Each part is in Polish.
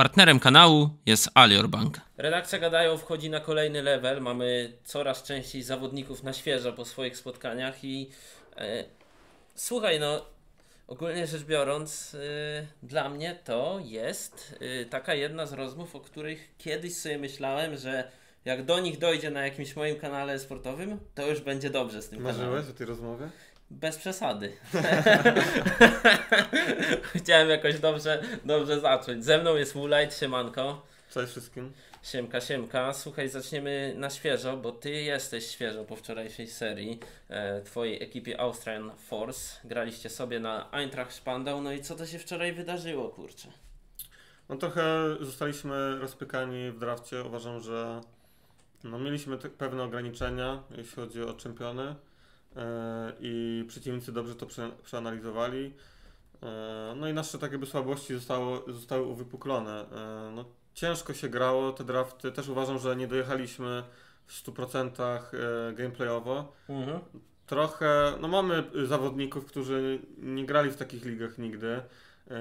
Partnerem kanału jest Alior Bank. Redakcja Gadają wchodzi na kolejny level. Mamy coraz częściej zawodników na świeżo po swoich spotkaniach i słuchaj, no ogólnie rzecz biorąc dla mnie to jest taka jedna z rozmów, o których kiedyś sobie myślałem, że jak do nich dojdzie na jakimś moim kanale sportowym, to już będzie dobrze z tym kanałem. Marzyłeś o tej rozmowie? Bez przesady. Chciałem jakoś dobrze zacząć. Ze mną jest Moonlight, siemanko. Cześć wszystkim. Siemka, siemka. Słuchaj, zaczniemy na świeżo, bo ty jesteś świeżo po wczorajszej serii twojej ekipie Austrian Force. Graliście sobie na Eintracht Spandau, no i co to się wczoraj wydarzyło, kurczę? No trochę zostaliśmy rozpykani w drafcie. Uważam, że no, mieliśmy pewne ograniczenia, jeśli chodzi o czempiony. I przeciwnicy dobrze to przeanalizowali. No i nasze takie słabości zostały uwypuklone. No, ciężko się grało te drafty. Też uważam, że nie dojechaliśmy w 100% gameplayowo. Trochę, no mamy zawodników, którzy nie grali w takich ligach nigdy,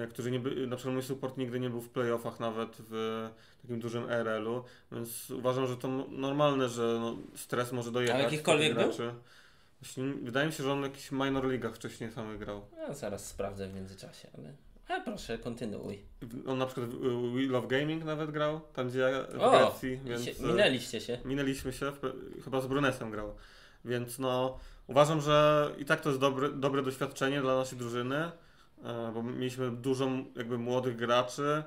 którzy nie byli, na przykład mój support nigdy nie był w playoffach nawet w takim dużym RL-u, więc uważam, że to normalne, że no, stres może dojechać. A jakichkolwiek był? Właśnie, wydaje mi się, że on w jakichś minor ligach wcześniej sam grał. Ja zaraz sprawdzę w międzyczasie, ale... A proszę, kontynuuj. On na przykład We Love Gaming nawet grał, tam gdzie ja w Grecji, więc... Minęliście się. Minęliśmy się, chyba z Brunesem grał. Więc no, uważam, że i tak to jest dobre doświadczenie dla naszej drużyny, bo mieliśmy dużo jakby młodych graczy.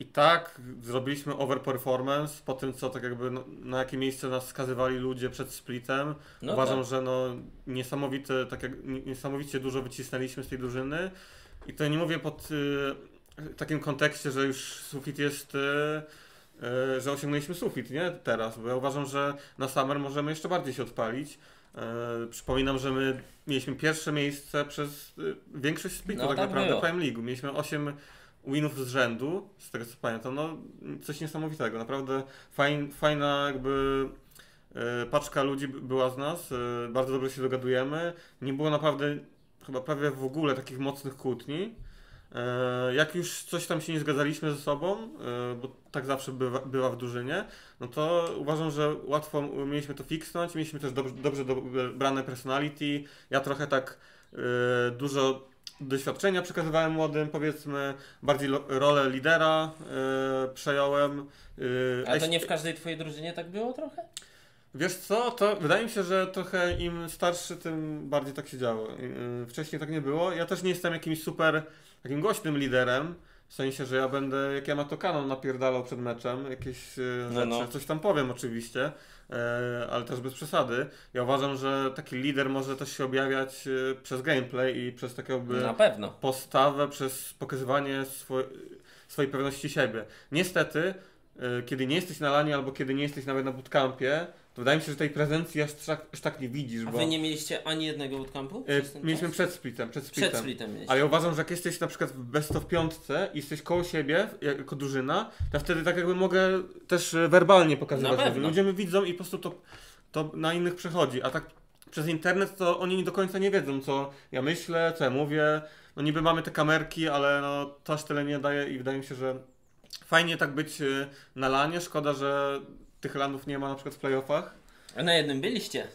I tak zrobiliśmy overperformance po tym, co tak jakby na jakie miejsce nas wskazywali ludzie przed splitem. No uważam, że no niesamowite, tak jak niesamowicie dużo wycisnęliśmy z tej drużyny. I to nie mówię pod takim kontekście, że już sufit jest, że osiągnęliśmy sufit, nie? Teraz, bo ja uważam, że na summer możemy jeszcze bardziej się odpalić. Przypominam, że my mieliśmy pierwsze miejsce przez większość splitu, no, tak naprawdę w Prime League. Mieliśmy 8 winów z rzędu, z tego co pamiętam, no coś niesamowitego, naprawdę fajna jakby paczka ludzi była z nas, bardzo dobrze się dogadujemy, nie było naprawdę chyba prawie w ogóle takich mocnych kłótni, jak już coś tam się nie zgadzaliśmy ze sobą, bo tak zawsze bywa w drużynie, no to uważam, że łatwo mieliśmy to fiksnąć, mieliśmy też dobrze dobrane personality, ja trochę tak dużo doświadczenia przekazywałem młodym, powiedzmy, bardziej rolę lidera przejąłem. A to nie w każdej twojej drużynie tak było trochę? Wiesz co, to wydaje mi się, że trochę im starszy, tym bardziej tak się działo. Wcześniej tak nie było. Ja też nie jestem jakimś super, takim głośnym liderem, w sensie, że ja będę, jak ja ma to kanon napierdalał przed meczem, jakieś rzeczy, coś tam powiem oczywiście, ale też bez przesady. Ja uważam, że taki lider może też się objawiać przez gameplay i przez taką postawę, przez pokazywanie swojej pewności siebie. Niestety, kiedy nie jesteś na lanie albo kiedy nie jesteś nawet na bootcampie, to wydaje mi się, że tej prezencji aż tak nie widzisz. A wy nie mieliście ani jednego bootcampu? Mieliśmy przed splitem. Ale ja uważam, że jak jesteś na przykład w best of 5 i jesteś koło siebie jako drużyna, to wtedy tak jakby mogę też werbalnie pokazywać. Ludzie mnie widzą i po prostu to na innych przechodzi. A tak przez internet to oni do końca nie wiedzą, co ja myślę, co ja mówię. No niby mamy te kamerki, ale no to aż tyle nie daje i wydaje mi się, że fajnie tak być na lanie, szkoda, że tych lanów nie ma na przykład w playoffach. A na jednym byliście.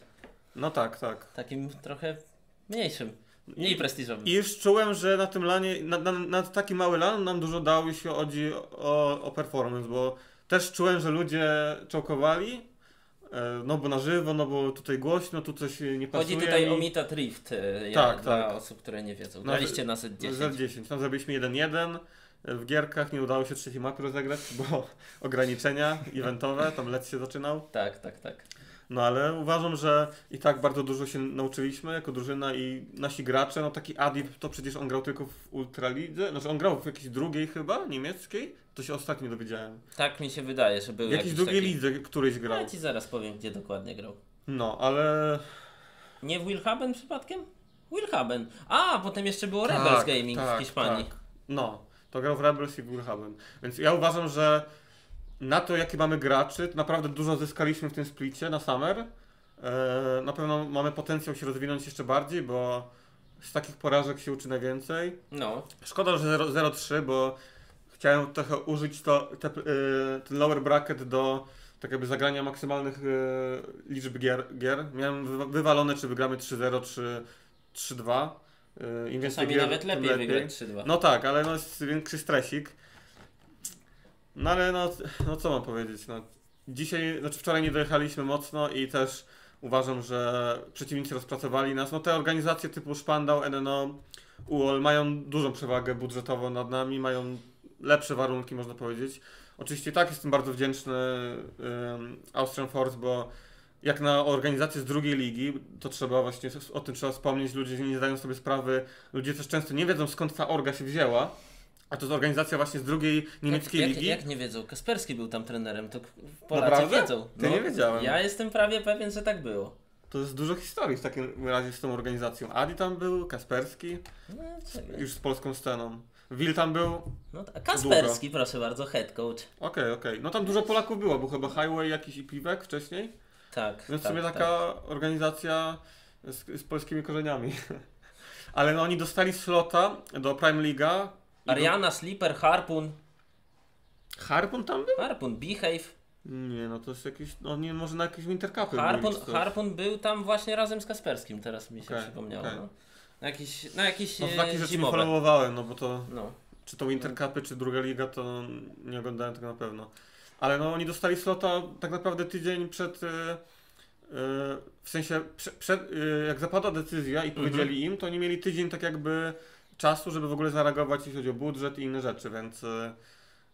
No tak. Takim trochę mniejszym, mniej prestiżowym. I już czułem, że na tym lanie, na taki mały lan nam dużo dało, jeśli chodzi o performance, bo też czułem, że ludzie czołkowali, no bo na żywo, no bo tutaj głośno, tu coś nie pasuje. Chodzi tutaj o Mita Drift, dla osób, które nie wiedzą. Graliście na Z10. Na Z10, tam zrobiliśmy 1-1. W gierkach nie udało się trzeciej mapy rozegrać, bo ograniczenia eventowe, tam lec się zaczynał. Tak. No ale uważam, że i tak bardzo dużo się nauczyliśmy jako drużyna i nasi gracze, no taki Adib to przecież on grał tylko w Ultralidze, znaczy on grał w jakiejś drugiej chyba, niemieckiej? To się ostatnio dowiedziałem. Tak mi się wydaje, że był jakiś drugiej lidze któryś grał. Ja ci zaraz powiem, gdzie dokładnie grał. No, ale... Nie w Willhaben przypadkiem? Willhaben. A, potem jeszcze było Rebels Gaming w Hiszpanii. Tak. No. To grał w Rebels i w Willhaben. Więc ja uważam, że na to, jakie mamy graczy, naprawdę dużo zyskaliśmy w tym splicie na summer. Na pewno mamy potencjał się rozwinąć jeszcze bardziej, bo z takich porażek się uczy najwięcej. No. Szkoda, że 0-3, bo chciałem trochę użyć ten lower bracket do tak jakby zagrania maksymalnych liczb gier. Miałem wywalone, czy wygramy 3-0, czy 3-2. Im więcej gier, nawet lepiej wygrać 3-2. No tak, ale no jest większy stresik. No ale no co mam powiedzieć, no. Dzisiaj, znaczy wczoraj nie dojechaliśmy mocno i też uważam, że przeciwnicy rozpracowali nas. No te organizacje typu Spandau, NNO, UOL mają dużą przewagę budżetową nad nami, mają lepsze warunki, można powiedzieć. Oczywiście tak, jestem bardzo wdzięczny Austrian Force, bo jak na organizację z drugiej ligi, to trzeba właśnie, o tym trzeba wspomnieć, ludzie nie zdają sobie sprawy, ludzie też często nie wiedzą, skąd ta orga się wzięła. A to jest organizacja właśnie z drugiej niemieckiej ligi. Jak nie wiedzą? Kasperski był tam trenerem, to Polacy naprawdę? Wiedzą. No, nie wiedziałem. Ja jestem prawie pewien, że tak było. To jest dużo historii w takim razie z tą organizacją. Adi tam był, Kasperski, no, już z polską sceną. Wil tam był. No, Kasperski, długo. Proszę bardzo, head coach. Okej. No tam dużo Polaków było, bo chyba Highway jakiś i Piwek wcześniej. Tak. Więc sobie taka organizacja z polskimi korzeniami. Ale no oni dostali slota do Prime Liga. Ariana, Slipper, Harpun. Harpun tam był? Harpun, Behave. Nie, no to jest jakiś, no nie, może na jakieś Wintercupy. Harpun był tam właśnie razem z Kasperskim, teraz mi się przypomniało. Okay. No. Na jakiś no takie rzeczy nie followowałem, no bo to, no. Czy to Wintercupy, czy druga liga, to nie oglądałem tego na pewno. Ale no oni dostali slota tak naprawdę tydzień przed, w sensie jak zapadła decyzja i powiedzieli im, to oni mieli tydzień tak jakby czasu, żeby w ogóle zareagować, jeśli chodzi o budżet i inne rzeczy, więc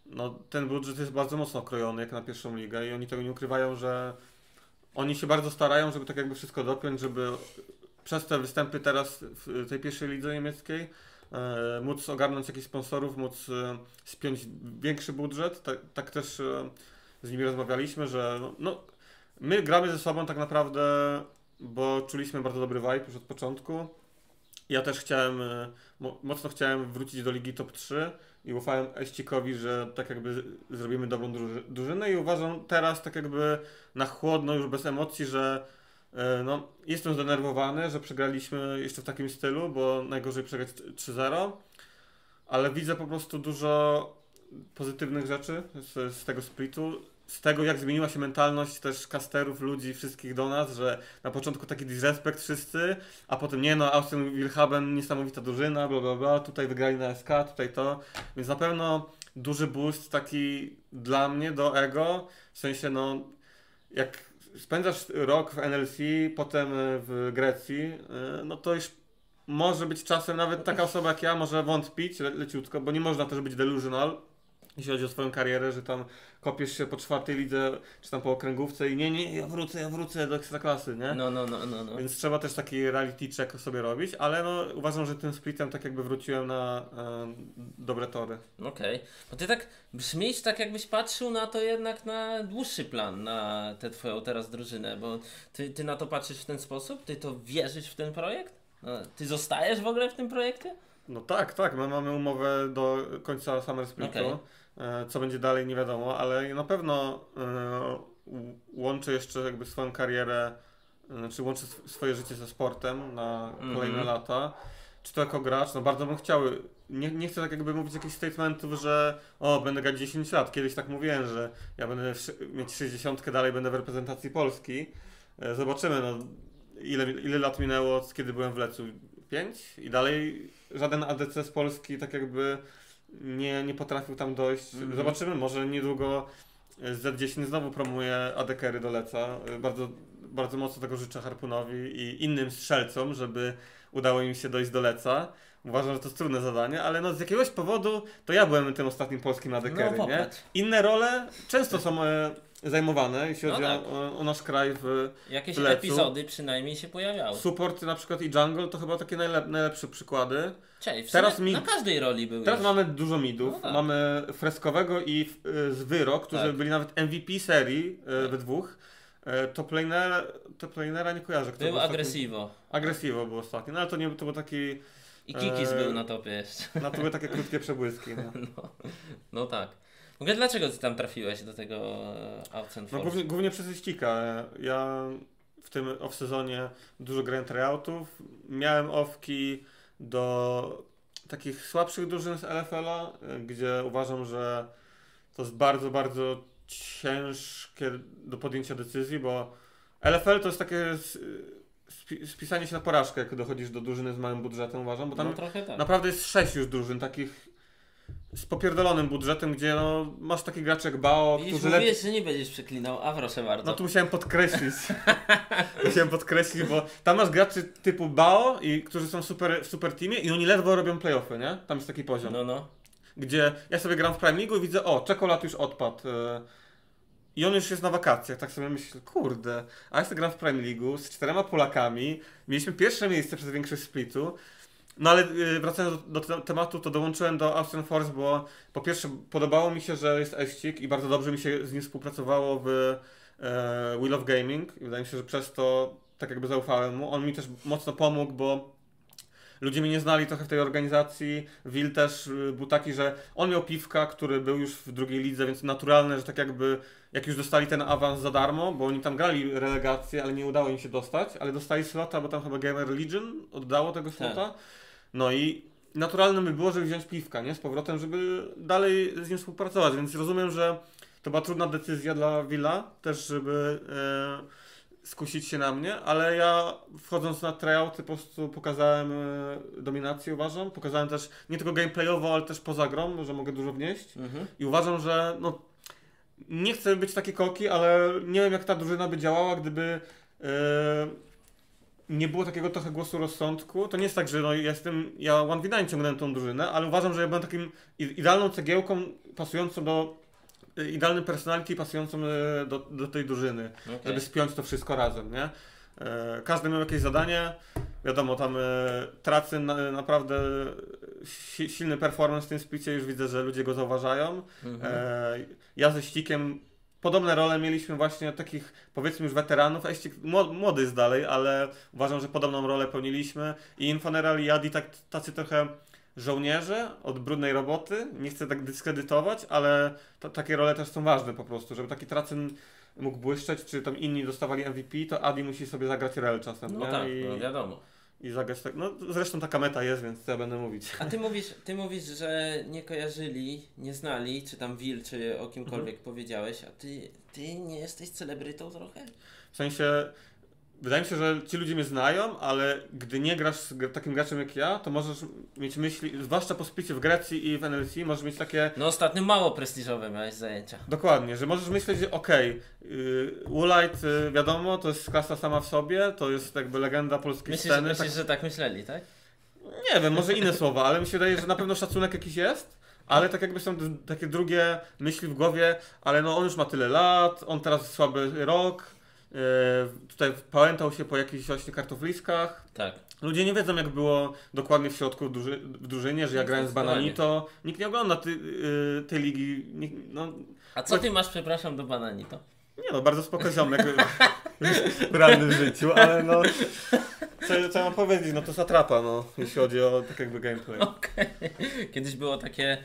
no, ten budżet jest bardzo mocno okrojony jak na pierwszą ligę i oni tego nie ukrywają, że oni się bardzo starają, żeby tak jakby wszystko dopiąć, żeby przez te występy teraz w tej pierwszej lidze niemieckiej móc ogarnąć jakichś sponsorów, móc spiąć większy budżet. Tak też z nimi rozmawialiśmy, że no, my gramy ze sobą tak naprawdę, bo czuliśmy bardzo dobry vibe już od początku. Ja też mocno chciałem wrócić do ligi top 3 i ufałem Eścikowi, że tak jakby zrobimy dobrą drużynę i uważam teraz tak jakby na chłodno, już bez emocji, że no, jestem zdenerwowany, że przegraliśmy jeszcze w takim stylu, bo najgorzej przegrać 3-0, ale widzę po prostu dużo pozytywnych rzeczy z tego splitu. Z tego, jak zmieniła się mentalność też casterów, ludzi, wszystkich do nas, że na początku taki disrespekt wszyscy, a potem nie, no Austrian Wilhaben, niesamowita drużyna, bla bla bla, tutaj wygrali na SK, tutaj to, więc na pewno duży boost taki dla mnie do ego, w sensie no, jak spędzasz rok w NLC, potem w Grecji, no to już może być czasem nawet taka osoba jak ja może wątpić leciutko, bo nie można też być delusional, jeśli chodzi o swoją karierę, że tam kopiesz się po czwartej lidze, czy tam po okręgówce i nie, ja wrócę do ekstraklasy, nie? No. Więc trzeba też taki reality check sobie robić, ale no uważam, że tym splitem tak jakby wróciłem na dobre tory. Okej. No ty tak brzmisz, tak jakbyś patrzył na to jednak na dłuższy plan, na tę twoją teraz drużynę, bo ty na to patrzysz w ten sposób? Ty to wierzysz w ten projekt? Ty zostajesz w ogóle w tym projekcie? No tak, my mamy umowę do końca Summer Splitu. Okay. Co będzie dalej nie wiadomo, ale na pewno łączę jeszcze jakby swoją karierę, znaczy łączę swoje życie ze sportem na kolejne lata. Czy to jako gracz? No bardzo bym chciał. Nie chcę tak jakby mówić jakichś statementów, że będę grać 10 lat. Kiedyś tak mówiłem, że ja będę mieć 60, dalej będę w reprezentacji Polski. Zobaczymy, no ile lat minęło od kiedy byłem w Lecu. 5 i dalej żaden ADC z Polski tak jakby nie potrafił tam dojść. Zobaczymy, może niedługo Z10 znowu promuje ADC-ery do Leca. Bardzo, bardzo mocno tego życzę Harpunowi i innym strzelcom, żeby udało im się dojść do Leca. Uważam, że to jest trudne zadanie, ale no z jakiegoś powodu to ja byłem tym ostatnim polskim ADC-ery, no, nie? Inne role często są zajmowane, jeśli chodzi o nasz kraj w jakieś Lecu. Epizody przynajmniej się pojawiały. Supporty na przykład i jungle to chyba takie najlepsze przykłady. Cześć, teraz na każdej roli były. Teraz mamy dużo midów, mamy Freskowego i Zwyrok, którzy byli nawet MVP serii we dwóch. Toplanera nie kojarzę. Kto był Aggressivo. Aggressivo był ostatni, no ale to był taki... I Kikis był na topie jeszcze. No to były takie krótkie przebłyski. No, no tak. W ogóle dlaczego ty tam trafiłeś do tego Outsend Force? No głównie przez Eścika. Ja w tym off-sezonie dużo grałem tryoutów. Miałem offki do takich słabszych drużyn z LFL-a, gdzie uważam, że to jest bardzo, bardzo ciężkie do podjęcia decyzji, bo LFL to jest takie spisanie się na porażkę, jak dochodzisz do drużyny z małym budżetem, uważam, bo tam tak. Naprawdę jest 6 już drużyn takich z popierdolonym budżetem, gdzie no, masz taki graczy jak Bao, którzy... Mówiłeś, że nie będziesz przeklinał, a proszę bardzo. No tu musiałem podkreślić. Bo tam masz graczy typu Bao, którzy są w super teamie i oni ledwo robią playoffy, nie? Tam jest taki poziom. No. Gdzie ja sobie gram w Prime League i widzę, o, Czekolad już odpadł. I on już jest na wakacjach, tak sobie myślę, kurde, a ja sobie gram w Prime League z 4 Polakami, mieliśmy pierwsze miejsce przez większość splitu. No ale wracając do tematu, to dołączyłem do Austrian Force, bo po pierwsze podobało mi się, że jest Eścik i bardzo dobrze mi się z nim współpracowało w Wheel of Gaming. I wydaje mi się, że przez to tak jakby zaufałem mu. On mi też mocno pomógł, bo ludzie mnie nie znali trochę w tej organizacji. Will też był taki, że on miał Piwka, który był już w drugiej lidze, więc naturalne, że tak jakby jak już dostali ten awans za darmo, bo oni tam grali relegację, ale nie udało im się dostać, ale dostali slota, bo tam chyba Gamer Legion oddało tego slota. No i naturalne by było, żeby wziąć Piwka, nie? Z powrotem, żeby dalej z nim współpracować, więc rozumiem, że to była trudna decyzja dla Willa, też żeby skusić się na mnie, ale ja wchodząc na tryouty po prostu pokazałem dominację, uważam, pokazałem też nie tylko gameplayowo, ale też poza grą, że mogę dużo wnieść i uważam, że no nie chcę być taki koki, ale nie wiem jak ta drużyna by działała, gdyby nie było takiego trochę głosu rozsądku. To nie jest tak, że no ja 1v9 ciągnąłem tą drużynę, ale uważam, że ja byłem takim idealną cegiełką pasującą do idealnej personality, pasującą do tej drużyny, żeby spiąć to wszystko razem, nie? Każdy miał jakieś zadanie, wiadomo, tam Tracyn naprawdę silny performance w tym splicie, już widzę, że ludzie go zauważają. Ja ze Ścikiem podobne role mieliśmy właśnie takich, powiedzmy już weteranów, Eścik młody jest dalej, ale uważam, że podobną rolę pełniliśmy i Infoneral i Adi tacy trochę żołnierze od brudnej roboty, nie chcę tak dyskredytować, ale takie role też są ważne po prostu, żeby taki Tracyn mógł błyszczeć, czy tam inni dostawali MVP, to Adi musi sobie zagrać rel czasem. No nie? Tak, no wiadomo. I zagrać tak, no zresztą taka meta jest, więc co ja będę mówić. A ty mówisz, że nie kojarzyli, nie znali, czy tam Will, czy o kimkolwiek powiedziałeś, a ty nie jesteś celebrytą trochę? W sensie, wydaje mi się, że ci ludzie mnie znają, ale gdy nie grasz z takim graczem jak ja, to możesz mieć myśli, zwłaszcza po splicie w Grecji i w NLC, możesz mieć takie... No ostatnio mało prestiżowe miałeś zajęcia. Dokładnie, że możesz myśleć, że okej, Woolite wiadomo, to jest klasa sama w sobie, to jest jakby legenda polskiej sceny. Myślisz, że tak myśleli, tak? Nie wiem, może inne słowa, ale mi się wydaje, że na pewno szacunek jakiś jest. Ale tak jakby są takie drugie myśli w głowie, ale no on już ma tyle lat, on teraz słaby rok. Tutaj pamiętał się po jakichś właśnie kartofliskach. Tak. Ludzie nie wiedzą jak było dokładnie w środku w drużynie, że ja grałem z Bananito. Nikt nie ogląda tej ligi. No. A co ty masz, przepraszam, do Bananito? Nie no, bardzo spoko ziomek w realnym życiu, ale no... Co mam powiedzieć, no to satrapa, no, jeśli chodzi o tak jakby gameplay. Okay. Kiedyś było takie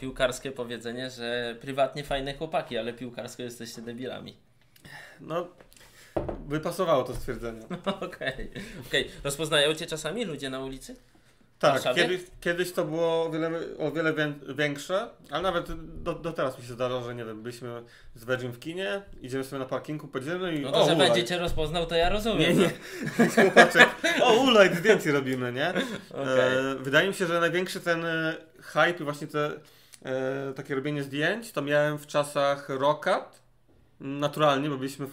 piłkarskie powiedzenie, że prywatnie fajne chłopaki, ale piłkarsko jesteście debilami. No, by pasowało to stwierdzenie. Okej. Rozpoznają cię czasami ludzie na ulicy? Tak, kiedyś to było o wiele większe, ale nawet do teraz mi się zdarza, że nie wiem, byliśmy z Virgin w kinie, idziemy sobie na parkingu podzielny i... No to, że będzie cię rozpoznał, to ja rozumiem. Nie. O, Ulaj, zdjęcie robimy, nie? Wydaje mi się, że największy ten hype i właśnie te takie robienie zdjęć to miałem w czasach Rockat. Naturalnie, bo byliśmy...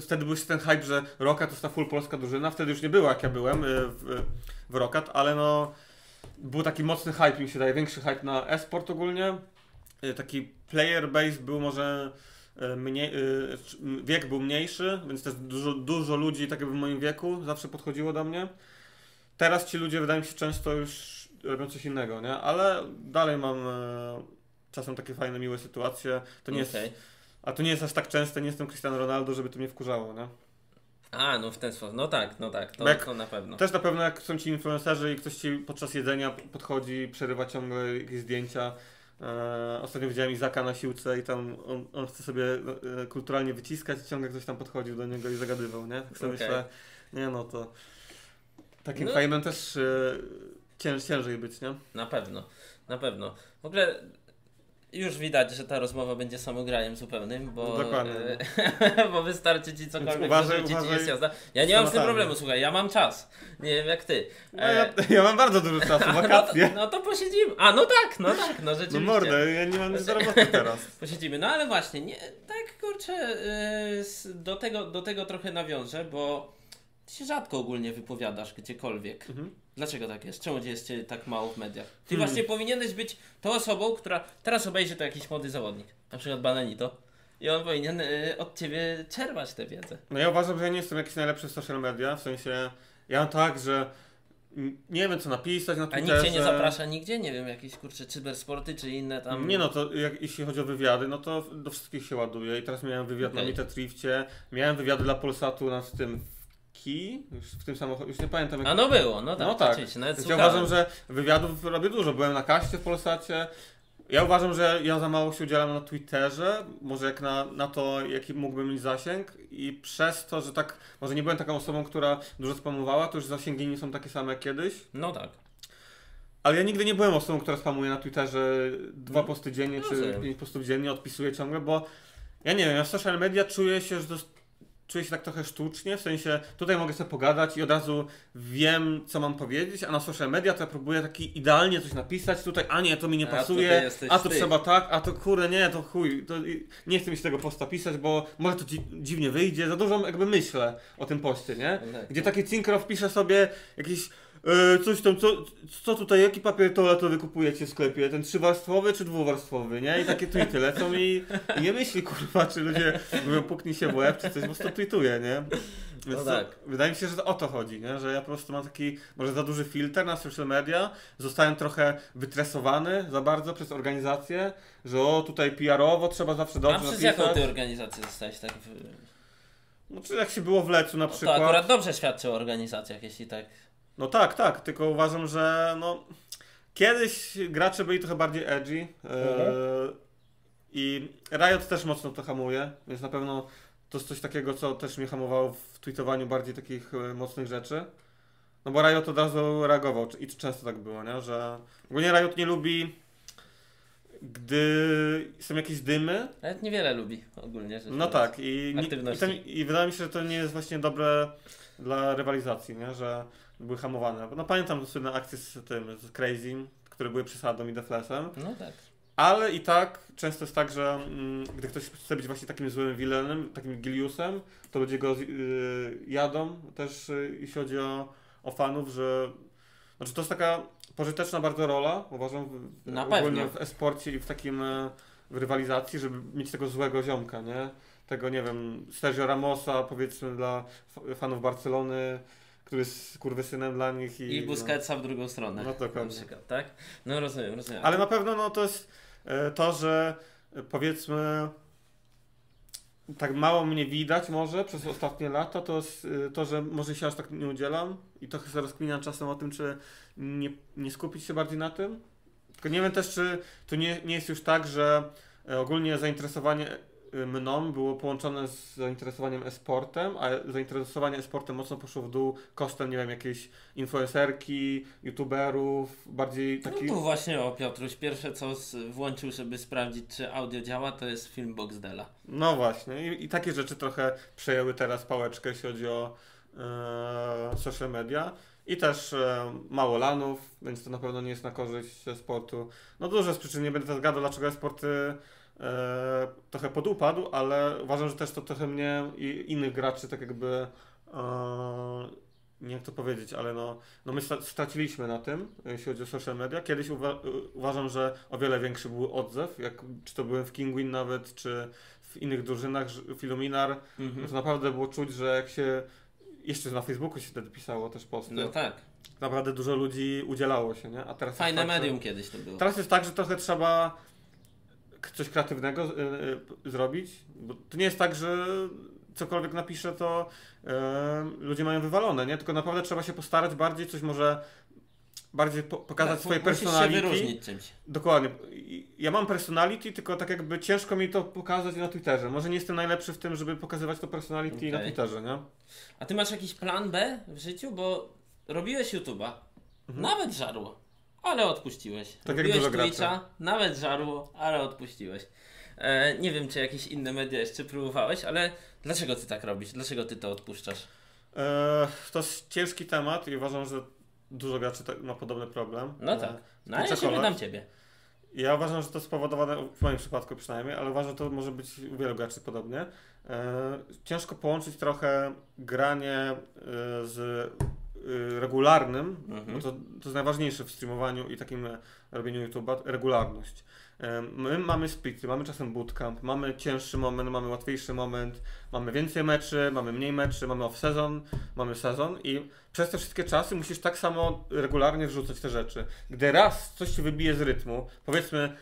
Wtedy był ten hype, że Rockat to jest ta full polska drużyna. Wtedy już nie była, jak ja byłem w Rockat, ale no... Był taki mocny hype, mi się daje, większy hype na e-sport ogólnie. Taki player base był może... wiek był mniejszy, więc też dużo ludzi tak jakby w moim wieku zawsze podchodziło do mnie. Teraz ci ludzie wydaje mi się często już robią coś innego, nie? Ale dalej mam czasem takie fajne, miłe sytuacje. To nie jest... A to nie jest aż tak częste, nie jestem Cristiano Ronaldo, żeby to mnie wkurzało, nie? A, no w ten sposób, no tak, to na pewno. Też na pewno jak są ci influencerzy i ktoś ci podczas jedzenia podchodzi, przerywa ciągle jakieś zdjęcia. Ostatnio widziałem Izaka na siłce i tam on chce sobie kulturalnie wyciskać i ciągle ktoś tam podchodził do niego i zagadywał, nie? Tak sobie myślę, nie no to... Takim fejmem też Ciężej być, nie? Na pewno, na pewno. W ogóle już widać, że ta rozmowa będzie samograniem zupełnym, bo, no dokładnie, bo wystarczy ci cokolwiek, uważaj, jest jazda. Ja nie mam z tym problemu, słuchaj, ja mam czas. Nie wiem jak ty. No ja mam bardzo dużo czasu, wakacje. No to posiedzimy. A no tak, rzeczywiście. No mordę, ja nie mam nic do roboty teraz. Posiedzimy, no ale właśnie, nie, tak kurczę, do tego trochę nawiążę, bo ty się rzadko ogólnie wypowiadasz gdziekolwiek. Mhm. Dlaczego tak jest? Czemu jest cię tak mało w mediach? Ty właśnie powinieneś być tą osobą, która teraz obejrzy to jakiś młody zawodnik, na przykład Bananito, i on powinien od ciebie czerpać tę wiedzę. No ja uważam, że ja nie jestem jakiś najlepszy w social media, w sensie ja mam tak, że nie wiem co napisać na Twitterze. A nikt cię nie zaprasza nigdzie? Nie wiem, jakieś kurcze cybersporty czy inne tam? Nie no, to jeśli chodzi o wywiady, no to do wszystkich się ładuje i teraz miałem wywiad na Mitatrifcie, miałem wywiady dla Polsatu nad tym w tym samochodzie, już nie pamiętam. A no było, no tak. No tak. Ja uważam, że wywiadów robię dużo. Byłem na Kaście w Polsacie. Ja uważam, że ja za mało się udzielam na Twitterze, może jak na to, jaki mógłbym mieć zasięg, i przez to, że tak, może nie byłem taką osobą, która dużo spamowała, to już zasięgi nie są takie same jak kiedyś. No tak. Ale ja nigdy nie byłem osobą, która spamuje na Twitterze 2 posty dziennie, czy 5 postów dziennie, odpisuję ciągle, bo ja nie wiem, ja w social media czuję się, że czuję się tak trochę sztucznie, w sensie tutaj mogę sobie pogadać i od razu wiem, co mam powiedzieć, a na social media to ja próbuję taki idealnie coś napisać, tutaj a nie, to mi nie pasuje, a to trzeba tak, a to kurde nie, to chuj, to nie chcę mi się tego posta pisać, bo może to dziwnie wyjdzie, za dużo jakby myślę o tym poście, nie? Gdzie taki cinkrow pisze sobie jakieś coś tam, co tutaj, jaki papier toaletowy kupujecie w sklepie? Ten 3-warstwowy czy 2-warstwowy, nie? I takie tweety lecą i nie myśli, kurwa, czy ludzie mówią, puknij się w łeb, czy coś, po prostu tweetuje, nie? Więc no tak. Wydaje mi się, że o to chodzi, nie? Że ja po prostu mam taki, może za duży filtr na social media, zostałem trochę wytresowany za bardzo przez organizację, że o, tutaj PR-owo trzeba zawsze dobrze napisać. A przez jaką ty organizację zostałeś tak? No czy jak się było w Lecu na przykład. To akurat dobrze świadczy o organizacjach, jeśli tak. No tak, tylko uważam, że no, kiedyś gracze byli trochę bardziej edgy i Riot też mocno to hamuje, więc na pewno to jest coś takiego, co też mnie hamowało w tweetowaniu bardziej takich mocnych rzeczy. No bo Riot od razu reagował i często tak było, nie? Że ogólnie Riot nie lubi, gdy są jakieś dymy. Riot niewiele lubi ogólnie. No tak i wydaje mi się, że to nie jest właśnie dobre dla rywalizacji, nie? Że były hamowane. No pamiętam słynne akcje z tym, z Crazy'm, które były przesadą i Deflesem. No tak. Ale i tak, często jest tak, że gdy ktoś chce być właśnie takim złym villainem, takim Giliusem, to ludzie go jadą też, jeśli chodzi o fanów, że... Znaczy to jest taka pożyteczna bardzo rola, uważam, ogólnie w e-sporcie i w takim w rywalizacji, żeby mieć tego złego ziomka, nie? Tego, nie wiem, Sergio Ramosa, powiedzmy, dla fanów Barcelony, który jest kurwysynem dla nich i Busquetsa w drugą stronę. No to na przykład, tak? No rozumiem. Ale na pewno no, to jest to, że powiedzmy tak mało mnie widać może przez ostatnie lata, to jest to, że może się aż tak nie udzielam i trochę się rozkminiam czasem o tym, czy nie skupić się bardziej na tym. Tylko nie wiem też, czy to nie jest już tak, że ogólnie zainteresowanie mną było połączone z zainteresowaniem e-sportem, a zainteresowanie e-sportem mocno poszło w dół kosztem, nie wiem, jakiejś influencerki, youtuberów, bardziej taki... No tu właśnie o Piotruś, pierwsze co włączył, żeby sprawdzić, czy audio działa, to jest film Boxdela. No właśnie i takie rzeczy trochę przejęły teraz pałeczkę, jeśli chodzi o social media. I też mało lanów, więc to na pewno nie jest na korzyść e-sportu. No dużo z przyczyn, nie będę teraz gadał, dlaczego e-sporty trochę podupadł, ale uważam, że też to trochę mnie i innych graczy tak jakby nie wiem jak to powiedzieć, ale no my straciliśmy na tym, jeśli chodzi o social media. Kiedyś uważam, że o wiele większy był odzew, czy to byłem w Kingwin nawet, czy w innych drużynach, Filuminar, to naprawdę było czuć, że jak się jeszcze na Facebooku się wtedy pisało też posty. No tak. Naprawdę dużo ludzi udzielało się, nie? A teraz fajne medium tak, kiedyś to było. Teraz jest tak, że trochę trzeba coś kreatywnego zrobić, bo to nie jest tak, że cokolwiek napiszę, to ludzie mają wywalone, nie? Tylko naprawdę trzeba się postarać bardziej, coś może bardziej pokazać swoje personality. Musisz się wyróżnić czymś. Dokładnie. Ja mam personality, tylko tak jakby ciężko mi to pokazać na Twitterze. Może nie jestem najlepszy w tym, żeby pokazywać to personality na Twitterze, nie? A ty masz jakiś plan B w życiu? Bo robiłeś YouTube'a. Nawet żarło, ale odpuściłeś. Tak jak dużo graczy. Nawet żarło, ale odpuściłeś. Nie wiem, czy jakieś inne media jeszcze próbowałeś, ale dlaczego ty tak robisz? Dlaczego ty to odpuszczasz? To jest ciężki temat i uważam, że dużo graczy ma podobny problem. No tak. No ale ja się pytam ciebie. Ja uważam, że to spowodowane, w moim przypadku przynajmniej, ale uważam, że to może być u wielu graczy podobnie. Ciężko połączyć trochę granie z regularnym, bo to jest najważniejsze w streamowaniu i takim robieniu YouTube'a, regularność. My mamy splity, mamy czasem bootcamp, mamy cięższy moment, mamy łatwiejszy moment, mamy więcej meczy, mamy mniej meczy, mamy off-sezon, mamy sezon i przez te wszystkie czasy musisz tak samo regularnie wrzucać te rzeczy. Gdy raz coś się wybije z rytmu, powiedzmy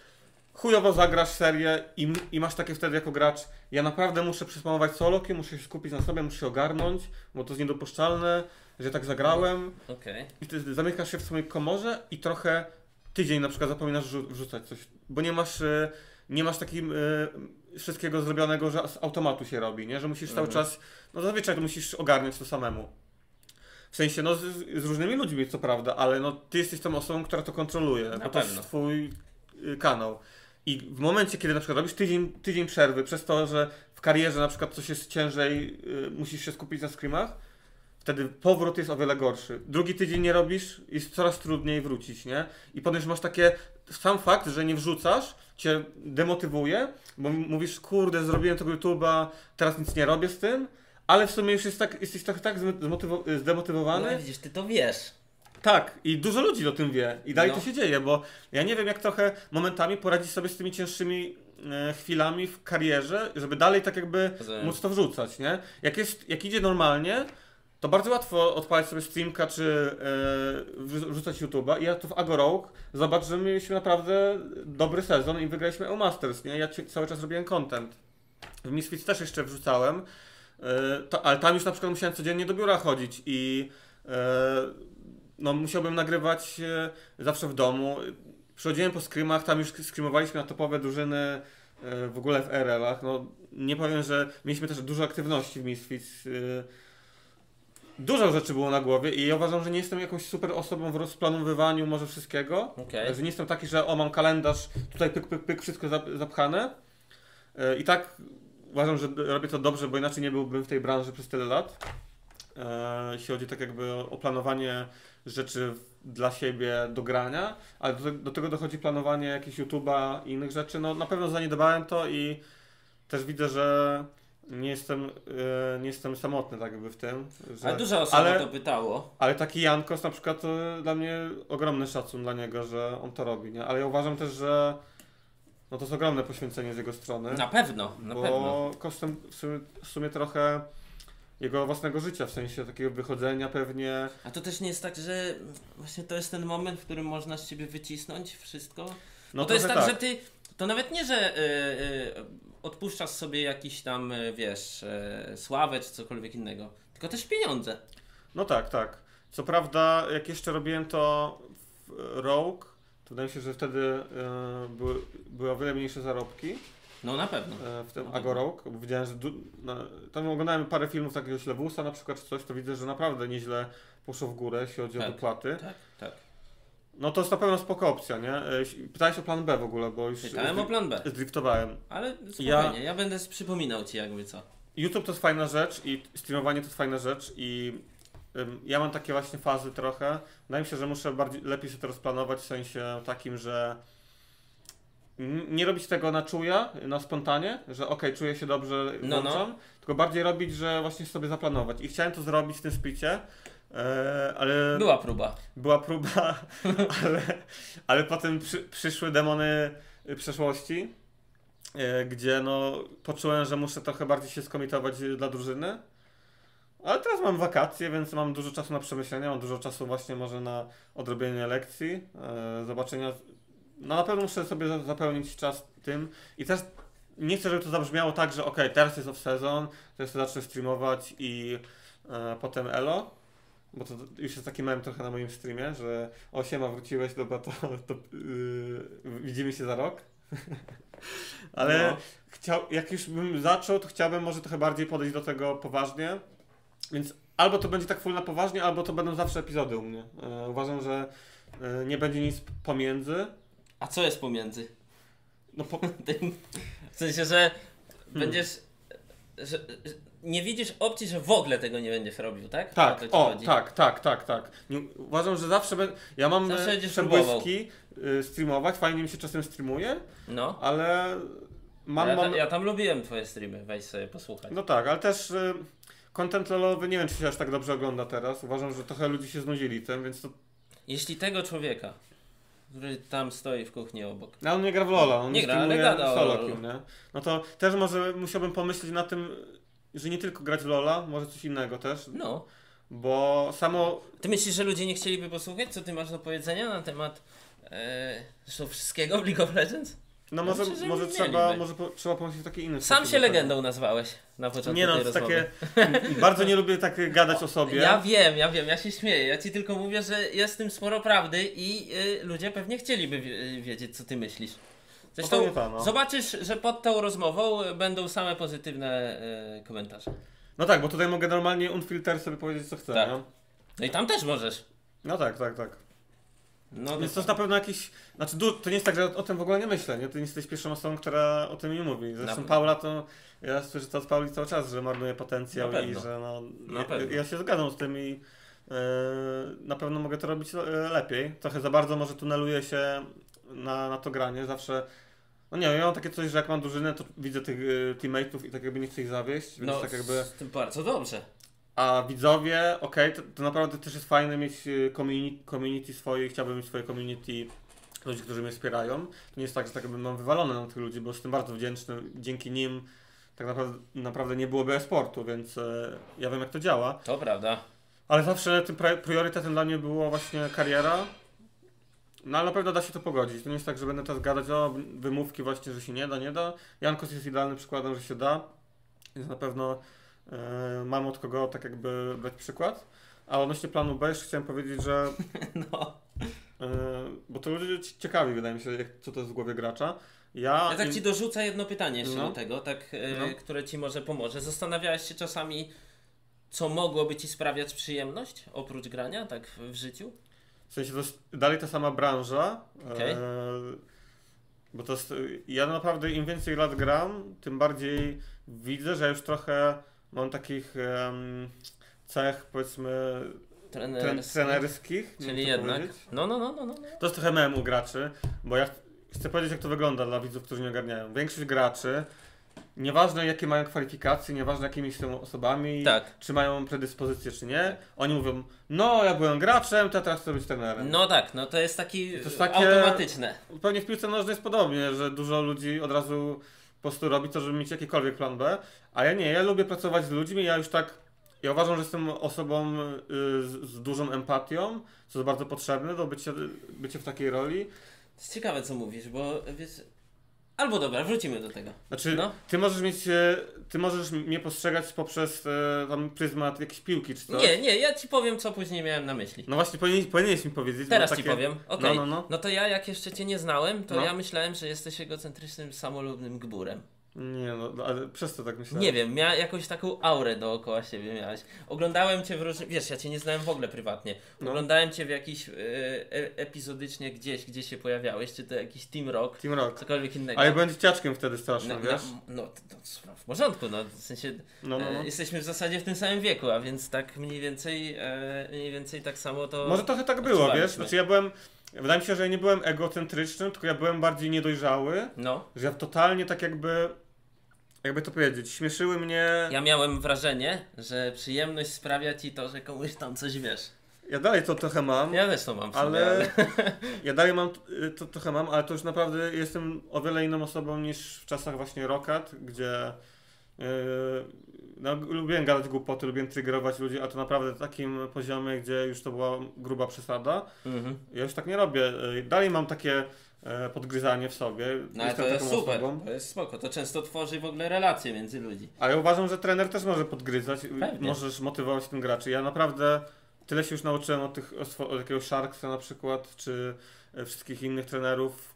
chujowo zagrasz serię i masz takie wtedy jako gracz, ja naprawdę muszę przespamować soloki, muszę się skupić na sobie, muszę się ogarnąć, bo to jest niedopuszczalne, że tak zagrałem. Okay. I ty zamykasz się w swojej komorze i trochę tydzień na przykład zapominasz wrzucać coś, bo nie masz takim wszystkiego zrobionego, że z automatu się robi, nie? Że musisz cały czas, no zazwyczaj to musisz ogarniać to samemu. W sensie, no z różnymi ludźmi co prawda, ale no ty jesteś tą osobą, która to kontroluje, bo to jest twój kanał. I w momencie, kiedy na przykład robisz tydzień przerwy, przez to, że w karierze na przykład coś jest ciężej, musisz się skupić na screamach, wtedy powrót jest o wiele gorszy. Drugi tydzień nie robisz, jest coraz trudniej wrócić, nie? I potem masz takie, sam fakt, że nie wrzucasz, cię demotywuje, bo mówisz, kurde, zrobiłem tego YouTube'a, teraz nic nie robię z tym, ale w sumie już jest jesteś tak zdemotywowany. No widzisz, ty to wiesz. Tak, i dużo ludzi o tym wie i dalej to się dzieje, bo ja nie wiem, jak trochę momentami poradzić sobie z tymi cięższymi chwilami w karierze, żeby dalej tak jakby móc to wrzucać, nie? Jak idzie normalnie, to bardzo łatwo odpalać sobie streamka czy wrzucać YouTube'a. I ja tu w Agorogue zobacz, że mieliśmy naprawdę dobry sezon i wygraliśmy EU Masters, nie? Ja cały czas robiłem content. W Misfits też jeszcze wrzucałem, ale tam już na przykład musiałem codziennie do biura chodzić i no, musiałbym nagrywać zawsze w domu. Przychodziłem po scrimach, tam już scrimowaliśmy na topowe drużyny w ogóle w RL-ach. No, nie powiem, że mieliśmy też dużo aktywności w Misfits. Dużo rzeczy było na głowie i ja uważam, że nie jestem jakąś super osobą w rozplanowywaniu może wszystkiego. Okay. Że nie jestem taki, że mam kalendarz, tutaj pyk, pyk, pyk, wszystko zapchane. I tak uważam, że robię to dobrze, bo inaczej nie byłbym w tej branży przez tyle lat. Jeśli chodzi tak jakby o planowanie rzeczy dla siebie do grania, ale do tego dochodzi planowanie jakiegoś YouTube'a i innych rzeczy. No na pewno zaniedbałem to i też widzę, że nie jestem samotny tak jakby w tym. Że... Ale dużo osób to pytało. Ale taki Jankos na przykład to dla mnie ogromny szacun dla niego, że on to robi, nie? Ale ja uważam też, że no to jest ogromne poświęcenie z jego strony. Na pewno, na pewno. Kosztem w sumie trochę jego własnego życia, w sensie takiego wychodzenia pewnie. A to też nie jest tak, że właśnie to jest ten moment, w którym można z siebie wycisnąć wszystko? No to jest tak, że ty... To nawet nie, że odpuszczasz sobie jakiś tam, wiesz, sławę czy cokolwiek innego, tylko też pieniądze. No tak, tak. Co prawda, jak jeszcze robiłem to w Rogue, to wydaje mi się, że wtedy były o wiele mniejsze zarobki. No na pewno. W tym Agorogue, bo widziałem, że tam oglądałem parę filmów takiego Ślewusa na przykład, czy coś, to widzę, że naprawdę nieźle poszło w górę, jeśli chodzi o dopłaty. Tak, tak. No to jest na pewno spoko opcja, nie? Pytałeś o plan B w ogóle, bo już... Pytałem o plan B. Zdriftowałem. Ale spokojnie, ja będę przypominał ci jakby co. YouTube to jest fajna rzecz i streamowanie to jest fajna rzecz i ja mam takie właśnie fazy trochę. Wydaje mi się, że muszę lepiej sobie to rozplanować w sensie takim, że nie robić tego na czuja, na spontanie, że okej, czuję się dobrze, włączam, tylko bardziej robić, że właśnie sobie zaplanować. I chciałem to zrobić w tym splicie. Ale była próba. Była próba, ale potem przyszły demony przeszłości, gdzie no poczułem, że muszę trochę bardziej się skomitować dla drużyny. Ale teraz mam wakacje, więc mam dużo czasu na przemyślenia, mam dużo czasu właśnie może na odrobienie lekcji, zobaczenia. No na pewno muszę sobie zapełnić czas tym i też nie chcę, żeby to zabrzmiało tak, że okej, teraz jest off-sezon, teraz zacznę streamować i potem elo. Bo to już jest taki mem trochę na moim streamie, że o siema, wróciłeś, dobra, widzimy się za rok. Ale jak już bym zaczął, to chciałbym może trochę bardziej podejść do tego poważnie. Więc albo to będzie tak full na poważnie, albo to będą zawsze epizody u mnie. Uważam, że nie będzie nic pomiędzy. A co jest pomiędzy? No po... W sensie, że będziesz... Że nie widzisz opcji, że w ogóle tego nie będziesz robił, tak? Tak, tak. Uważam, że zawsze będę... Ja mam przebłyski streamować, fajnie mi się czasem streamuje, no. Ale... Ja tam lubiłem twoje streamy, weź sobie posłuchać. No tak, ale też content lolowy nie wiem, czy się aż tak dobrze ogląda teraz. Uważam, że trochę ludzi się znudzili tym, więc to... Jeśli tego człowieka, który tam stoi w kuchni obok... No on nie gra w lola, on nie gra, ale gada solo queue, nie? No to też może musiałbym pomyśleć na tym, że nie tylko grać w lola, może coś innego też. No. Bo samo... Ty myślisz, że ludzie nie chcieliby posłuchać? Co ty masz do powiedzenia na temat wszystkiego w League of Legends? No może, ja myślę, może trzeba pomyśleć w taki inny sposób. Sam się legendą nazwałeś na początku tej rozmowy. Bardzo nie lubię tak gadać o sobie. Ja wiem, ja się śmieję. Ja ci tylko mówię, że jest w tym sporo prawdy i ludzie pewnie chcieliby wiedzieć, co ty myślisz. Zresztą zobaczysz, że pod tą rozmową będą same pozytywne komentarze. No tak, bo tutaj mogę normalnie unfilter sobie powiedzieć, co chcę. Tak. No? No i tam też możesz. No tak. No więc to jest na pewno jakiś... Znaczy, to nie jest tak, że o tym w ogóle nie myślę, nie? Ty nie jesteś pierwszą osobą, która o tym nie mówi. Zresztą Paula to... Ja słyszę to od Pauli cały czas, że marnuje potencjał i że no... Ja się zgadzam z tym i na pewno mogę to robić lepiej. Trochę za bardzo może tuneluję się na to granie. Zawsze... No nie wiem, ja mam takie coś, że jak mam drużynę, to widzę tych teammate'ów i tak jakby nie chcę ich zawieść. Więc no tak jakby... z tym bardzo dobrze. A widzowie, to naprawdę też jest fajne mieć community swoje i chciałbym mieć swoje community ludzi, którzy mnie wspierają. To nie jest tak, że tak jakby mam wywalone na tych ludzi, bo jestem bardzo wdzięczny. Dzięki nim tak naprawdę nie byłoby e-sportu, więc ja wiem, jak to działa. To prawda. Ale zawsze tym priorytetem dla mnie była właśnie kariera. No ale na pewno da się to pogodzić. To nie jest tak, że będę teraz gadać o wymówki właśnie, że się nie da. Jankos jest idealnym przykładem, że się da. Więc na pewno... mam od kogo tak jakby brać przykład. A odnośnie planu B jeszcze chciałem powiedzieć, że bo to ludzie ciekawi, wydaje mi się, co to jest w głowie gracza. Ja tak ci dorzucę jedno pytanie jeszcze do tego, które ci może pomoże. Zastanawiałeś się czasami, co mogłoby ci sprawiać przyjemność oprócz grania tak w życiu? W sensie to jest dalej ta sama branża. Okay. Bo to jest, ja naprawdę im więcej lat gram, tym bardziej widzę, że już trochę mam takich cech, powiedzmy, trenerskich. Czyli jednak. No. To jest trochę mem u graczy, bo ja chcę powiedzieć, jak to wygląda dla widzów, którzy nie ogarniają. Większość graczy, nieważne jakie mają kwalifikacje, nieważne jakimi są osobami, czy mają predyspozycje, czy nie, oni mówią, no ja byłem graczem, to ja teraz chcę być trenerem. No tak, no to jest takie automatyczne. Pewnie w piłce nożnej jest podobnie, że dużo ludzi od razu po prostu robi to, żeby mieć jakikolwiek plan B, a ja nie, ja lubię pracować z ludźmi, ja uważam, że jestem osobą z dużą empatią, co jest bardzo potrzebne do bycia w takiej roli. To jest ciekawe, co mówisz, bo wiesz, albo dobra, wrócimy do tego. Znaczy, ty możesz mnie postrzegać poprzez tam pryzmat jakiejś piłki czy coś. Nie, ja ci powiem, co później miałem na myśli. No właśnie, powinieneś mi powiedzieć. Teraz ci powiem, okej. No to ja, jak jeszcze cię nie znałem, to ja myślałem, że jesteś egocentrycznym, samolubnym gburem. Nie no, ale przez to tak myślałem. Nie wiem, jakąś taką aurę dookoła siebie miałeś. Oglądałem cię w różnych... Wiesz, ja cię nie znałem w ogóle prywatnie. Oglądałem cię w jakichś epizodycznie gdzieś, gdzie się pojawiałeś, czy to jakiś Team Rock, cokolwiek innego. A ja byłem dzieciaczkiem wtedy strasznym, wiesz? No, w porządku, no w sensie jesteśmy w zasadzie w tym samym wieku, a więc tak mniej więcej tak samo to... Może trochę tak było, wiesz? Znaczy ja byłem... Wydaje mi się, że ja nie byłem egocentryczny, tylko ja byłem bardziej niedojrzały, że ja totalnie tak jakby to powiedzieć, śmieszyły mnie... Ja miałem wrażenie, że przyjemność sprawia ci to, że komuś tam coś wiesz. Ja dalej to trochę mam. Ja też to mam w sumie, ale... Ja dalej to trochę mam, ale to już naprawdę jestem o wiele inną osobą niż w czasach właśnie Rocket, gdzie... No, lubiłem gadać głupoty, lubiłem triggerować ludzi, a to naprawdę na takim poziomie, gdzie już to była gruba przesada. Ja już tak nie robię. Dalej mam takie podgryzanie w sobie. No, ale to jest super, to jest spoko. To często tworzy w ogóle relacje między ludzi. Ale ja uważam, że trener też może podgryzać. Pewnie. Możesz motywować tym graczy. Ja naprawdę tyle się już nauczyłem od takiego Sharksa na przykład, czy wszystkich innych trenerów,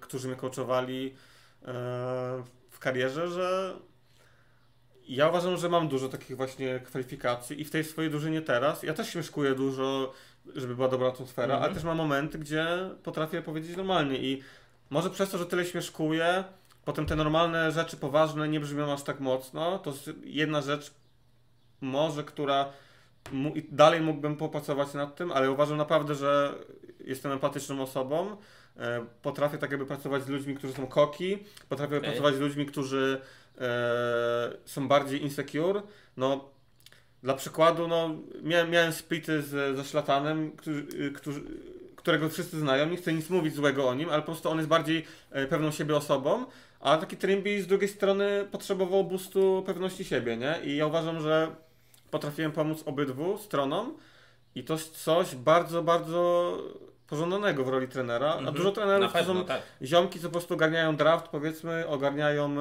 którzy mnie coachowali w karierze, że Ja uważam, że mam dużo takich właśnie kwalifikacji i w tej swojej drużynie teraz. Ja też się szkuję dużo, żeby była dobra atmosfera, ale też mam momenty, gdzie potrafię powiedzieć normalnie i może przez to, że tyle śmieszkuję, potem te normalne rzeczy poważne nie brzmią aż tak mocno, to jest jedna rzecz może, która dalej mógłbym popracować nad tym, ale uważam naprawdę, że jestem empatyczną osobą, potrafię tak jakby pracować z ludźmi, którzy są koki, potrafię pracować z ludźmi, którzy są bardziej insecure, no. Dla przykładu, no, miałem splity ze Szlatanem, którego wszyscy znają, nie chcę nic mówić złego o nim, ale po prostu on jest bardziej pewną siebie osobą, a taki Trimby z drugiej strony potrzebował boostu pewności siebie, nie? I ja uważam, że potrafiłem pomóc obydwu stronom i to jest coś bardzo, bardzo pożądanego w roli trenera, a dużo trenerów to są ziomki, co po prostu ogarniają draft, powiedzmy, ogarniają...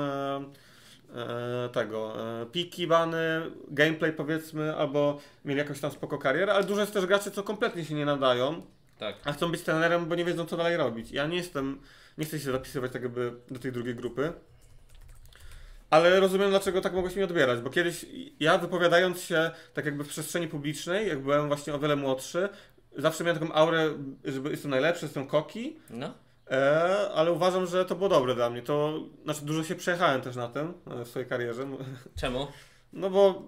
piki, bany, gameplay powiedzmy, albo mieli jakąś tam spoko karierę, ale dużo jest też graczy, co kompletnie się nie nadają, a chcą być trenerem, bo nie wiedzą, co dalej robić. Ja nie chcę się zapisywać tak jakby do tej drugiej grupy, ale rozumiem, dlaczego tak mogłeś mnie odbierać, bo kiedyś ja wypowiadając się tak jakby w przestrzeni publicznej, jak byłem właśnie o wiele młodszy, zawsze miałem taką aurę, że jestem najlepszy, jestem koki, ale uważam, że to było dobre dla mnie. To znaczy, dużo się przejechałem też na tym w swojej karierze. Czemu? No bo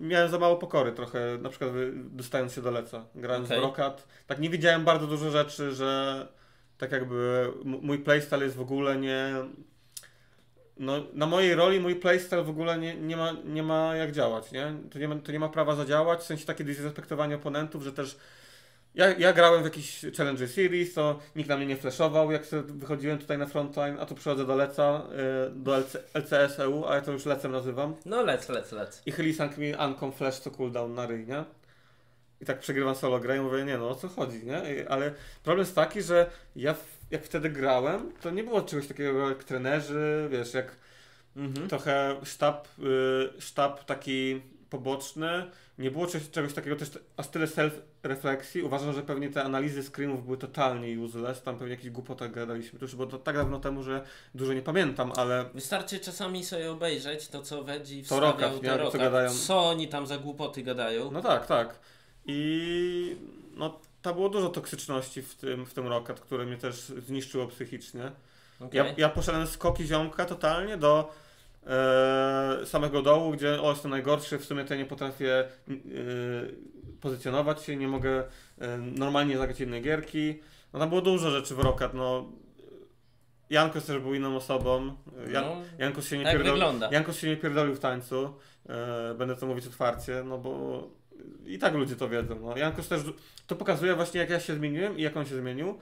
miałem za mało pokory trochę, na przykład dostając się do Leca, grając w Brokat. Tak nie widziałem bardzo dużo rzeczy, że tak jakby mój playstyle jest w ogóle nie... No, na mojej roli mój playstyle w ogóle nie ma jak działać, nie? To nie ma prawa zadziałać, w sensie takie dezrespektowanie oponentów, że też... Ja grałem w jakiś Challenger Series, to nikt na mnie nie flashował, jak wychodziłem tutaj na frontline, a tu przychodzę do Leca, do LCS EU, a ja to już Lecem nazywam. No lec. I Hylisang mi Ancom flash to cooldown na ryj, nie? I tak przegrywam solo grę i mówię, nie no, o co chodzi, nie? Ale problem jest taki, że ja jak wtedy grałem, to nie było czegoś takiego jak trenerzy, wiesz, jak trochę sztab taki poboczny. Nie było czegoś takiego też, aż tyle self-refleksji. Uważam, że pewnie te analizy screenów były totalnie useless, tam pewnie jakieś głupoty gadaliśmy, to już było to tak dawno temu, że dużo nie pamiętam, ale... Wystarczy czasami sobie obejrzeć to, co Wedzi wstawiał co oni tam za głupoty gadają. No tak. I no, tam było dużo toksyczności w tym Rocket, który mnie też zniszczyło psychicznie. Ja poszedłem z koki ziomka totalnie do... samego dołu, gdzie jestem najgorszy, w sumie to ja nie potrafię pozycjonować się, nie mogę normalnie zagrać jednej gierki. No tam było dużo rzeczy w Rocket, no. Jankos też był inną osobą. Jankos się nie pierdolił w tańcu. Będę to mówić otwarcie, no bo i tak ludzie to wiedzą. No. Jankos też, to pokazuje właśnie, jak ja się zmieniłem i jak on się zmienił.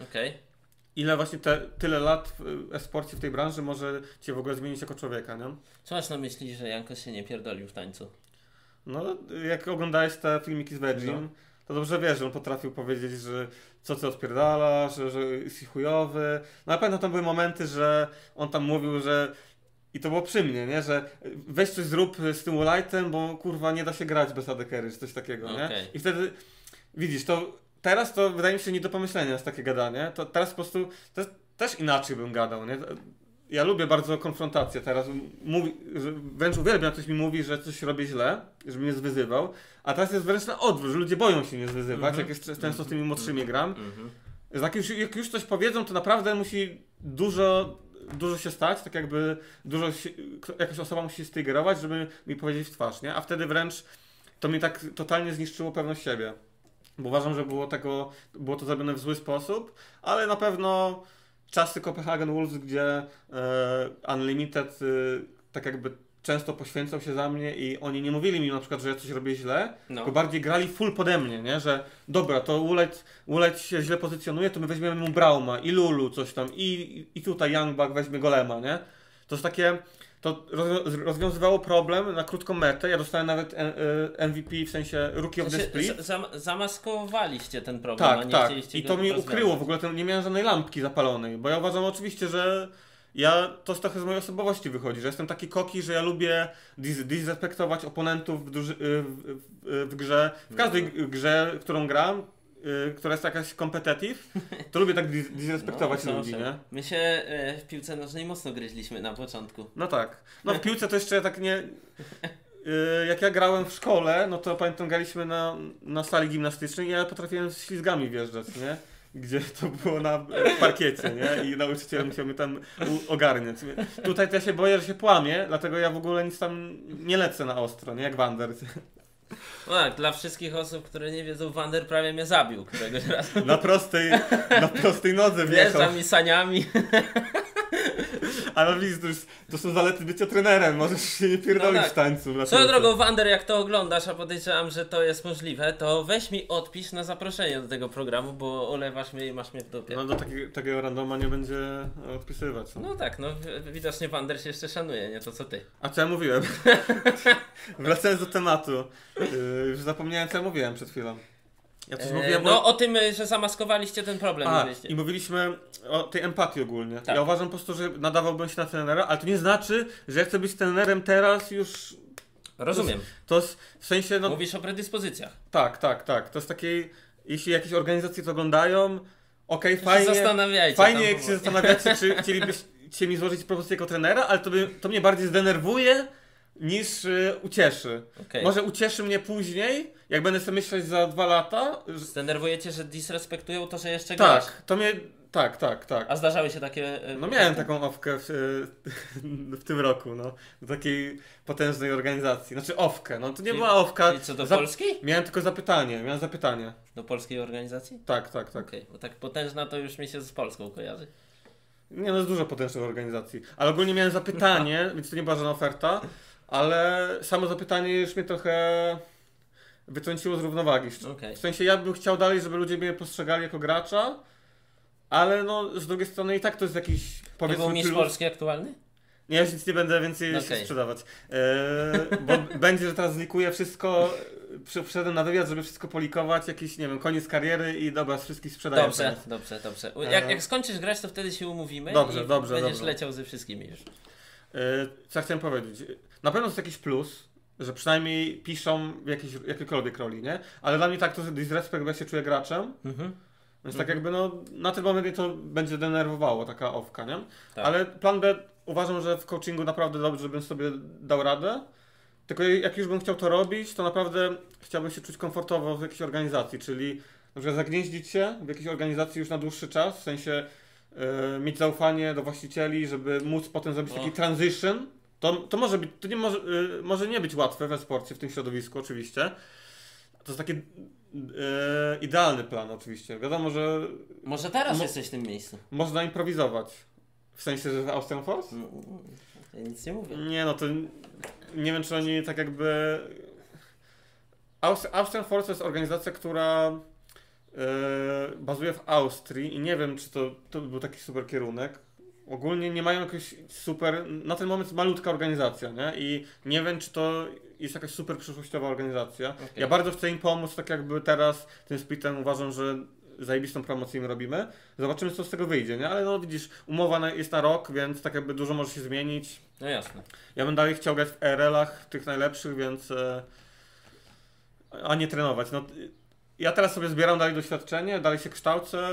Ile właśnie tyle lat w e-sporcie, w tej branży może cię w ogóle zmienić jako człowieka, nie? Co masz na myśli, że Jankos się nie pierdolił w tańcu? No, jak oglądałeś te filmiki z Vegim, to dobrze wiesz, że on potrafił powiedzieć, że co ty odpierdalasz, że jesteś chujowy. No na pewno tam były momenty, że on tam mówił, że... I to było przy mnie, nie? Że weź coś zrób z tym Lightem, bo kurwa nie da się grać bez AD Carry, czy coś takiego, nie? I wtedy, widzisz, to... Teraz to wydaje mi się nie do pomyślenia jest takie gadanie, to teraz po prostu też inaczej bym gadał, nie? Ja lubię bardzo konfrontację teraz, wręcz uwielbiam, ktoś mi mówi, że coś robię źle, żeby mnie zwyzywał, a teraz jest wręcz na odwrót, że ludzie boją się mnie zwyzywać, jak jest często z tymi młodszymi gram. Jak już coś powiedzą, to naprawdę musi dużo się stać, tak jakby jakaś osoba musi się strygerować, żeby mi powiedzieć w twarz, nie? A wtedy wręcz to mnie tak totalnie zniszczyło pewność siebie. Bo uważam, że było to zrobione w zły sposób, ale na pewno czasy Copenhagen Wolves, gdzie Unlimited tak jakby często poświęcał się za mnie i oni nie mówili mi na przykład, że ja coś robię źle, tylko bardziej grali full pode mnie, nie? Że dobra, to Ulec się źle pozycjonuje, to my weźmiemy mu Brauma i Lulu coś tam i tutaj Youngbug weźmie Golema, nie? To jest takie... To rozwiązywało problem na krótką metę. Ja dostałem nawet MVP, w sensie Rookie of the Split. Zamaskowaliście ten problem, a nie chcieliście go rozwiązać. I to mi ukryło w ogóle, nie miałem żadnej lampki zapalonej, bo ja uważam oczywiście, że to trochę z mojej osobowości wychodzi, że jestem taki koki, że ja lubię disrespektować oponentów w grze, w każdej grze, którą gram. która jest jakaś competitive, to lubię tak disrespektować ludzi, nie? My się w piłce nożnej mocno gryźliśmy na początku. No tak. No w piłce to jeszcze tak nie... Jak ja grałem w szkole, no to pamiętam, graliśmy na sali gimnastycznej i ja potrafiłem z ślizgami wjeżdżać, nie? Gdzie to było na parkiecie, nie? I nauczyciel musiał mnie tam ogarniać. Tutaj to ja się boję, że się płamie, dlatego ja w ogóle nic tam nie lecę na ostro, nie? Jak Wander. No tak, dla wszystkich osób, które nie wiedzą, Wander prawie mnie zabił któregoś razu. Na prostej nodze wjechał. Wjeżdżam i saniami. Ale widzisz, to są zalety bycia trenerem, możesz się nie pierdolić w tańcu. Swoją drogą, Wander, jak to oglądasz, a podejrzewam, że to jest możliwe, to weź mi odpisz na zaproszenie do tego programu, bo olewasz mnie i masz mnie w dupie. No do takiego randoma nie będzie odpisywać. No tak, no widocznie Wander się jeszcze szanuje, nie to co ty. A co ja mówiłem? Wracając do tematu, już zapomniałem co ja mówiłem przed chwilą. Ja coś mówiłem, no o tym, że zamaskowaliście ten problem. I mówiliśmy o tej empatii ogólnie. Tak. Ja uważam po prostu, że nadawałbym się na trenera, ale to nie znaczy, że ja chcę być trenerem teraz już... Rozumiem. To jest w sensie... No, mówisz o predyspozycjach. Tak. To jest takiej... Jeśli jakieś organizacje to oglądają, okej, fajnie. Fajnie, jak się zastanawiacie, czy chcielibyście mi złożyć propozycję jako trenera, ale to mnie bardziej zdenerwuje, niż ucieszy. Okay. Może ucieszy mnie później, jak będę sobie myśleć za 2 lata. Zdenerwujecie, że disrespektują to, że jeszcze grasz. Tak, to mnie... Tak. A zdarzały się takie... No miałem taką owkę w tym roku, no. Do takiej potężnej organizacji. Znaczy owkę, no to nie była owka. I co, do Polski? Miałem tylko zapytanie, Do polskiej organizacji? Tak. Okay. Bo tak potężna to już mi się z Polską kojarzy. Nie, no jest dużo potężnych organizacji. Ale ogólnie miałem zapytanie, więc to nie była żadna oferta. Ale samo zapytanie już mnie trochę wytrąciło z równowagi. Okay. W sensie ja bym chciał dalej, żeby ludzie mnie postrzegali jako gracza, ale no z drugiej strony i tak to jest jakiś powiedzmy... To był mistrz Polski aktualny? Nie, już nic nie będę więcej się sprzedawać. Bo będzie, że teraz znikuję wszystko, przyszedłem na wywiad, żeby wszystko polikować, jakiś, nie wiem, koniec kariery i dobra, wszystkich sprzedaję. Dobrze. Jak skończysz grać, to wtedy się umówimy i będziesz leciał ze wszystkimi już. Co ja chciałem powiedzieć? Na pewno jest jakiś plus, że przynajmniej piszą w jakiejkolwiek roli, nie? Ale dla mnie tak to jest disrespect, bo ja się czuję graczem. Więc tak jakby no, na tym momencie to będzie denerwowało, taka owka, nie? Tak. Ale plan B uważam, że w coachingu naprawdę dobrze bym sobie dał radę. Tylko jak już bym chciał to robić, to naprawdę chciałbym się czuć komfortowo w jakiejś organizacji, czyli na przykład zagnieździć się w jakiejś organizacji już na dłuższy czas, w sensie mieć zaufanie do właścicieli, żeby móc potem zrobić taki transition. To może być, to nie może nie być łatwe we sporcie, w tym środowisku oczywiście. To jest taki idealny plan oczywiście. Wiadomo, że... Może teraz jesteś w tym miejscu. Można improwizować. W sensie, że Austrian Force? No, ja nic nie mówię. Nie, no to nie wiem, czy oni tak jakby... Austrian Force to jest organizacja, która bazuje w Austrii i nie wiem, czy to był taki super kierunek. Ogólnie nie mają jakoś super, na ten moment malutka organizacja, nie? I nie wiem, czy to jest jakaś super przyszłościowa organizacja. Okay. Ja bardzo chcę im pomóc, tak jakby teraz tym splitem uważam, że zajebistą promocję im robimy. Zobaczymy, co z tego wyjdzie, nie? Ale no widzisz, umowa jest na rok, więc tak jakby dużo może się zmienić. No jasne. Ja bym dalej chciał grać w RL-ach tych najlepszych, więc... A nie trenować. No, ja teraz sobie zbieram dalej doświadczenie, dalej się kształcę,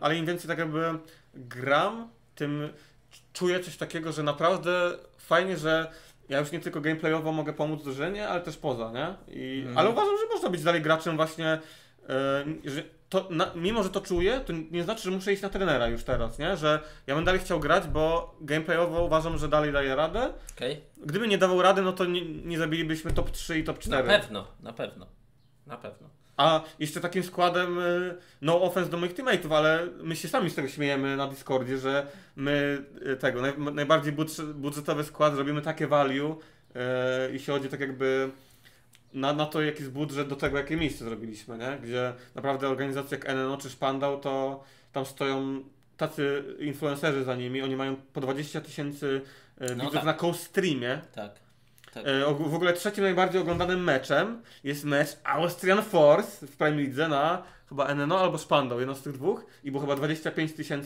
ale im więcej tak jakby gram, tym czuję coś takiego, że naprawdę fajnie, że ja już nie tylko gameplayowo mogę pomóc drużynie, ale też poza, nie? Ale uważam, że można być dalej graczem właśnie, że to, mimo, że to czuję, to nie znaczy, że muszę iść na trenera już teraz, nie? Że ja bym dalej chciał grać, bo gameplayowo uważam, że dalej daję radę. Okay. Gdyby nie dawał rady, no to nie zabilibyśmy top 3 i top 4. Na pewno. A jeszcze takim składem, no offense do moich teammateów, ale my się sami z tego śmiejemy na Discordzie, że my tego najbardziej budżetowy skład robimy takie value, jeśli chodzi tak jakby na to, jaki jest budżet do tego, jakie miejsce zrobiliśmy, nie? Gdzie naprawdę organizacje jak NNO czy Szpandał, to tam stoją tacy influencerzy za nimi, oni mają po 20 000 widzów na co-streamie. Tak. W ogóle trzecim najbardziej oglądanym meczem jest mecz Austrian Force w Prime League na chyba NNO albo Spandau, jedno z tych dwóch i było chyba 25 000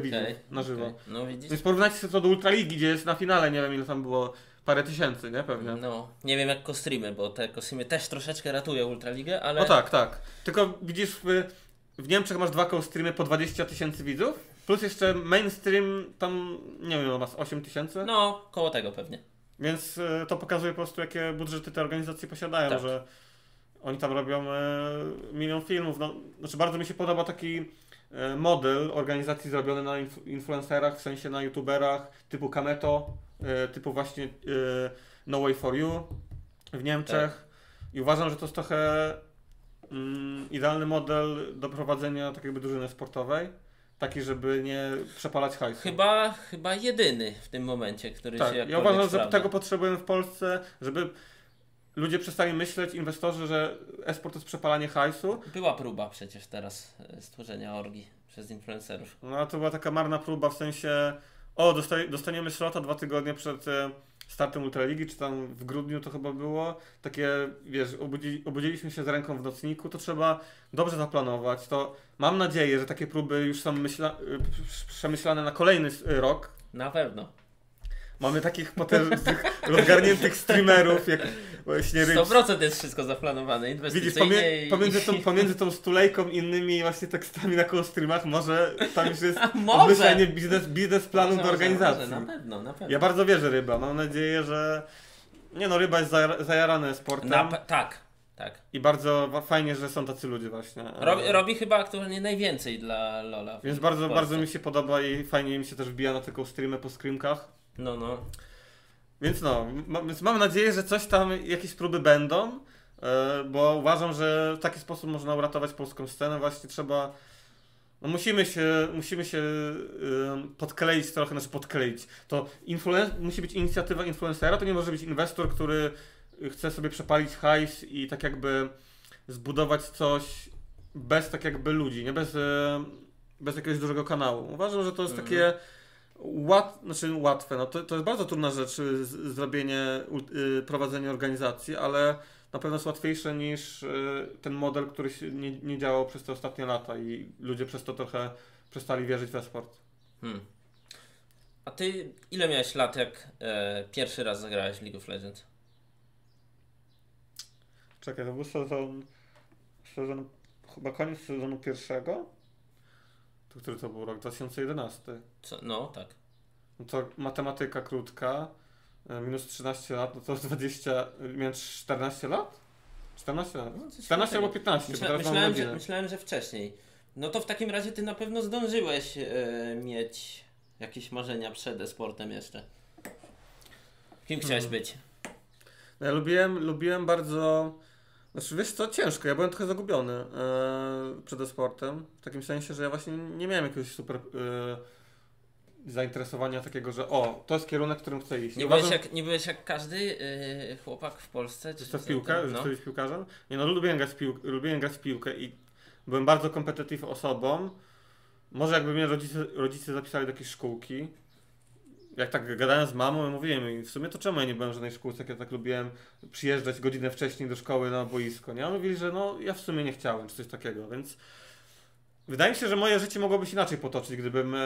widzów na żywo. No widzisz. Więc porównajcie sobie to do Ultraligi, gdzie jest na finale, nie wiem ile tam było, parę tysięcy, nie? Pewnie. No, nie wiem jak kostrymy, bo te kostrymy też troszeczkę ratują Ultraligę, ale... No tak, tak. Tylko widzisz, w Niemczech masz dwa kostrymy po 20 tysięcy widzów, plus jeszcze mainstream tam, nie wiem, masz 8 tysięcy? No, koło tego pewnie. Więc to pokazuje po prostu, jakie budżety te organizacje posiadają, tak. Że oni tam robią milion filmów. No, znaczy bardzo mi się podoba taki model organizacji zrobiony na influencerach, w sensie na youtuberach, typu Kameto, typu właśnie No Way For You w Niemczech. Tak. I uważam, że to jest trochę idealny model do prowadzenia tak jakby drużyny sportowej. Taki, żeby nie przepalać hajsu. Chyba jedyny w tym momencie, który tak, się jakkolwiek ja uważam, że tego potrzebujemy w Polsce, żeby ludzie przestali myśleć, inwestorzy, że e-sport to jest przepalanie hajsu. Była próba przecież teraz stworzenia orgi przez influencerów. No to była taka marna próba, w sensie dostaniemy szrota 2 tygodnie przed startem Ultraligi, czy tam w grudniu to chyba było. Takie, wiesz, obudziliśmy się z ręką w nocniku, to trzeba dobrze zaplanować. To mam nadzieję, że takie próby już są przemyślane na kolejny rok. Na pewno. Mamy takich potężnych, rozgarniętych streamerów, jak właśnie Rybs. 100% jest wszystko zaplanowane, inwestycyjnie. Widzisz, pomiędzy tą stulejką i innymi właśnie tekstami na koło streamach może tam już jest myślenie biznesplanu do organizacji. Może, na pewno. Ja bardzo wierzę Ryba, mam nadzieję, że... Nie no, Ryba jest zajarany sportem. Tak. I bardzo fajnie, że są tacy ludzie właśnie. Robi chyba aktualnie najwięcej dla Lola. Więc bardzo mi się podoba i fajnie mi się też wbija na taką streamę po screamkach. No. Więc więc mam nadzieję, że coś tam, jakieś próby będą, bo uważam, że w taki sposób można uratować polską scenę. Właśnie trzeba, musimy się podkleić trochę, znaczy podkleić. To musi być inicjatywa influencera, to nie może być inwestor, który chce sobie przepalić hajs i tak jakby zbudować coś bez tak jakby ludzi, nie bez jakiegoś dużego kanału. Uważam, że to jest takie... Łatwe, to jest bardzo trudna rzecz zrobienie, prowadzenie organizacji, ale na pewno jest łatwiejsze niż ten model, który się nie działał przez te ostatnie lata i ludzie przez to trochę przestali wierzyć we sport. A ty ile miałeś lat, jak pierwszy raz zagrałeś w League of Legends? Czekaj, to był sezon chyba koniec sezonu pierwszego. Który to był rok? 2011. No, tak. No to matematyka krótka, minus 13 lat, no to 20, miałem 14 lat? 14 lat. 14 albo 15, myślałem, że wcześniej. No to w takim razie ty na pewno zdążyłeś mieć jakieś marzenia przed e-sportem jeszcze. Kim chciałeś być? No ja lubiłem bardzo... Znaczy, wiesz co, ciężko, ja byłem trochę zagubiony przed e-sportem, w takim sensie, że ja właśnie nie miałem jakiegoś super zainteresowania takiego, że to jest kierunek, w którym chcę iść. Nie byłeś jak każdy chłopak w Polsce? Czy to w piłkę? Że chcesz być piłkarzem? Nie no, lubiłem grać w piłkę i byłem bardzo competitive osobą. Może jakby mnie rodzice zapisali do jakiejś szkółki. Jak tak gadałem z mamą, mówiłem jej, w sumie to czemu ja nie byłem w żadnej szkółce, jak ja tak lubiłem przyjeżdżać godzinę wcześniej do szkoły na boisko, nie? A mówili, że ja w sumie nie chciałem, czy coś takiego, więc... Wydaje mi się, że moje życie mogłoby się inaczej potoczyć, gdybym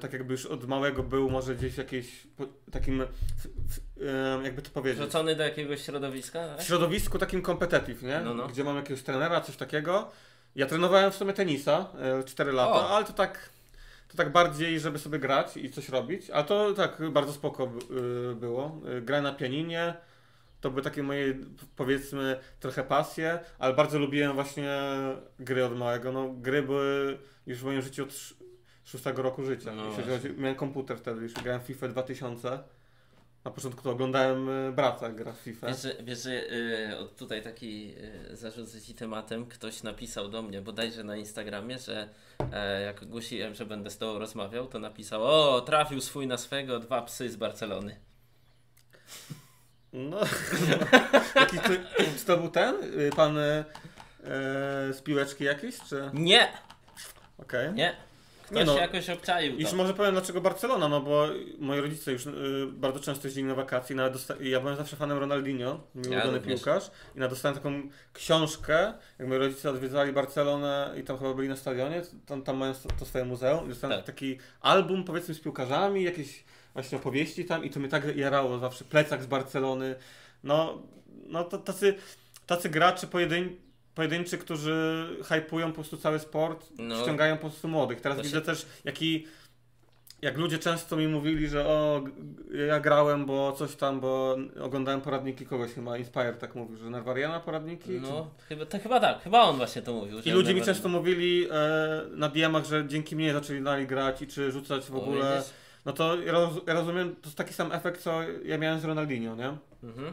tak jakby już od małego był może gdzieś jakiś takim, jakby to powiedzieć... Wrzucony do jakiegoś środowiska, tak? W środowisku takim competitive, nie? No. Gdzie mam jakiegoś trenera, coś takiego. Ja trenowałem w sumie tenisa 4 lata, ale to tak... To tak bardziej, żeby sobie grać i coś robić, a to tak bardzo spoko było. Grałem na pianinie, to były takie moje, powiedzmy, trochę pasje, ale bardzo lubiłem właśnie gry od małego. Gry były już w moim życiu od 6 roku życia. Miałem komputer wtedy, już grałem w FIFA 2000. Na początku to oglądałem brata, gra w FIFA. Wiesz, że tutaj taki zarzucę ci tematem, ktoś napisał do mnie, bodajże na Instagramie, że jak ogłosiłem, że będę z tobą rozmawiał, to napisał, trafił swój na swego, 2 psy z Barcelony. Czy to był ten? Pan z piłeczki jakiś? Czy... Nie. Okej. Nie. Ktoś się jakoś obczaił. Iż może powiem dlaczego Barcelona, bo moi rodzice już bardzo często jeździli na wakacje. Ja byłem zawsze fanem Ronaldinho, mój ulubiony piłkarz. I dostałem taką książkę, jak moi rodzice odwiedzali Barcelonę i tam chyba byli na stadionie, tam mają to swoje muzeum. I dostałem taki album, powiedzmy, z piłkarzami, jakieś właśnie opowieści tam i to mnie tak jarało zawsze. Plecak z Barcelony. No to tacy gracze pojedynczy, którzy hypują po prostu cały sport, ściągają po prostu młodych. Teraz widzę też, jak ludzie często mi mówili, że o, ja grałem, bo coś tam, bo oglądałem poradniki kogoś, chyba Inspire tak mówił, że Nerwariana poradniki? No, chyba tak, chyba on właśnie to mówił. I ludzie mi często mówili na DM-ach, że dzięki mnie zaczęli grać i czy rzucać w ogóle. No to ja rozumiem, to jest taki sam efekt, co ja miałem z Ronaldinho, nie? Mhm.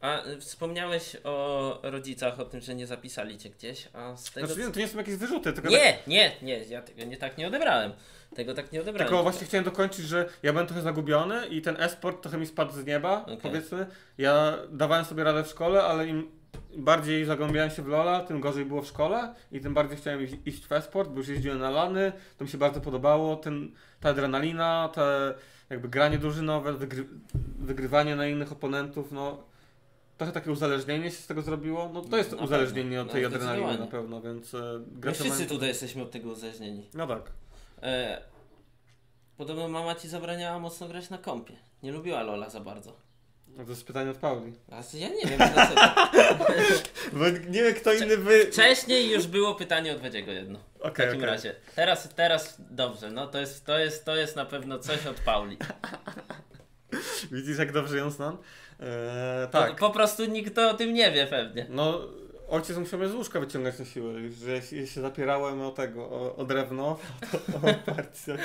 A wspomniałeś o rodzicach, o tym, że nie zapisali cię gdzieś, a z tego... Znaczy, to nie są jakieś wyrzuty, tylko... Nie, ja tego tak nie odebrałem. Tylko właśnie chciałem dokończyć, że ja byłem trochę zagubiony i ten e-sport trochę mi spadł z nieba, powiedzmy. Ja dawałem sobie radę w szkole, ale im bardziej zagłębiałem się w LoL'a, tym gorzej było w szkole i tym bardziej chciałem iść w e-sport, bo już jeździłem na lany, to mi się bardzo podobało, ta adrenalina, te jakby granie drużynowe, wygrywanie na innych oponentów, trochę takie uzależnienie się z tego zrobiło, to jest uzależnienie od tej adrenaliny na pewno, więc... Wszyscy tutaj jesteśmy od tego uzależnieni. No tak. Podobno mama ci zabraniała mocno grać na kompie, nie lubiła LoL'a za bardzo. No to jest pytanie od Pauli. Ja nie wiem dlaczego. Bo nie wiem kto inny by... Wcześniej już było pytanie od Wedziego jedno. W takim razie. Teraz dobrze, to jest na pewno coś od Pauli. Widzisz jak dobrze ją znam? Tak. Po prostu nikt o tym nie wie pewnie. No ojciec musiał mnie z łóżka wyciągać na siłę, że ja się zapierałem o drewno, o oparcie.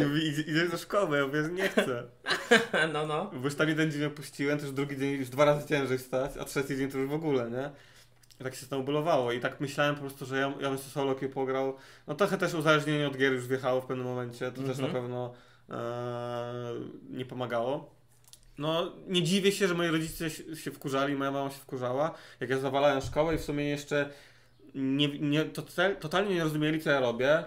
I mówi, idziesz do szkoły, ja mówię, że nie chcę. Bo już tam jeden dzień opuściłem, to już drugi dzień już dwa razy ciężej stać, a trzeci dzień to już w ogóle, nie? I tak się to bólowało i tak myślałem po prostu, że ja bym solo pograł. No trochę też uzależnienie od gier już wjechało w pewnym momencie, to też na pewno nie pomagało. Nie dziwię się, że moi rodzice się wkurzali, moja mama się wkurzała, jak ja zawalałem szkołę i w sumie jeszcze totalnie nie rozumieli, co ja robię.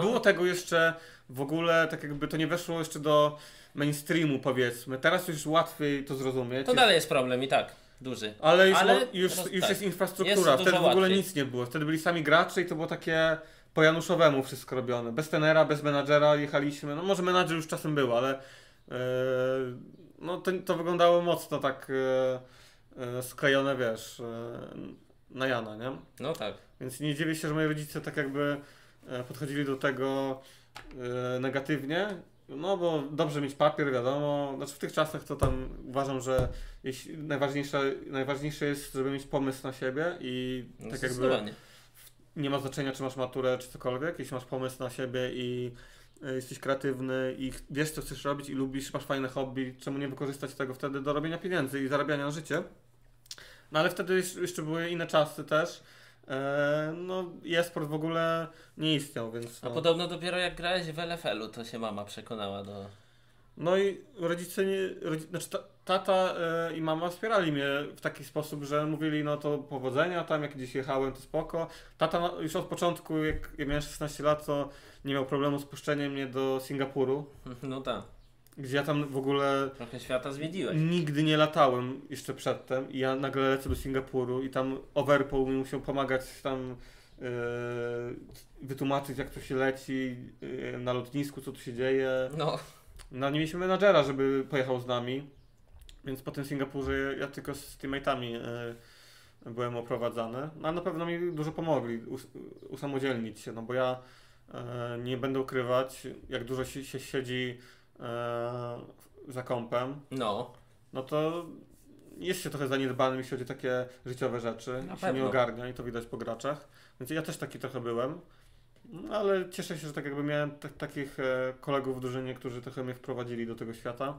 Było tego jeszcze w ogóle, tak jakby to nie weszło jeszcze do mainstreamu, powiedzmy. Teraz już łatwiej to zrozumieć. To dalej jest problem i tak duży. Ale już jest infrastruktura, wtedy w ogóle nic nie było. Wtedy byli sami gracze i to było takie po januszowemu wszystko robione. Bez tenera, bez menadżera jechaliśmy. No może menadżer już czasem był, ale... to wyglądało mocno tak sklejone, wiesz, na Jana, nie? No tak. Więc nie dziwię się, że moi rodzice tak jakby podchodzili do tego negatywnie, bo dobrze mieć papier, wiadomo. Znaczy w tych czasach to tam uważam, że najważniejsze jest, żeby mieć pomysł na siebie i tak jakby nie ma znaczenia, czy masz maturę, czy cokolwiek, jeśli masz pomysł na siebie i jesteś kreatywny i wiesz co chcesz robić i lubisz, masz fajne hobby, czemu nie wykorzystać tego wtedy do robienia pieniędzy i zarabiania na życie. Ale wtedy jeszcze były inne czasy też. E-sport w ogóle nie istniał, więc... A podobno dopiero jak grałeś w LFL-u, to się mama przekonała do... I rodzice tata i mama wspierali mnie w taki sposób, że mówili, to powodzenia tam, jak gdzieś jechałem, to spoko. Tata już od początku, jak ja miałem 16 lat, to nie miał problemu z puszczeniem mnie do Singapuru. No tak. Gdzie ja tam w ogóle... Trochę świata zwiedziłeś. Nigdy nie latałem jeszcze przedtem i ja nagle lecę do Singapuru i tam Overpool mi musiał pomagać tam wytłumaczyć, jak to się leci na lotnisku, co tu się dzieje. Nie mieliśmy menadżera, żeby pojechał z nami, więc po tym Singapurze ja tylko z teammate'ami byłem oprowadzany. A na pewno mi dużo pomogli usamodzielnić się, bo ja nie będę ukrywać, jak dużo się siedzi za kompem, to jest się trochę zaniedbanym, jeśli chodzi o takie życiowe rzeczy, się nie ogarnia i to widać po graczach, więc ja też taki trochę byłem. Ale cieszę się, że tak jakby miałem takich kolegów w drużynie, którzy trochę mnie wprowadzili do tego świata.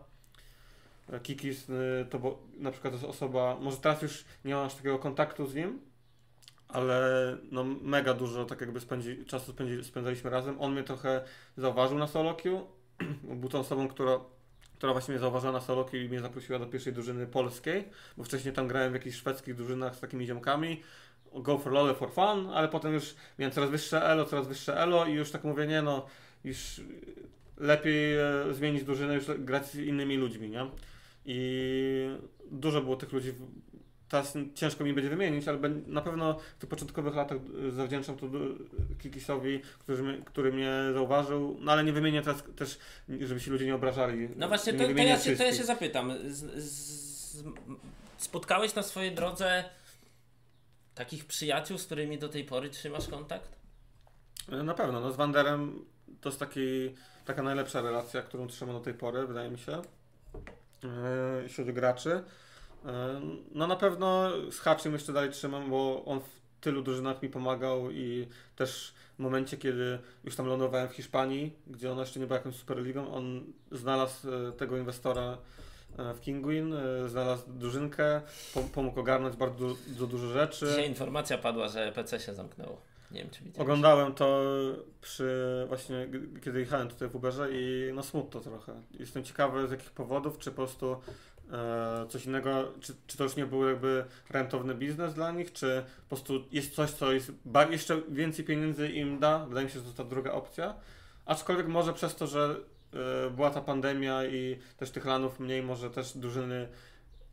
Kikis to na przykład jest osoba, może teraz już nie mam aż takiego kontaktu z nim, ale mega dużo tak jakby czasu spędzaliśmy razem. On mnie trochę zauważył na solo queue, był tą osobą, która właśnie mnie zauważyła na solo queue i mnie zaprosiła do pierwszej drużyny polskiej, bo wcześniej tam grałem w jakichś szwedzkich drużynach z takimi ziomkami. Go for LoL for fun, ale potem już miałem coraz wyższe elo i już tak mówię, już lepiej zmienić drużynę, już grać z innymi ludźmi, nie? I dużo było tych ludzi Teraz ciężko mi będzie wymienić, ale na pewno w tych początkowych latach zawdzięczam to Kikisowi, który mnie zauważył, no ale nie wymienię teraz też, żeby się ludzie nie obrażali. No właśnie, to ja się zapytam. Spotkałeś na swojej drodze takich przyjaciół, z którymi do tej pory trzymasz kontakt? Na pewno, no z Wanderem to jest taka najlepsza relacja, którą trzymam do tej pory, wydaje mi się, wśród graczy. No na pewno z Haczym jeszcze dalej trzymam, bo on w tylu drużynach mi pomagał i też w momencie, kiedy już tam lądowałem w Hiszpanii, gdzie ona jeszcze nie była jakąś superligą, on znalazł tego inwestora w Kinguin, znalazł drużynkę, pomógł ogarnąć bardzo dużo rzeczy. Dzisiaj informacja padła, że PC się zamknęło. Nie wiem, czy widziałeś. Oglądałem to właśnie kiedy jechałem tutaj w Uberze i no smutno trochę. Jestem ciekawy z jakich powodów, czy po prostu coś innego, czy to już nie był jakby rentowny biznes dla nich, czy po prostu jest coś, co jest jeszcze więcej pieniędzy im da. Wydaje mi się, że to ta druga opcja. Aczkolwiek może przez to, że była ta pandemia i też tych lanów mniej, może też drużyny.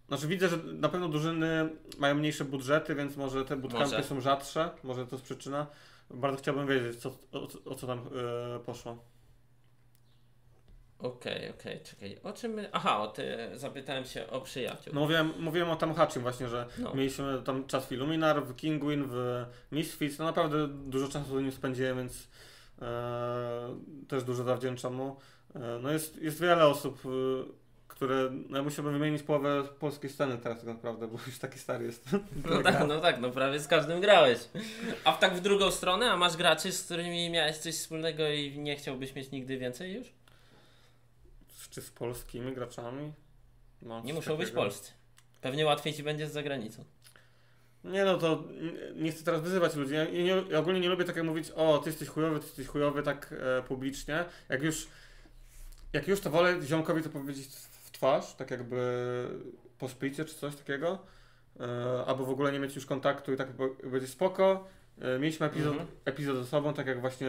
Znaczy widzę, że na pewno drużyny mają mniejsze budżety, więc może te bootcampy są rzadsze, może to jest przyczyna. Bardzo chciałbym wiedzieć, o co tam poszło. Okej, czekaj, o czym my... Aha, zapytałem się o przyjaciół. No mówiłem o tam Haczym właśnie, że mieliśmy tam czas w Illuminar, w Kinguin, w Misfits, no naprawdę dużo czasu z nim spędziłem, więc też dużo zawdzięczam mu. No jest wiele osób, które, no ja musiałbym wymienić połowę polskiej sceny teraz tak naprawdę, bo już taki stary jest. No tak, prawie z każdym grałeś. A tak w drugą stronę, a masz graczy, z którymi miałeś coś wspólnego i nie chciałbyś mieć nigdy więcej już? Czy z polskimi graczami? Nie muszą być polscy. Pewnie łatwiej ci będzie z zagranicą. Nie no, to nie chcę teraz wyzywać ludzi. Ja ogólnie nie lubię tak jak mówić, o ty jesteś chujowy tak publicznie. Jak już to wolę ziomkowi to powiedzieć w twarz, tak jakby po splicie czy coś takiego, albo w ogóle nie mieć już kontaktu i tak będzie spoko. Mieliśmy epizod ze sobą, tak jak właśnie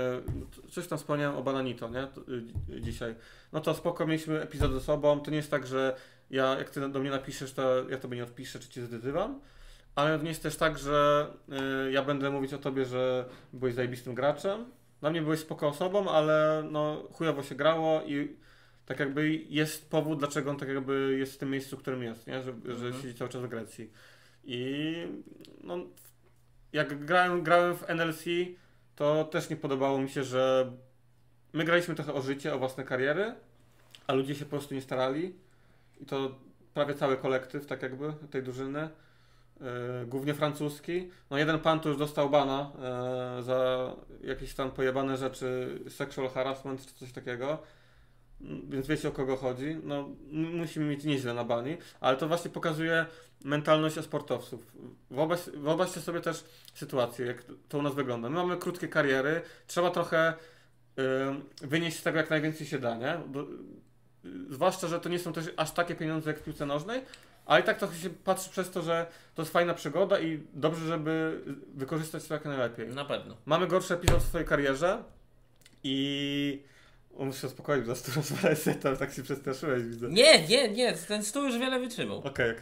coś tam wspomniałem o Bananito, nie? Dzisiaj. No to spoko, mieliśmy epizod ze sobą. To nie jest tak, że jak ty do mnie napiszesz, to ja tobie nie odpiszę, czy cię zdytywam. Ale nie jest też tak, że ja będę mówić o tobie, że byłeś zajebistym graczem. Dla mnie byłeś spoko osobą, ale no chujowo się grało i tak jakby jest powód, dlaczego on tak jakby jest w tym miejscu, w którym jest, nie? Że siedzi cały czas w Grecji. I no... Jak grałem w NLC, to też nie podobało mi się, że my graliśmy trochę o życie, o własne kariery, a ludzie się po prostu nie starali. I to prawie cały kolektyw, tak jakby, tej drużyny, głównie francuski. No jeden pan to już dostał bana za jakieś tam pojebane rzeczy, sexual harassment czy coś takiego. Więc wiecie, o kogo chodzi. No, musimy mieć nieźle na bani, ale to właśnie pokazuje mentalność sportowców. Wyobraźcie sobie też sytuację, jak to u nas wygląda. My mamy krótkie kariery, trzeba trochę wynieść z tego jak najwięcej się da, nie? Zwłaszcza, że to nie są też aż takie pieniądze jak w piłce nożnej, ale i tak trochę się patrzy przez to, że to jest fajna przygoda i dobrze, żeby wykorzystać to jak najlepiej. Na pewno. Mamy gorszy epizod w swojej karierze i... Muszę się uspokoić, bo zaraz rozwalać setup, tak się przestraszyłeś, widzę. Nie, ten stół już wiele wytrzymał. Okej.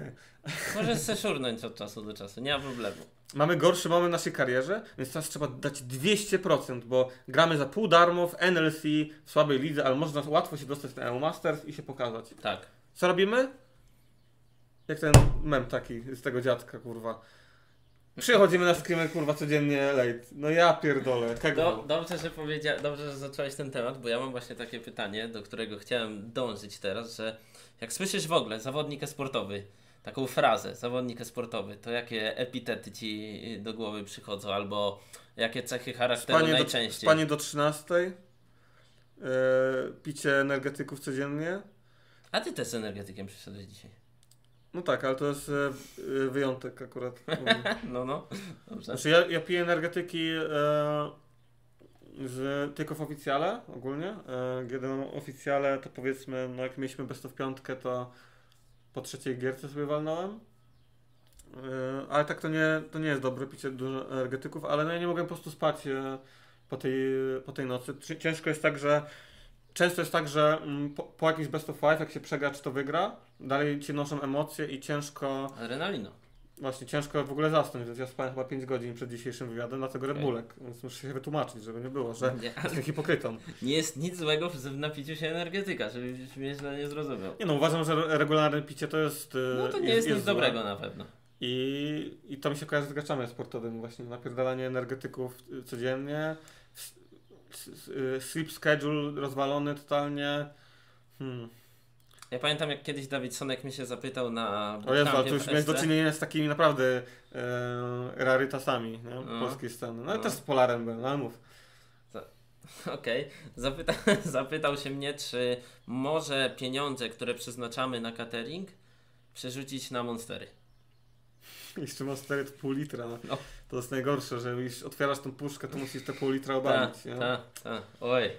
Możesz se szurnąć od czasu do czasu, nie ma problemu. Mamy gorszy moment w naszej karierze, więc teraz trzeba dać 200%, bo gramy za pół darmo w NLC, w słabej lidze, ale można łatwo się dostać na EU Masters i się pokazać. Tak. Co robimy? Jak ten mem taki z tego dziadka, kurwa. Przychodzimy na screamer, kurwa, codziennie late. No ja pierdolę. Dobrze, że zacząłeś ten temat, bo ja mam właśnie takie pytanie, do którego chciałem dążyć teraz, że jak słyszysz w ogóle zawodnik e-sportowy, taką frazę, zawodnik e-sportowy, to jakie epitety ci do głowy przychodzą, albo jakie cechy charakteru najczęściej? Spanie do 13:00, picie energetyków codziennie. A ty też z energetykiem przyszedłeś dzisiaj. No tak, ale to jest wyjątek akurat. No. Dobrze. Znaczy ja piję energetyki tylko w oficjale ogólnie. Kiedy mam oficjale, to powiedzmy, no jak mieliśmy best of 5, to po 3 gierce sobie walnąłem. Ale tak to nie jest dobre picie dużo energetyków, ale no ja nie mogłem po prostu spać po tej nocy. Ciężko jest tak, że... Często jest tak, że po jakimś best of 5, jak się przegra, czy to wygra, dalej cię noszą emocje i ciężko... Adrenalina. Właśnie, ciężko w ogóle zasnąć, więc ja spałem chyba 5 godzin przed dzisiejszym wywiadem, dlatego Red Bullek, więc muszę się wytłumaczyć, żeby nie było, że jestem hipokrytą. Nie jest nic złego w napiciu się energetyka, żebyś mnie źle nie zrozumiał. Nie no, uważam, że regularne picie to jest... No to nie jest nic dobrego na pewno. I to mi się kojarzy z graczami sportowymi właśnie, napierdalanie energetyków codziennie, sleep schedule rozwalony totalnie. Ja pamiętam, jak kiedyś Dawid Sonek mnie się zapytał na... O Jezu, ale tu już miałeś do czynienia z takimi naprawdę rarytasami polskiej sceny. No i też z Polarem byłem, ale mów. Okej. Zapytał się mnie, czy może pieniądze, które przeznaczamy na catering, przerzucić na Monstery. Jeszcze Monstery to pół litra. No. To jest najgorsze, że już otwierasz tą puszkę, to musisz te pół litra obalić. Oj.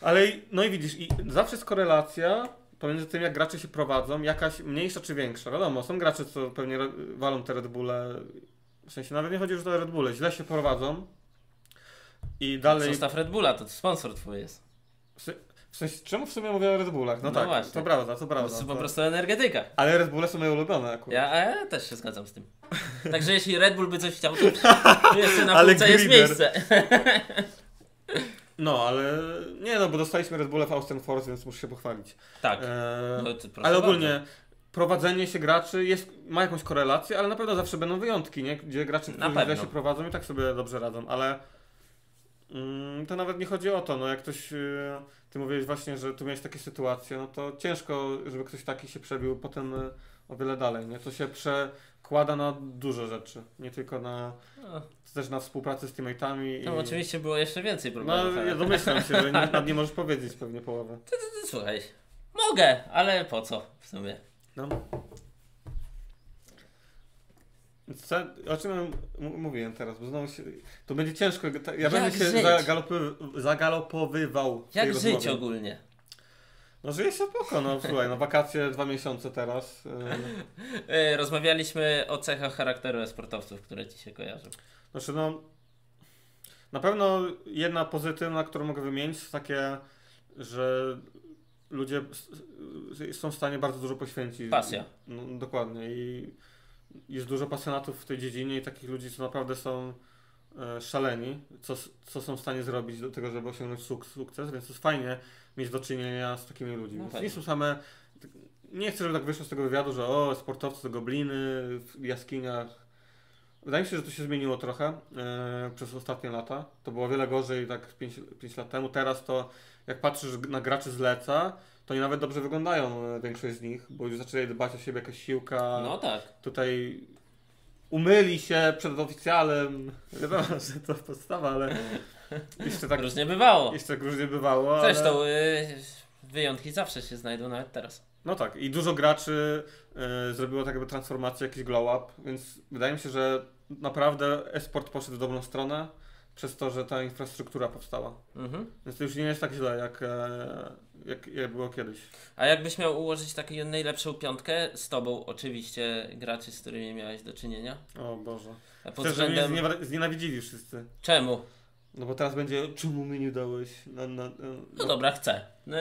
Ale no i widzisz, i zawsze jest korelacja pomiędzy tym, jak gracze się prowadzą, jakaś mniejsza czy większa. Wiadomo, są gracze, co pewnie walą te Red Bulle, w sensie nawet nie chodzi już o Red Bulle, źle się prowadzą i dalej... Zostaw Red Bulla, to sponsor twój jest. W sensie, czemu w sumie mówię o Red Bullach? No tak, właśnie. To prawda. To jest po prostu energetyka. Ale Red Bulle są moje ulubione akurat. Ja też się zgadzam z tym. Także jeśli Red Bull by coś chciał, to jeszcze na półce jest miejsce. No, ale nie no, bo dostaliśmy Red Bulla w Austin Force, więc muszę się pochwalić. Tak. Ale ogólnie prowadzenie się graczy ma jakąś korelację, ale na pewno zawsze będą wyjątki, nie? Gdzie gracze, którzy się prowadzą i tak sobie dobrze radzą, ale to nawet nie chodzi o to, no jak ktoś, ty mówiłeś właśnie, że tu miałeś takie sytuacje, no to ciężko, żeby ktoś taki się przebił potem o wiele dalej, nie? To się przekłada na dużo rzeczy, nie tylko na... też na współpracy z teammate'ami. No oczywiście było jeszcze więcej problemów. No ja domyślam się, że nad nie możesz powiedzieć pewnie połowę. Ty słuchaj, mogę, ale po co w sumie? No. O czym ja mówiłem teraz, bo znowu się... To będzie ciężko, ja będę się zagalopowywał. Jak żyć rozmowie. Ogólnie? No żyje się spoko, no słuchaj, no wakacje 2 miesiące teraz. Rozmawialiśmy o cechach charakteru sportowców, które ci się kojarzą. Znaczy no, na pewno jedna pozytywna, którą mogę wymienić, takie, że ludzie są w stanie bardzo dużo poświęcić. Pasja. No, dokładnie i jest dużo pasjonatów w tej dziedzinie i takich ludzi, co naprawdę są szaleni, co są w stanie zrobić do tego, żeby osiągnąć sukces, więc to jest fajnie mieć do czynienia z takimi ludźmi. No nie są same, nie chcę, żeby tak wyszło z tego wywiadu, że o, sportowcy to gobliny w jaskiniach. Wydaje mi się, że to się zmieniło trochę przez ostatnie lata. To było wiele gorzej tak 5 lat temu. Teraz to jak patrzysz na graczy z Leca, to oni nawet dobrze wyglądają, większość z nich, bo już zaczęli dbać o siebie, jakaś siłka. No tak. Tutaj umyli się przed oficjalem. Wiadomo, że to podstawa, ale jeszcze tak różnie bywało. Zresztą wyjątki zawsze się znajdą nawet teraz. No tak, i dużo graczy zrobiło tak jakby transformację, jakiś glow-up, więc wydaje mi się, że naprawdę e-sport poszedł w dobrą stronę przez to, że ta infrastruktura powstała. Więc to już nie jest tak źle, jak było kiedyś. A jakbyś miał ułożyć taką najlepszą piątkę z tobą, oczywiście graczy, z którymi miałeś do czynienia? O Boże. Względem... Mnie znienawidzili wszyscy. Czemu? No bo teraz będzie, czemu mi nie dałeś? No dobra, chcę. No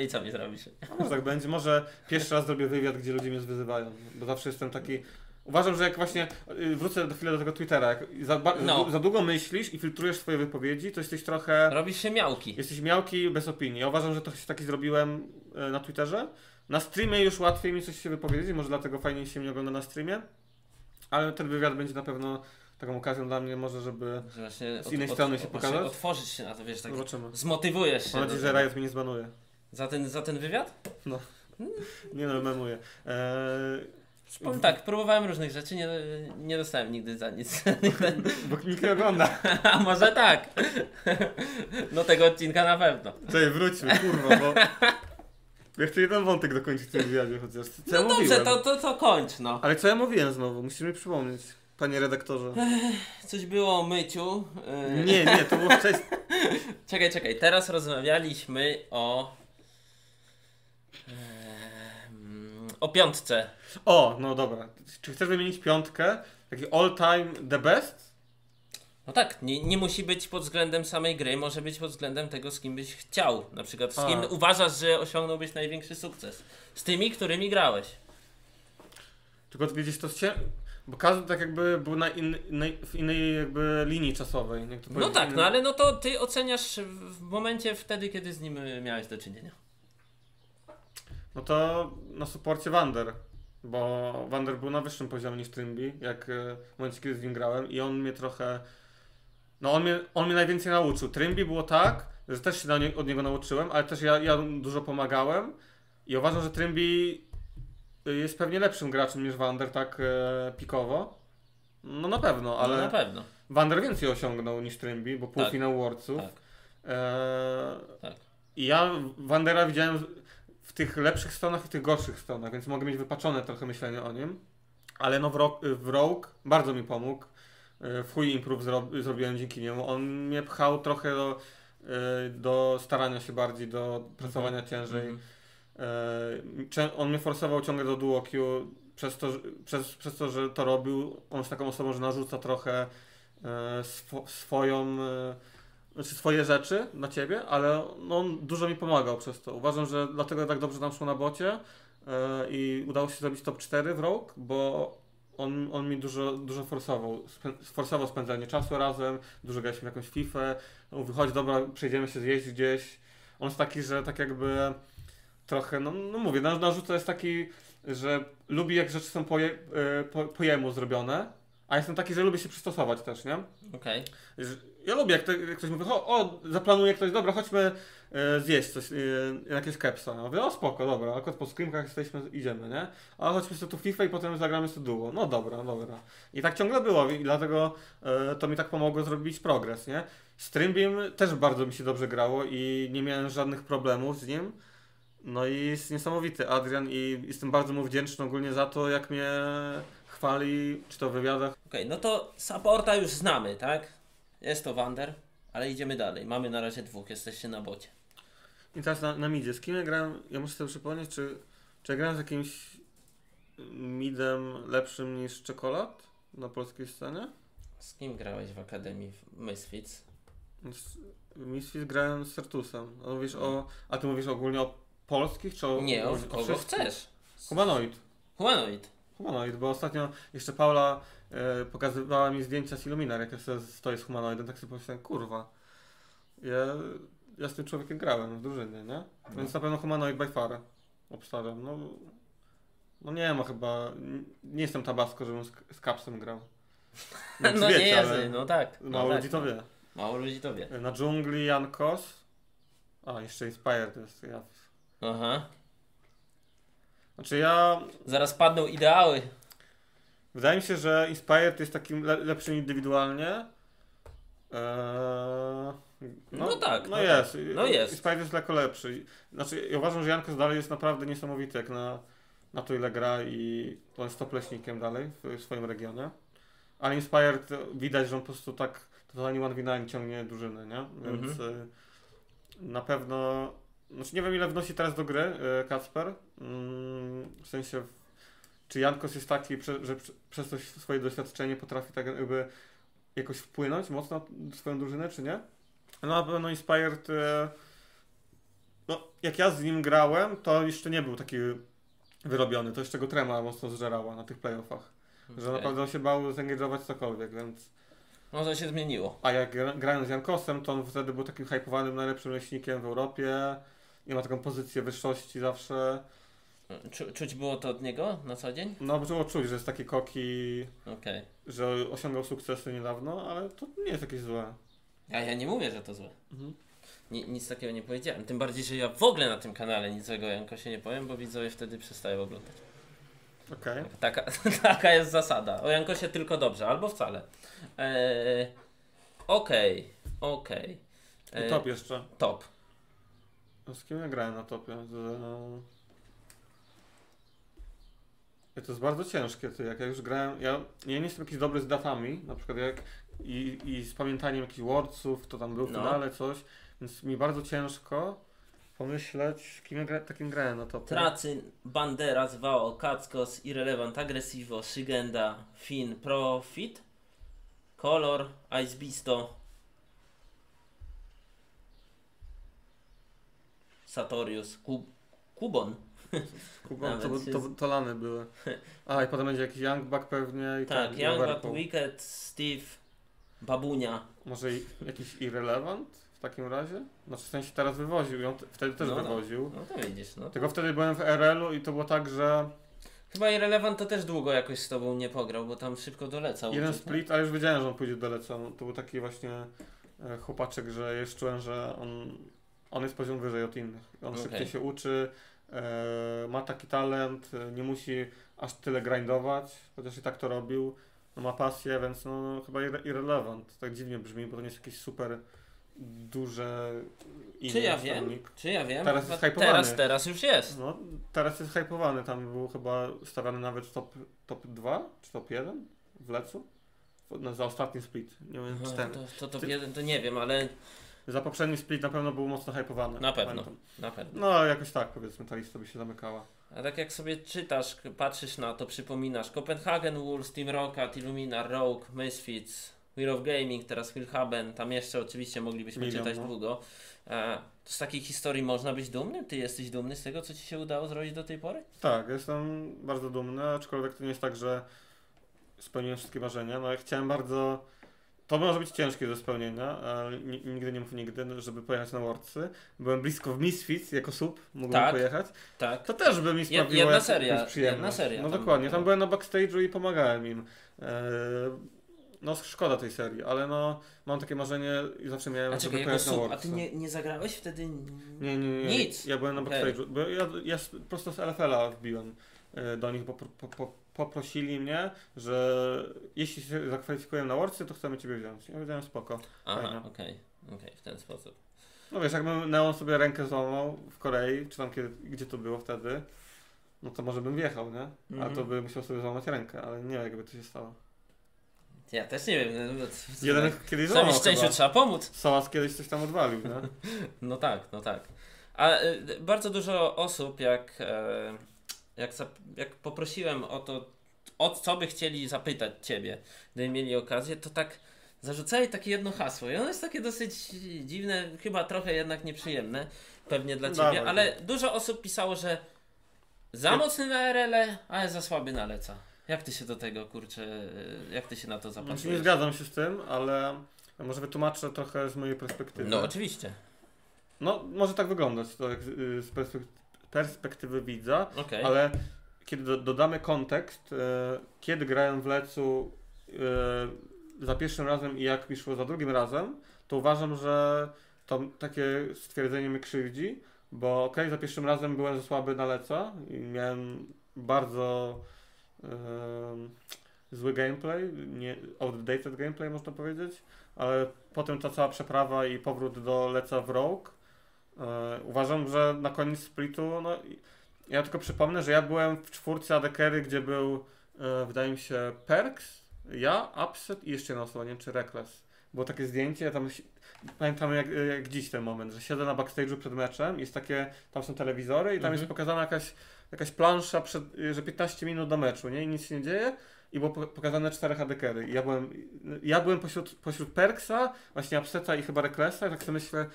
i co mi zrobisz? No może tak będzie, może pierwszy raz zrobię wywiad, gdzie ludzie mnie zwyzywają, bo zawsze jestem taki... Uważam, że jak właśnie, wrócę na chwilę do tego Twittera, jak za długo myślisz i filtrujesz swoje wypowiedzi, to jesteś trochę... Robisz się miałki. Jesteś miałki bez opinii. Ja uważam, że to się taki zrobiłem na Twitterze. Na streamie już łatwiej mi coś się wypowiedzieć, może dlatego fajniej się mnie ogląda na streamie, ale ten wywiad będzie na pewno... Taką okazją dla mnie może, żeby z innej strony się pokazać. Otworzyć się na to, wiesz, tak. Zobaczymy. Zmotywujesz się. Mam nadzieję, że Riot mnie nie zbanuje. Za ten wywiad? No. Nie no, memuję. Powiem tak, próbowałem różnych rzeczy, nie dostałem nigdy za nic. Bo nikt nie ogląda. A może tak. No tego odcinka na pewno. Cześć, wróćmy, kurwa, bo... Ja chcę jeden wątek dokończyć w tym wywiadzie chociaż. No dobrze, to kończ, no. Ale co ja mówiłem znowu? Musisz mi przypomnieć. Panie redaktorze. Coś było o myciu. Nie, to było wcześniej. Czekaj. Teraz rozmawialiśmy o piątce. O, no dobra. Czy chcesz wymienić piątkę? Taki all time the best? No tak, nie musi być pod względem samej gry, może być pod względem tego, z kim byś chciał. Na przykład z kim uważasz, że osiągnąłbyś największy sukces. Z tymi, którymi grałeś. Tylko widzisz, to Bo każdy tak jakby był na w innej jakby linii czasowej. No tak, no ale no to ty oceniasz w momencie wtedy, kiedy z nim miałeś do czynienia. No to na suporcie Wander. Bo Wander był na wyższym poziomie niż Trimby, jak w momencie, kiedy z nim grałem i on mnie trochę... No on mnie najwięcej nauczył. Trimby było tak, że też się od niego nauczyłem, ale też ja dużo pomagałem i uważam, że Trimby jest pewnie lepszym graczem niż Wander, tak pikowo. No na pewno, ale no na pewno. Wander więcej osiągnął niż Trimby, bo półfinał Worldsów. Tak. Tak. I ja Wandera widziałem w tych lepszych stronach i tych gorszych stronach, więc mogę mieć wypaczone trochę myślenie o nim. Ale no w Rogue bardzo mi pomógł. W chuj improve zrobiłem dzięki niemu. On mnie pchał trochę do starania się bardziej, do pracowania ciężej. On mnie forsował ciągle do duo queue, przez to, że to robił, on jest taką osobą, że narzuca trochę swoje rzeczy na ciebie, ale on dużo mi pomagał przez to. Uważam, że dlatego tak dobrze nam szło na bocie i udało się zrobić top 4 w Rogue, bo on mi dużo forsował spędzanie czasu razem, dużo graliśmy w jakąś fifę, mówił, chodź dobra, przejdziemy się zjeść gdzieś. On jest taki, że tak jakby trochę, no mówię, narzuca jest taki, że lubi jak rzeczy są po jemu zrobione, a jestem taki, że lubię się przystosować też, nie? Okej. Ja lubię jak ktoś mówi, o zaplanuje ktoś, dobra, chodźmy zjeść coś, jakieś kepsa. Ja mówię, o spoko, dobra, akurat po screamkach jesteśmy, idziemy, nie? A chodźmy sobie tu FIFA i potem zagramy sobie duo. No dobra, dobra. I tak ciągle było i dlatego to mi tak pomogło zrobić progres, nie? Z Trimbym też bardzo mi się dobrze grało i nie miałem żadnych problemów z nim. No i jest niesamowity Adrian i jestem bardzo mu wdzięczny ogólnie za to, jak mnie chwali, czy to w wywiadach. Okej, no to supporta już znamy, tak? Jest to Wander, ale idziemy dalej. Mamy na razie dwóch, jesteście na bocie. I teraz na midzie. Z kim ja grałem? Ja muszę sobie przypomnieć, czy ja grałem z jakimś midem lepszym niż Czekolad na polskiej scenie? Z kim grałeś w Akademii Misfits? Misfits grałem z Certusem. A ty mówisz ogólnie o polskich, czy o... Nie, o kogo chcesz? Humanoid, bo ostatnio jeszcze Paula pokazywała mi zdjęcia z Illuminar, jak ja stoję z Humanoidem, tak sobie pomyślałem, kurwa, ja z tym człowiekiem grałem w drużynie, nie? Więc na pewno Humanoid by far obstawiam, no nie ma chyba, nie jestem Tabasco, żebym z Kapsem grał. No wiecie, nie jest, no tak. Mało ludzi to wie. Na dżungli Jan Kos, a jeszcze Inspired jest, ja... Aha. Znaczy ja... Zaraz padną ideały. Wydaje mi się, że Inspired jest takim lepszym indywidualnie. No tak. No jest. Inspired jest lekko lepszy. Znaczy ja uważam, że Jankos dalej jest naprawdę niesamowity jak na to ile gra i on jest top leśnikiem dalej w swoim regionie. Ale Inspired widać, że on po prostu tak totalnie 1v9 ciągnie drużyny, nie? Więc na pewno... Znaczy nie wiem ile wnosi teraz do gry Kacper, w sensie czy Jankos jest taki, że przez to swoje doświadczenie potrafi tak jakby jakoś wpłynąć mocno na swoją drużynę, czy nie? No na pewno Inspired, no jak ja z nim grałem, to jeszcze nie był taki wyrobiony, to jeszcze go trema mocno zżerała na tych playoffach, że naprawdę on się bał zaangażować cokolwiek, więc... Może się zmieniło. A jak grałem z Jankosem, to on wtedy był takim hypowanym najlepszym leśnikiem w Europie. Nie ma taką pozycję wyższości zawsze. Czuć było to od niego na co dzień? No było czuć, że jest taki koki, że osiągał sukcesy niedawno, ale to nie jest jakieś złe. A ja nie mówię, że to złe. Nic takiego nie powiedziałem. Tym bardziej, że ja w ogóle na tym kanale niczego o Jankosie nie powiem, bo widzowie wtedy przestają oglądać. Okay. Taka jest zasada. O Jankosie tylko dobrze, albo wcale. Okej. Top jeszcze. Top. Z kim ja grałem na topie? To jest bardzo ciężkie. Jak ja już grałem... Ja nie jestem jakiś dobry z datami, na przykład jak... I z pamiętaniem jakichś Worldsów, to tam był w finale coś. Więc mi bardzo ciężko pomyśleć, z kim ja takim grałem na topie. Tracyn, Bandera, Zwao, Kackos, Irrelevant, Aggressivo, Shigenda, Finn, Profit, Color, Ice Bisto, Satorius, Kubon. Kuba, to lany były. A i potem będzie jakiś Young Buck pewnie. I tak, Young Buck, Wicked, Steve, Babunia. Może jakiś Irrelevant? W takim razie? Znaczy w sensie teraz wywoził, ją wtedy też wywoził. No to widzisz. No. Tylko wtedy byłem w RL-u i to było tak, że... Chyba Irrelevant to też długo jakoś z tobą nie pograł, bo tam szybko dolecał. Jeden split, a już wiedziałem, że on pójdzie dolecał. To był taki właśnie chłopaczek, że jeszcze czułem, że on jest poziom wyżej od innych. On szybciej się uczy, ma taki talent, nie musi aż tyle grindować, chociaż i tak to robił. No, ma pasję, więc no, chyba Irrelevant. Tak dziwnie brzmi, bo to nie jest jakiś super... duże imię. Czy ja wiem? Teraz jest hypowany. Teraz już jest. No, teraz jest hypowany. Tam był chyba stawiany nawet top 2 czy top 1 w Lecu. No, za ostatni split. Nie wiem, to top 1 to nie wiem, ale... Za poprzedni split na pewno był mocno hypowany. Na pewno. No jakoś tak powiedzmy ta lista by się zamykała. A tak jak sobie czytasz, patrzysz na to, przypominasz Copenhagen Wolves, Team Rocket, Illuminar, Rogue, Misfits, Wheel of Gaming, teraz Willhaben, tam jeszcze oczywiście moglibyśmy czytać długo. Z takiej historii można być dumny? Ty jesteś dumny z tego, co ci się udało zrobić do tej pory? Tak, jestem bardzo dumny, aczkolwiek to nie jest tak, że spełniłem wszystkie marzenia. No ja chciałem bardzo... To może być ciężkie do spełnienia, ale nigdy nie mów nigdy, żeby pojechać na Worldsy. Byłem blisko w Misfits, jako sub mógłbym pojechać. Tak. To też by mi sprawiło jedna seria. No dokładnie, tam byłem na backstage'u i pomagałem im. No szkoda tej serii, ale no mam takie marzenie i zawsze miałem, żeby pojechać na Worldsy. A ty nie zagrałeś wtedy? Nie. Nic. Ja byłem na backstage'u. Ja prosto z LFL-a wbiłem do nich, bo poprosili mnie, że jeśli się zakwalifikuję na Worldsy, to chcemy ciebie wziąć. Ja powiedziałem spoko. Aha, okej, w ten sposób. No wiesz, jakbym Neon sobie rękę złamał w Korei, czy tam gdzie to było wtedy, no to może bym wjechał, nie? A to bym musiał sobie złamać rękę, ale nie wiem jakby to się stało. Ja też nie wiem. Jeden kiedyś złamał. Szczęściu trzeba pomóc. Sołas kiedyś coś tam odwalił, nie? No tak. A bardzo dużo osób, jak poprosiłem o to, o co by chcieli zapytać ciebie, gdy mieli okazję, to tak zarzucali takie jedno hasło. I ono jest takie dosyć dziwne, chyba trochę jednak nieprzyjemne, pewnie dla ciebie, ale dużo osób pisało, że za mocny na RL-e, ale za słaby na Leca. Jak ty się do tego, kurczę, jak ty się na to zapatrujesz? Nie zgadzam się z tym, ale może wytłumaczę trochę z mojej perspektywy. No oczywiście. No może tak wyglądać to jak z perspektywy widza, ale kiedy dodamy kontekst, kiedy grałem w Lecu za pierwszym razem i jak mi szło za drugim razem, to uważam, że to takie stwierdzenie mnie krzywdzi, bo za pierwszym razem byłem za słaby na Leca i miałem bardzo... zły gameplay, outdated gameplay można powiedzieć, ale potem ta cała przeprawa i powrót do Leca w Rogue, uważam, że na koniec splitu, no ja tylko przypomnę, że ja byłem w czwórce AD Carry, gdzie był wydaje mi się Perks, ja, Upset i jeszcze jedna osoba, nie wiem czy Reckless. Było takie zdjęcie, ja tam pamiętam jak dziś ten moment, że siedzę na backstage'u przed meczem, jest takie, tam są telewizory i tam jest pokazana jakaś plansza, że 15 minut do meczu, nie? I nic się nie dzieje i było pokazane 4 AD Carry. Ja byłem pośród Perksa, właśnie Upseta i chyba Recklessa i tak sobie myślę,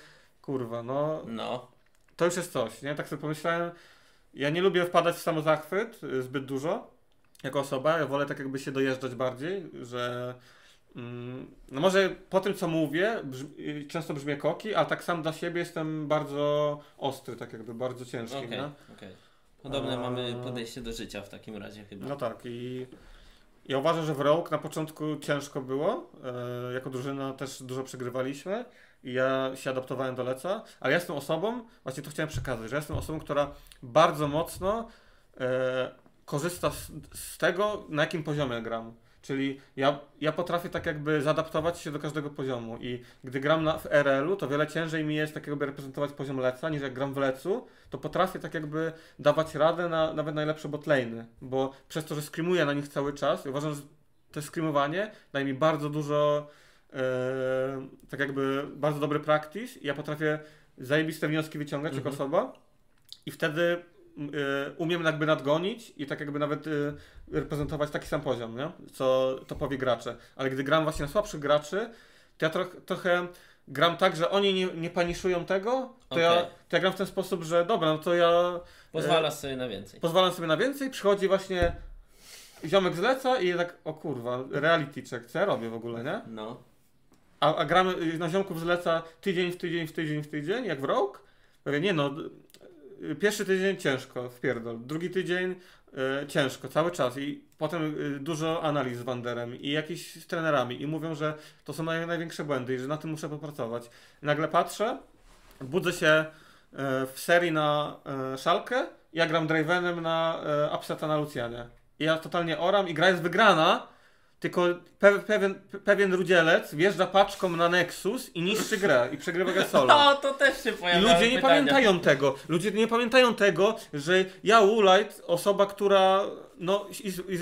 kurwa, no to już jest coś, nie? Tak sobie pomyślałem, ja nie lubię wpadać w samozachwyt zbyt dużo jako osoba, ja wolę tak jakby się dojeżdżać bardziej, że no może po tym co mówię, często brzmię koki, a tak sam dla siebie jestem bardzo ostry, tak jakby bardzo ciężki. Okay. Podobne mamy podejście do życia w takim razie chyba. No tak i ja uważam, że w Rogue na początku ciężko było, jako drużyna też dużo przegrywaliśmy i ja się adaptowałem do Leca, ale ja jestem osobą, właśnie to chciałem przekazać, że ja jestem osobą, która bardzo mocno korzysta z tego, na jakim poziomie gram. Czyli ja potrafię tak jakby zadaptować się do każdego poziomu i gdy gram w RL-u, to wiele ciężej mi jest tak jakby reprezentować poziom Leca, niż jak gram w Lecu, to potrafię tak jakby dawać radę na nawet najlepsze botlane, bo przez to, że screamuję na nich cały czas, uważam, że to screamowanie daje mi bardzo dużo, tak jakby bardzo dobry practice i ja potrafię zajebiste wnioski wyciągać jako osoba i wtedy... umiem jakby nadgonić i tak jakby nawet reprezentować taki sam poziom, nie? Co topowi gracze. Ale gdy gram właśnie na słabszych graczy, to ja trochę gram tak, że oni nie paniszują tego, to, okay. to ja gram w ten sposób, że dobra, no to ja... Pozwalasz sobie na więcej. Pozwalam sobie na więcej, przychodzi właśnie ziomek zleca i tak, o kurwa, reality check, co ja robię w ogóle, nie? No. A gramy, na ziomków zleca tydzień w tydzień, w tydzień, w tydzień, jak w rok. Mówię, nie no, pierwszy tydzień ciężko, wpierdol, drugi tydzień ciężko, cały czas i potem dużo analiz z Wanderem i jakiś z trenerami i mówią, że to są największe błędy i że na tym muszę popracować. Nagle patrzę, budzę się w serii na Szalkę, ja gram Dravenem na Upseta na Lucianie. I ja totalnie oram i gra jest wygrana, tylko pewien rudzielec wjeżdża paczką na Nexus i niszczy grę i przegrywa grę solo. No, to też się pojawia. I ludzie nie pamiętają tego. Ludzie nie pamiętają tego, że ja Woolite, osoba, która no,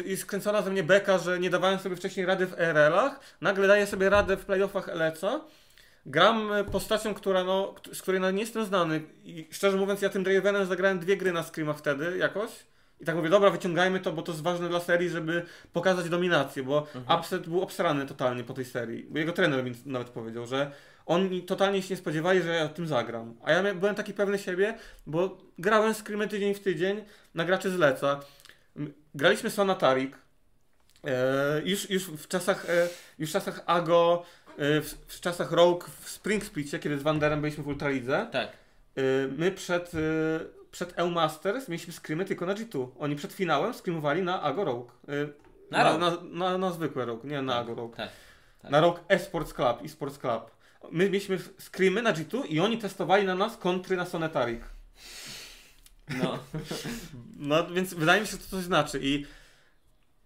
i skręcona ze mnie beka, że nie dawałem sobie wcześniej rady w RL-ach, nagle daję sobie radę w playoffach LEC-a. Gram postacią, która, no, z której no, nie jestem znany. I szczerze mówiąc, ja tym Dravenem zagrałem 2 gry na scrimach wtedy jakoś. I tak mówię, dobra, wyciągajmy to, bo to jest ważne dla serii, żeby pokazać dominację, bo Upset był obsrany totalnie po tej serii. Jego trener mi nawet powiedział, że oni totalnie się nie spodziewali, że ja tym zagram. A ja byłem taki pewny siebie, bo grałem screamy tydzień w tydzień na graczy zleca. Graliśmy Sonatarik. Już w czasach AGO, w czasach Rogue, w Spring Splicie, kiedy z Wanderem byliśmy w Ultralidze. Tak. My przed EU Masters mieliśmy screamy tylko na G2. Oni przed finałem screamowali na AGO Rogue. Na zwykłe Rogue, nie na AGO Rogue. Tak, tak. Na Rogue eSports Club, eSports Club. My mieliśmy screamy na G2 i oni testowali na nas kontry na Sonetarik. No. No, więc wydaje mi się, że to coś znaczy. I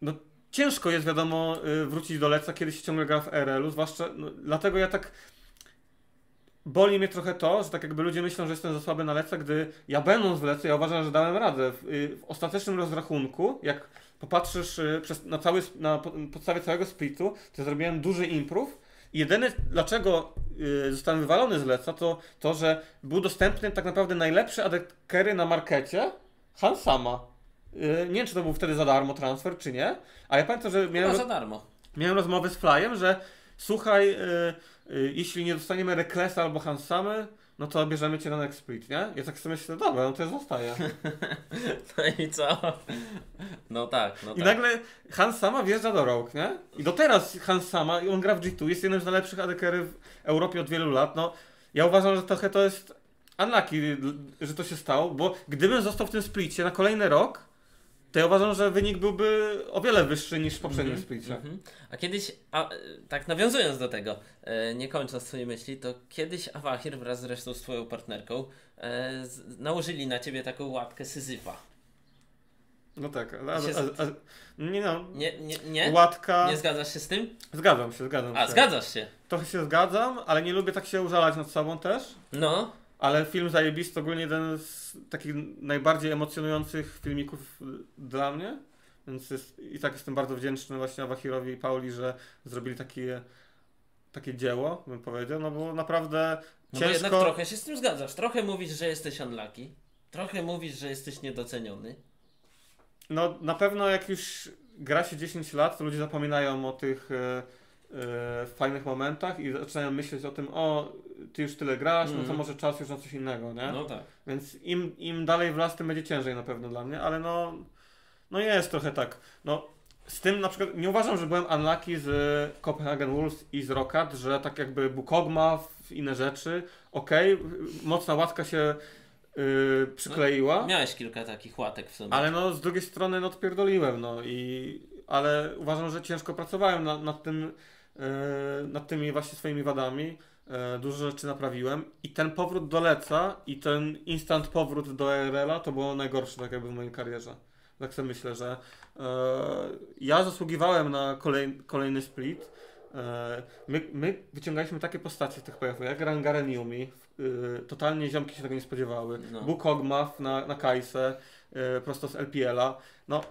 no, ciężko jest, wiadomo, wrócić do leca, kiedy się ciągle gra w RL-u, zwłaszcza no, dlatego ja tak... Boli mnie trochę to, że tak jakby ludzie myślą, że jestem za słaby na leca, gdy ja będąc w lecu, ja uważam, że dałem radę. W ostatecznym rozrachunku, jak popatrzysz na podstawie całego splitu, to zrobiłem duży improve. Jedyne, dlaczego zostałem wywalony z leca, to to, że był dostępny tak naprawdę najlepszy AD carry na markecie, Hansama. Nie wiem, czy to był wtedy za darmo transfer, czy nie, ale ja pamiętam, że miałem, za darmo. Miałem rozmowę z Flyem, że słuchaj, jeśli nie dostaniemy Reklesa albo Hansamy, no to bierzemy cię na next split, nie? Ja tak sobie myślę, dobra, no to ja zostaję. No i co? No tak, no tak. I nagle Hansama wjeżdża do Rogue, nie? I do teraz Hansama, on gra w G2, jest jednym z najlepszych ADC-ery w Europie od wielu lat, no ja uważam, że trochę to jest unlucky, że to się stało, bo gdybym został w tym splicie na kolejny rok, to ja uważam, że wynik byłby o wiele wyższy niż w poprzednim splicie. A kiedyś, tak nawiązując do tego, nie kończąc swojej myśli, to kiedyś Awahir wraz zresztą z twoją partnerką nałożyli na ciebie taką łapkę Syzyfa. No tak, nie no. Nie? Łatka... Nie zgadzasz się z tym? Zgadzam się. Zgadzasz się? Trochę się zgadzam, ale nie lubię tak się użalać nad sobą też. No. Ale film zajebisty, to ogólnie jeden z takich najbardziej emocjonujących filmików dla mnie. Więc i tak jestem bardzo wdzięczny właśnie Awahirowi i Pauli, że zrobili takie dzieło, bym powiedział. No bo naprawdę ciężko... No bo jednak trochę się z tym zgadzasz. Trochę mówisz, że jesteś unlucky. Trochę mówisz, że jesteś niedoceniony. No na pewno jak już gra się 10 lat, to ludzie zapominają o tych... w fajnych momentach i zaczynają myśleć o tym, o, ty już tyle grasz, no to może czas już na coś innego, nie? No tak. Więc im dalej w las, tym będzie ciężej na pewno dla mnie, ale no jest trochę tak. No, z tym na przykład, nie uważam, że byłem unlucky z Copenhagen Wolves i z Rocket, że tak jakby Bukogma, inne rzeczy, mocna łatka się przykleiła. No, miałeś kilka takich łatek w sumie. Ale no, z drugiej strony, no, odpierdoliłem, no i... Ale uważam, że ciężko pracowałem nad tymi właśnie swoimi wadami, dużo rzeczy naprawiłem i ten powrót do leca i ten instant powrót do RL-a to było najgorsze tak jakby w mojej karierze. Tak sobie myślę, że ja zasługiwałem na kolejny split. My wyciągaliśmy takie postacie w tych playoffach jak Rangaren Yumi, totalnie ziomki się tego nie spodziewały, no. Bukogmaw na Kajsę, prosto z LPL-a. No,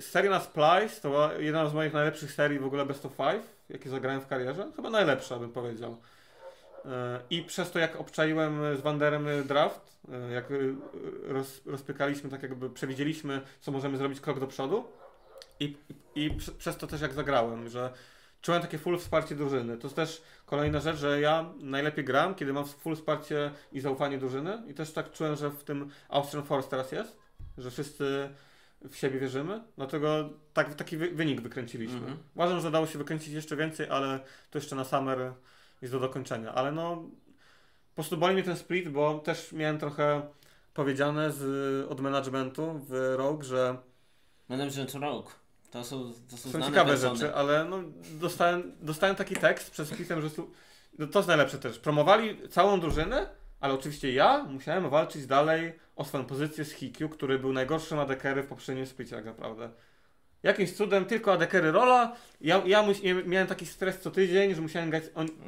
seria na Splice to była jedna z moich najlepszych serii w ogóle Best of Five, jakie zagrałem w karierze. Chyba najlepsza, bym powiedział. I przez to, jak obczaiłem z Wanderem draft, jak rozpiekaliśmy, tak jakby przewidzieliśmy, co możemy zrobić krok do przodu. I przez to też, jak zagrałem, że Czy mają takie full wsparcie drużyny? To jest też kolejna rzecz, że ja najlepiej gram, kiedy mam full wsparcie i zaufanie drużyny. I też tak czułem, że w tym Austrian Force teraz jest, że wszyscy w siebie wierzymy. Dlatego tak, taki wynik wykręciliśmy. Uważam, że dało się wykręcić jeszcze więcej, ale to jeszcze na summer jest do dokończenia. Ale no, po prostu boli mnie ten split, bo też miałem trochę powiedziane od managementu w Rogue, że... Management Rogue. To są ciekawe persony. Rzeczy, ale no, dostałem taki tekst przez pisem, że to jest najlepsze też. Promowali całą drużynę, ale oczywiście ja musiałem walczyć dalej o swoją pozycję z Hikyu, który był najgorszym AD carry w poprzednim splicie tak naprawdę. Jakimś cudem tylko AD carry rola. Ja miałem taki stres co tydzień, że musiałem grać,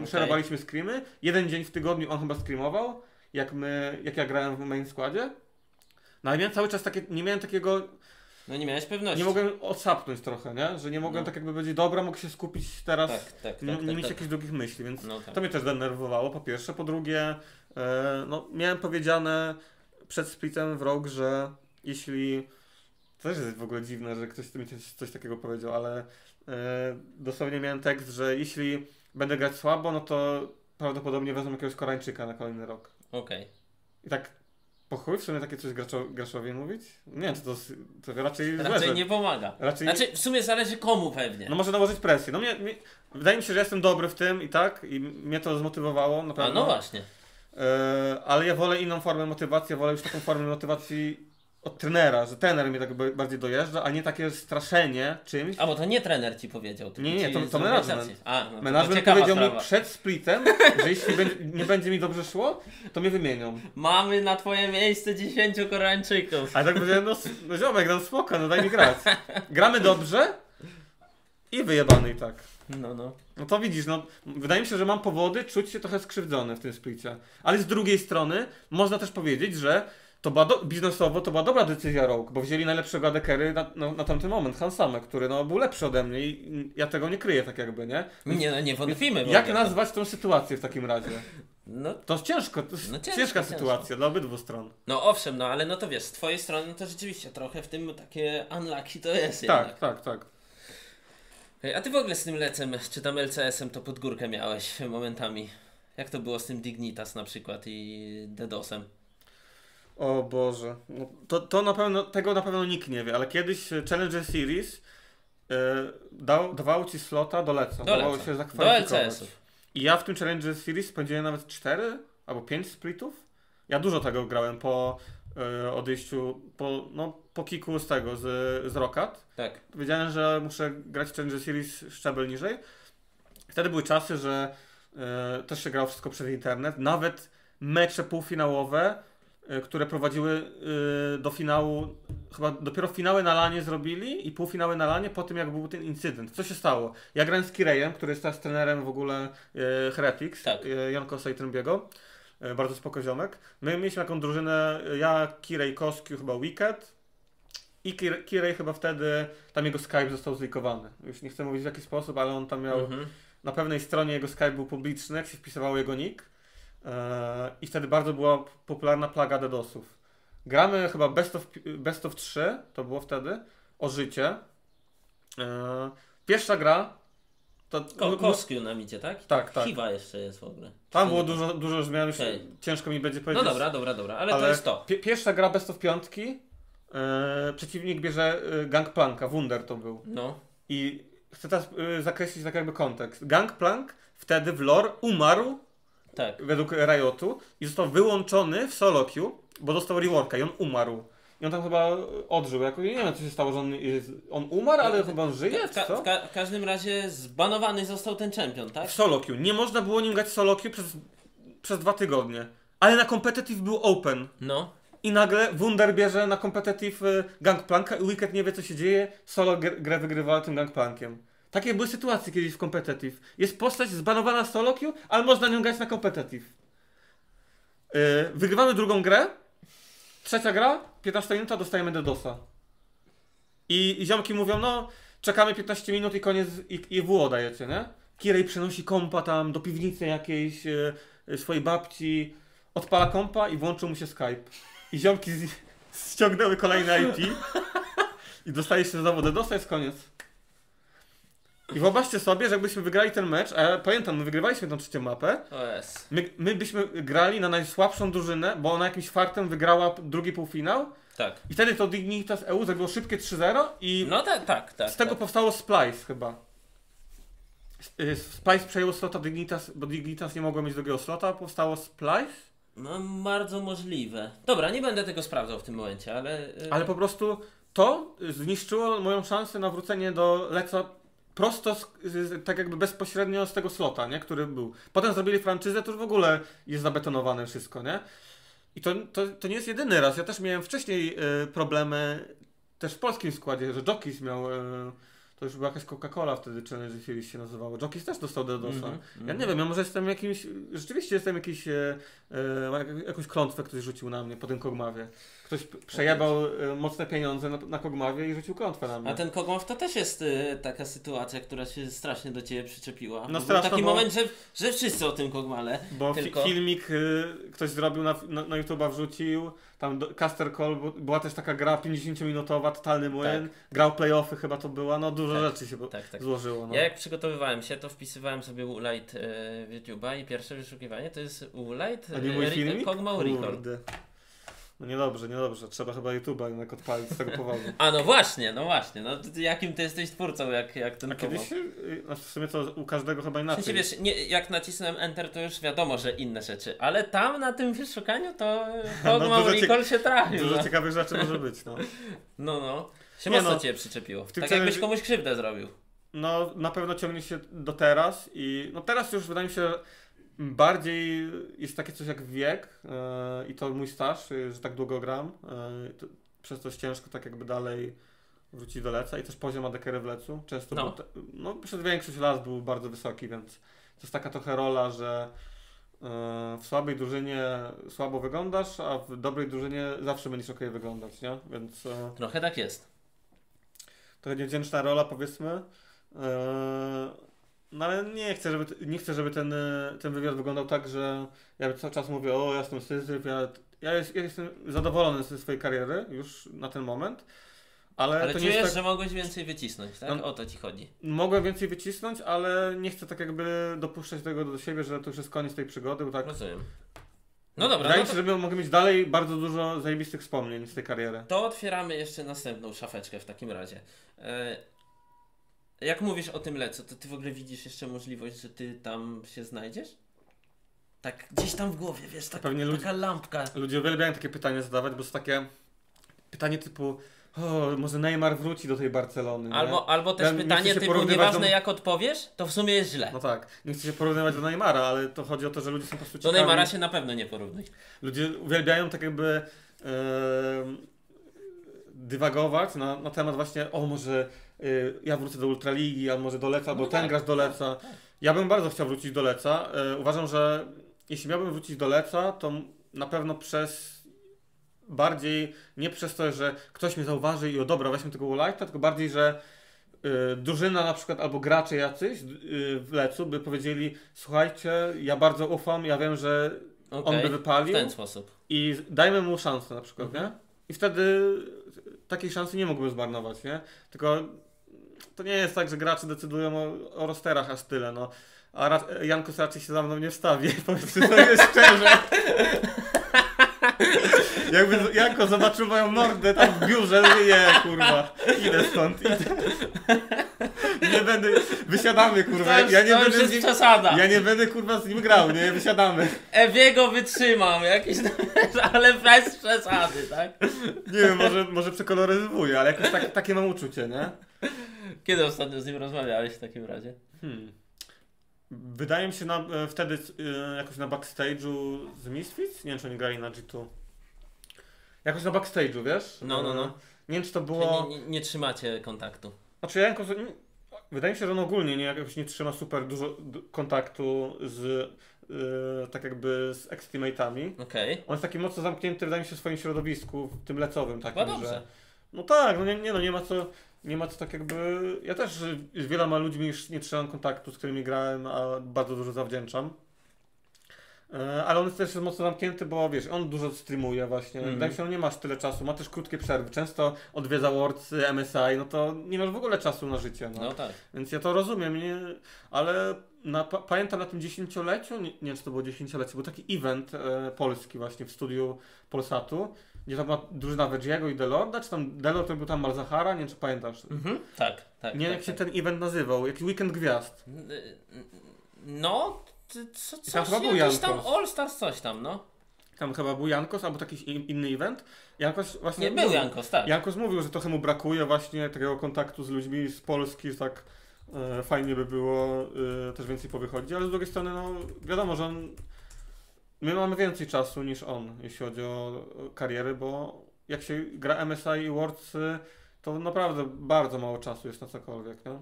szerowaliśmy screamy. Jeden dzień w tygodniu on chyba screamował, jak ja grałem w main składzie. No ale miałem cały czas takie, nie miałem takiego... No nie miałeś pewności. Nie mogłem odsapnąć trochę, nie? Że nie mogłem tak jakby powiedzieć, dobra, mogę się skupić teraz, nie mieć jakichś drugich myśli, więc to mnie też denerwowało, po pierwsze. Po drugie, no miałem powiedziane przed splitem w Rogue, że jeśli... To też jest w ogóle dziwne, że ktoś mi coś takiego powiedział, ale dosłownie miałem tekst, że jeśli będę grać słabo, no to prawdopodobnie wezmę jakiegoś Koreańczyka na kolejny rok. Okej. I tak... Po chuj w sumie takie coś graczowi mówić? Nie wiem, to raczej nie pomaga. Znaczy w sumie zależy komu pewnie. No może nałożyć presję. No wydaje mi się, że jestem dobry w tym i tak. I mnie to zmotywowało na pewno. A no właśnie. Ale ja wolę inną formę motywacji. Ja wolę już taką formę motywacji od trenera, że trener mnie tak bardziej dojeżdża, a nie takie straszenie czymś. A bo to nie trener ci powiedział. Nie, to menadżment. Menadżment powiedział mi przed splitem, że jeśli nie będzie mi dobrze szło, to mnie wymienią. Mamy na twoje miejsce 10 Koreańczyków. A tak powiedziałem, no ziomek, no spoko, no daj mi grać. Gramy dobrze i wyjebany i tak. No to widzisz, no wydaje mi się, że mam powody czuć się trochę skrzywdzony w tym splicie. Ale z drugiej strony można też powiedzieć, że biznesowo to była dobra decyzja Rogue, bo wzięli najlepszego AD carry na tamten moment, Hansamę, który był lepszy ode mnie i ja tego nie kryję tak jakby, nie? Nie wątpimy. Jak nazwać tą sytuację w takim razie? To jest ciężka sytuacja dla obydwu stron. No owszem, no ale no to wiesz, z twojej strony to rzeczywiście trochę w tym takie unlucky to jest jednak. Tak. A ty w ogóle z tym lecem, czy tam LCS-em to pod górkę miałeś momentami? Jak to było z tym Dignitas na przykład i DDoS-em? O Boże, no to na pewno, tego na pewno nikt nie wie, ale kiedyś Challenger Series dawało ci slota do leca, dawało się zakwalifikować. I ja w tym Challenger Series spędziłem nawet 4 albo 5 splitów. Ja dużo tego grałem po odejściu, po kiku z tego, z Rocket. Tak. Wiedziałem, że muszę grać Challenger Series szczebel niżej. Wtedy były czasy, że też się grało wszystko przez internet, nawet mecze półfinałowe, które prowadziły do finału, chyba dopiero finały na lanie zrobili i półfinały na lanie po tym, jak był ten incydent. Co się stało? Ja grałem z Kirejem, który jest teraz trenerem w ogóle Heretics, Janko Sejtrymbiego, bardzo spoko ziomek. My mieliśmy taką drużynę, ja, Kirej, Koskiu, chyba Wicked i Kirej chyba wtedy, tam jego Skype został zlikowany. Już nie chcę mówić w jaki sposób, ale on tam miał, na pewnej stronie jego Skype był publiczny, jak się wpisywało jego nick. I wtedy bardzo była popularna plaga DDoS-ów. Gramy chyba best of 3, to było wtedy, o życie. Pierwsza gra... Koskiu na micie, tak? Tak. Hiwa jeszcze jest w ogóle. Tam było dużo już miałem, ciężko mi będzie powiedzieć. No dobra, ale to jest to. Pierwsza gra best of 5, przeciwnik bierze Gangplanka, Wunder to był. No. I chcę teraz zakreślić tak jakby kontekst. Gangplank wtedy w lore umarł, według Riotu, i został wyłączony w solo queue, bo dostał reworka i on umarł. I on tam chyba odżył. Nie wiem, co się stało, że on umarł, ale chyba on żyje, co? W każdym razie zbanowany został ten champion, tak? W solo queue. Nie można było nim grać solo queue przez 2 tygodnie. Ale na competitive był open. No. I nagle Wunder bierze na competitive Gangplanka i Wicked nie wie, co się dzieje. Solo grę wygrywa tym Gangplankiem. Takie były sytuacje kiedyś w competitive. Jest postać zbanowana z solo queue, ale można nią grać na competitive. Wygrywamy drugą grę. Trzecia gra, 15 minuta, dostajemy DDoS-a. I ziomki mówią, no czekamy 15 minut i koniec, i WO dajecie, nie? Kirej przenosi kompa tam do piwnicy jakiejś swojej babci, odpala kompa i włączył mu się Skype. I ziomki ściągnęły kolejne IP i dostaje się znowu DDoS-a, jest koniec. I wyobraźcie sobie, że jakbyśmy wygrali ten mecz, a ja pamiętam, my wygrywaliśmy tą trzecią mapę. My byśmy grali na najsłabszą drużynę, bo ona jakimś fartem wygrała drugi półfinał. Tak. I wtedy to Dignitas EU zrobiło szybkie 3-0 i no tak, z tego powstało Splice chyba. Splice przejął slota Dignitas, bo Dignitas nie mogło mieć drugiego slota, powstało Splice? No bardzo możliwe. Dobra, nie będę tego sprawdzał w tym momencie, ale... Ale po prostu to zniszczyło moją szansę na wrócenie do Leca prosto, tak jakby bezpośrednio z tego slota, nie? Który był. Potem zrobili franczyzę, to już w ogóle jest zabetonowane wszystko, nie? I to nie jest jedyny raz. Ja też miałem wcześniej problemy, też w polskim składzie, że Jockeys miał... To już była jakaś Coca-Cola wtedy, czy jeżeli się nazywało. Jockeys też dostał DDoS-a. Ja nie wiem, ja może jestem jakimś... Rzeczywiście jestem jakiś... jakąś klątwę ktoś rzucił na mnie po tym Kogmawie. Ktoś przejebał mocne pieniądze na Kogmawie i rzucił klątwę na mnie. A ten Kogmaw to też jest taka sytuacja, która się strasznie do ciebie przyczepiła. No straszno, taki moment, że wszyscy o tym Kogmale. Bo filmik ktoś zrobił na YouTube'a, wrzucił. Tam Caster Call, była też taka gra 50-minutowa, totalny młyn. Tak. Grał playoffy chyba to była, no dużo rzeczy się złożyło. No. Ja jak przygotowywałem się, to wpisywałem sobie Ulight w YouTube'a i pierwsze wyszukiwanie to jest Ulight Kogmaw Record. No niedobrze, niedobrze. Trzeba chyba YouTube'a jednak odpalić z tego powodu. A no właśnie. No, jakim ty jesteś twórcą, jak ten Kogmaw? Kiedyś, w sumie to u każdego chyba inaczej. W sensie, wiesz, jak nacisnąłem Enter, to już wiadomo, że inne rzeczy. Ale tam na tym wyszukaniu to Kogmaw Recall się trafił. Dużo ciekawych rzeczy może być, no. Mocno cię przyczepiło. Tak jakbyś komuś krzywdę zrobił. No na pewno ciągnie się do teraz i no teraz już wydaje mi się... Bardziej jest takie coś jak wiek i to mój staż, że tak długo gram, to przez to jest ciężko tak jakby dalej wrócić do Leca i też poziom ADK-ery w Lecu często przez większość lat był bardzo wysoki, więc to jest taka trochę rola, że w słabej drużynie słabo wyglądasz, a w dobrej drużynie zawsze będziesz okej wyglądać, nie? Więc, trochę tak jest. Trochę niewdzięczna rola, powiedzmy. No ale nie chcę, żeby ten wywiad wyglądał tak, że ja cały czas mówię, o ja jestem syzyf, ja jestem zadowolony ze swojej kariery już na ten moment. Ale to czujesz, nie jest tak... że mogłeś więcej wycisnąć, tak? No, o to ci chodzi. Mogłem więcej wycisnąć, ale nie chcę tak jakby dopuszczać tego do siebie, że to już jest koniec tej przygody, bo tak... Rozumiem. No dobra. Wydaje mi się, że mogę mieć dalej bardzo dużo zajebistych wspomnień z tej kariery. To otwieramy jeszcze następną szafeczkę w takim razie. Jak mówisz o tym Lecu, to ty w ogóle widzisz jeszcze możliwość, że ty tam się znajdziesz? Tak gdzieś tam w głowie, wiesz, tak, pewnie taka lampka. Ludzie uwielbiają takie pytania zadawać, bo to takie pytanie typu może Neymar wróci do tej Barcelony. Albo też pytanie typu nieważne jak odpowiesz, to w sumie jest źle. No tak, nie chcę się porównywać do Neymara, ale to chodzi o to, że ludzie są po prostu ciekawi. Do Neymara się na pewno nie porównuj. Ludzie uwielbiają tak jakby dywagować na temat właśnie, może... Ja wrócę do Ultraligi, a może do Leca, bo ten grasz do Leca. Ja bym bardzo chciał wrócić do Leca. Uważam, że jeśli miałbym wrócić do Leca, to na pewno nie przez to, że ktoś mnie zauważy i dobra, weźmy tego Ulighta, tylko bardziej, że drużyna na przykład albo gracze jacyś w Lecu by powiedzieli: słuchajcie, ja bardzo ufam, ja wiem, że on by wypalił. W ten sposób. I dajmy mu szansę na przykład, nie? I wtedy takiej szansy nie mógłbym zmarnować, nie? Tylko to nie jest tak, że gracze decydują o rosterach aż tyle, no. A Jankus raczej się za mną nie wstawi, powiedzmy sobie szczerze. Jakby Janko zobaczył moją mordę tam w biurze, kurwa, idę stąd, idę. Nie będę, wysiadamy, kurwa, ja nie będę, kurwa, z nim grał, nie, wysiadamy. Ewiego wytrzymam, jakieś, ale bez przesady, tak? Nie wiem, może przekoloryzowuję, ale jakoś takie mam uczucie, nie? Kiedy ostatnio z nim rozmawiałeś w takim razie? Wydaje mi się wtedy jakoś na backstage'u z Misfits, nie wiem, czy oni grali na G2. Jakoś na backstage'u, wiesz? Nie wiem, czy to było... Nie trzymacie kontaktu. Znaczy ja jakoś... Wydaje mi się, że on ogólnie jakoś nie trzyma super dużo kontaktu z... tak jakby z ex-teammate'ami. On jest taki mocno zamknięty, wydaje mi się, w swoim środowisku, w tym lecowym takim, że... No tak, nie ma co tak jakby... Ja też z wieloma ludźmi już nie trzymam kontaktu, z którymi grałem, a bardzo dużo zawdzięczam. Ale on jest też mocno zamknięty, bo wiesz, on dużo streamuje właśnie. Wydaje mi się, on nie masz tyle czasu, ma też krótkie przerwy. Często odwiedza Worlds, MSI, no to nie masz w ogóle czasu na życie. No tak. Więc ja to rozumiem, nie? Ale pamiętam na tym dziesięcioleciu, nie wiem czy to było dziesięciolecie, był taki event polski właśnie w studiu Polsatu, gdzie tam była drużyna Vegiego i Delorda, czy tam Delord to był tam Malzahara, nie wiem czy pamiętasz. Tak, tak. Nie wiem jak się ten event nazywał, jaki Weekend Gwiazd. No... Tam All Stars coś tam, no. Tam chyba był Jankos albo taki inny event. Jankos właśnie... Nie, był Jankos, tak. Jankos mówił, że trochę mu brakuje właśnie takiego kontaktu z ludźmi z Polski, że tak fajnie by było też więcej powychodzić, ale z drugiej strony no wiadomo, że on... My mamy więcej czasu niż on, jeśli chodzi o karierę, bo jak się gra MSI i Worlds, to naprawdę bardzo mało czasu jest na cokolwiek, nie?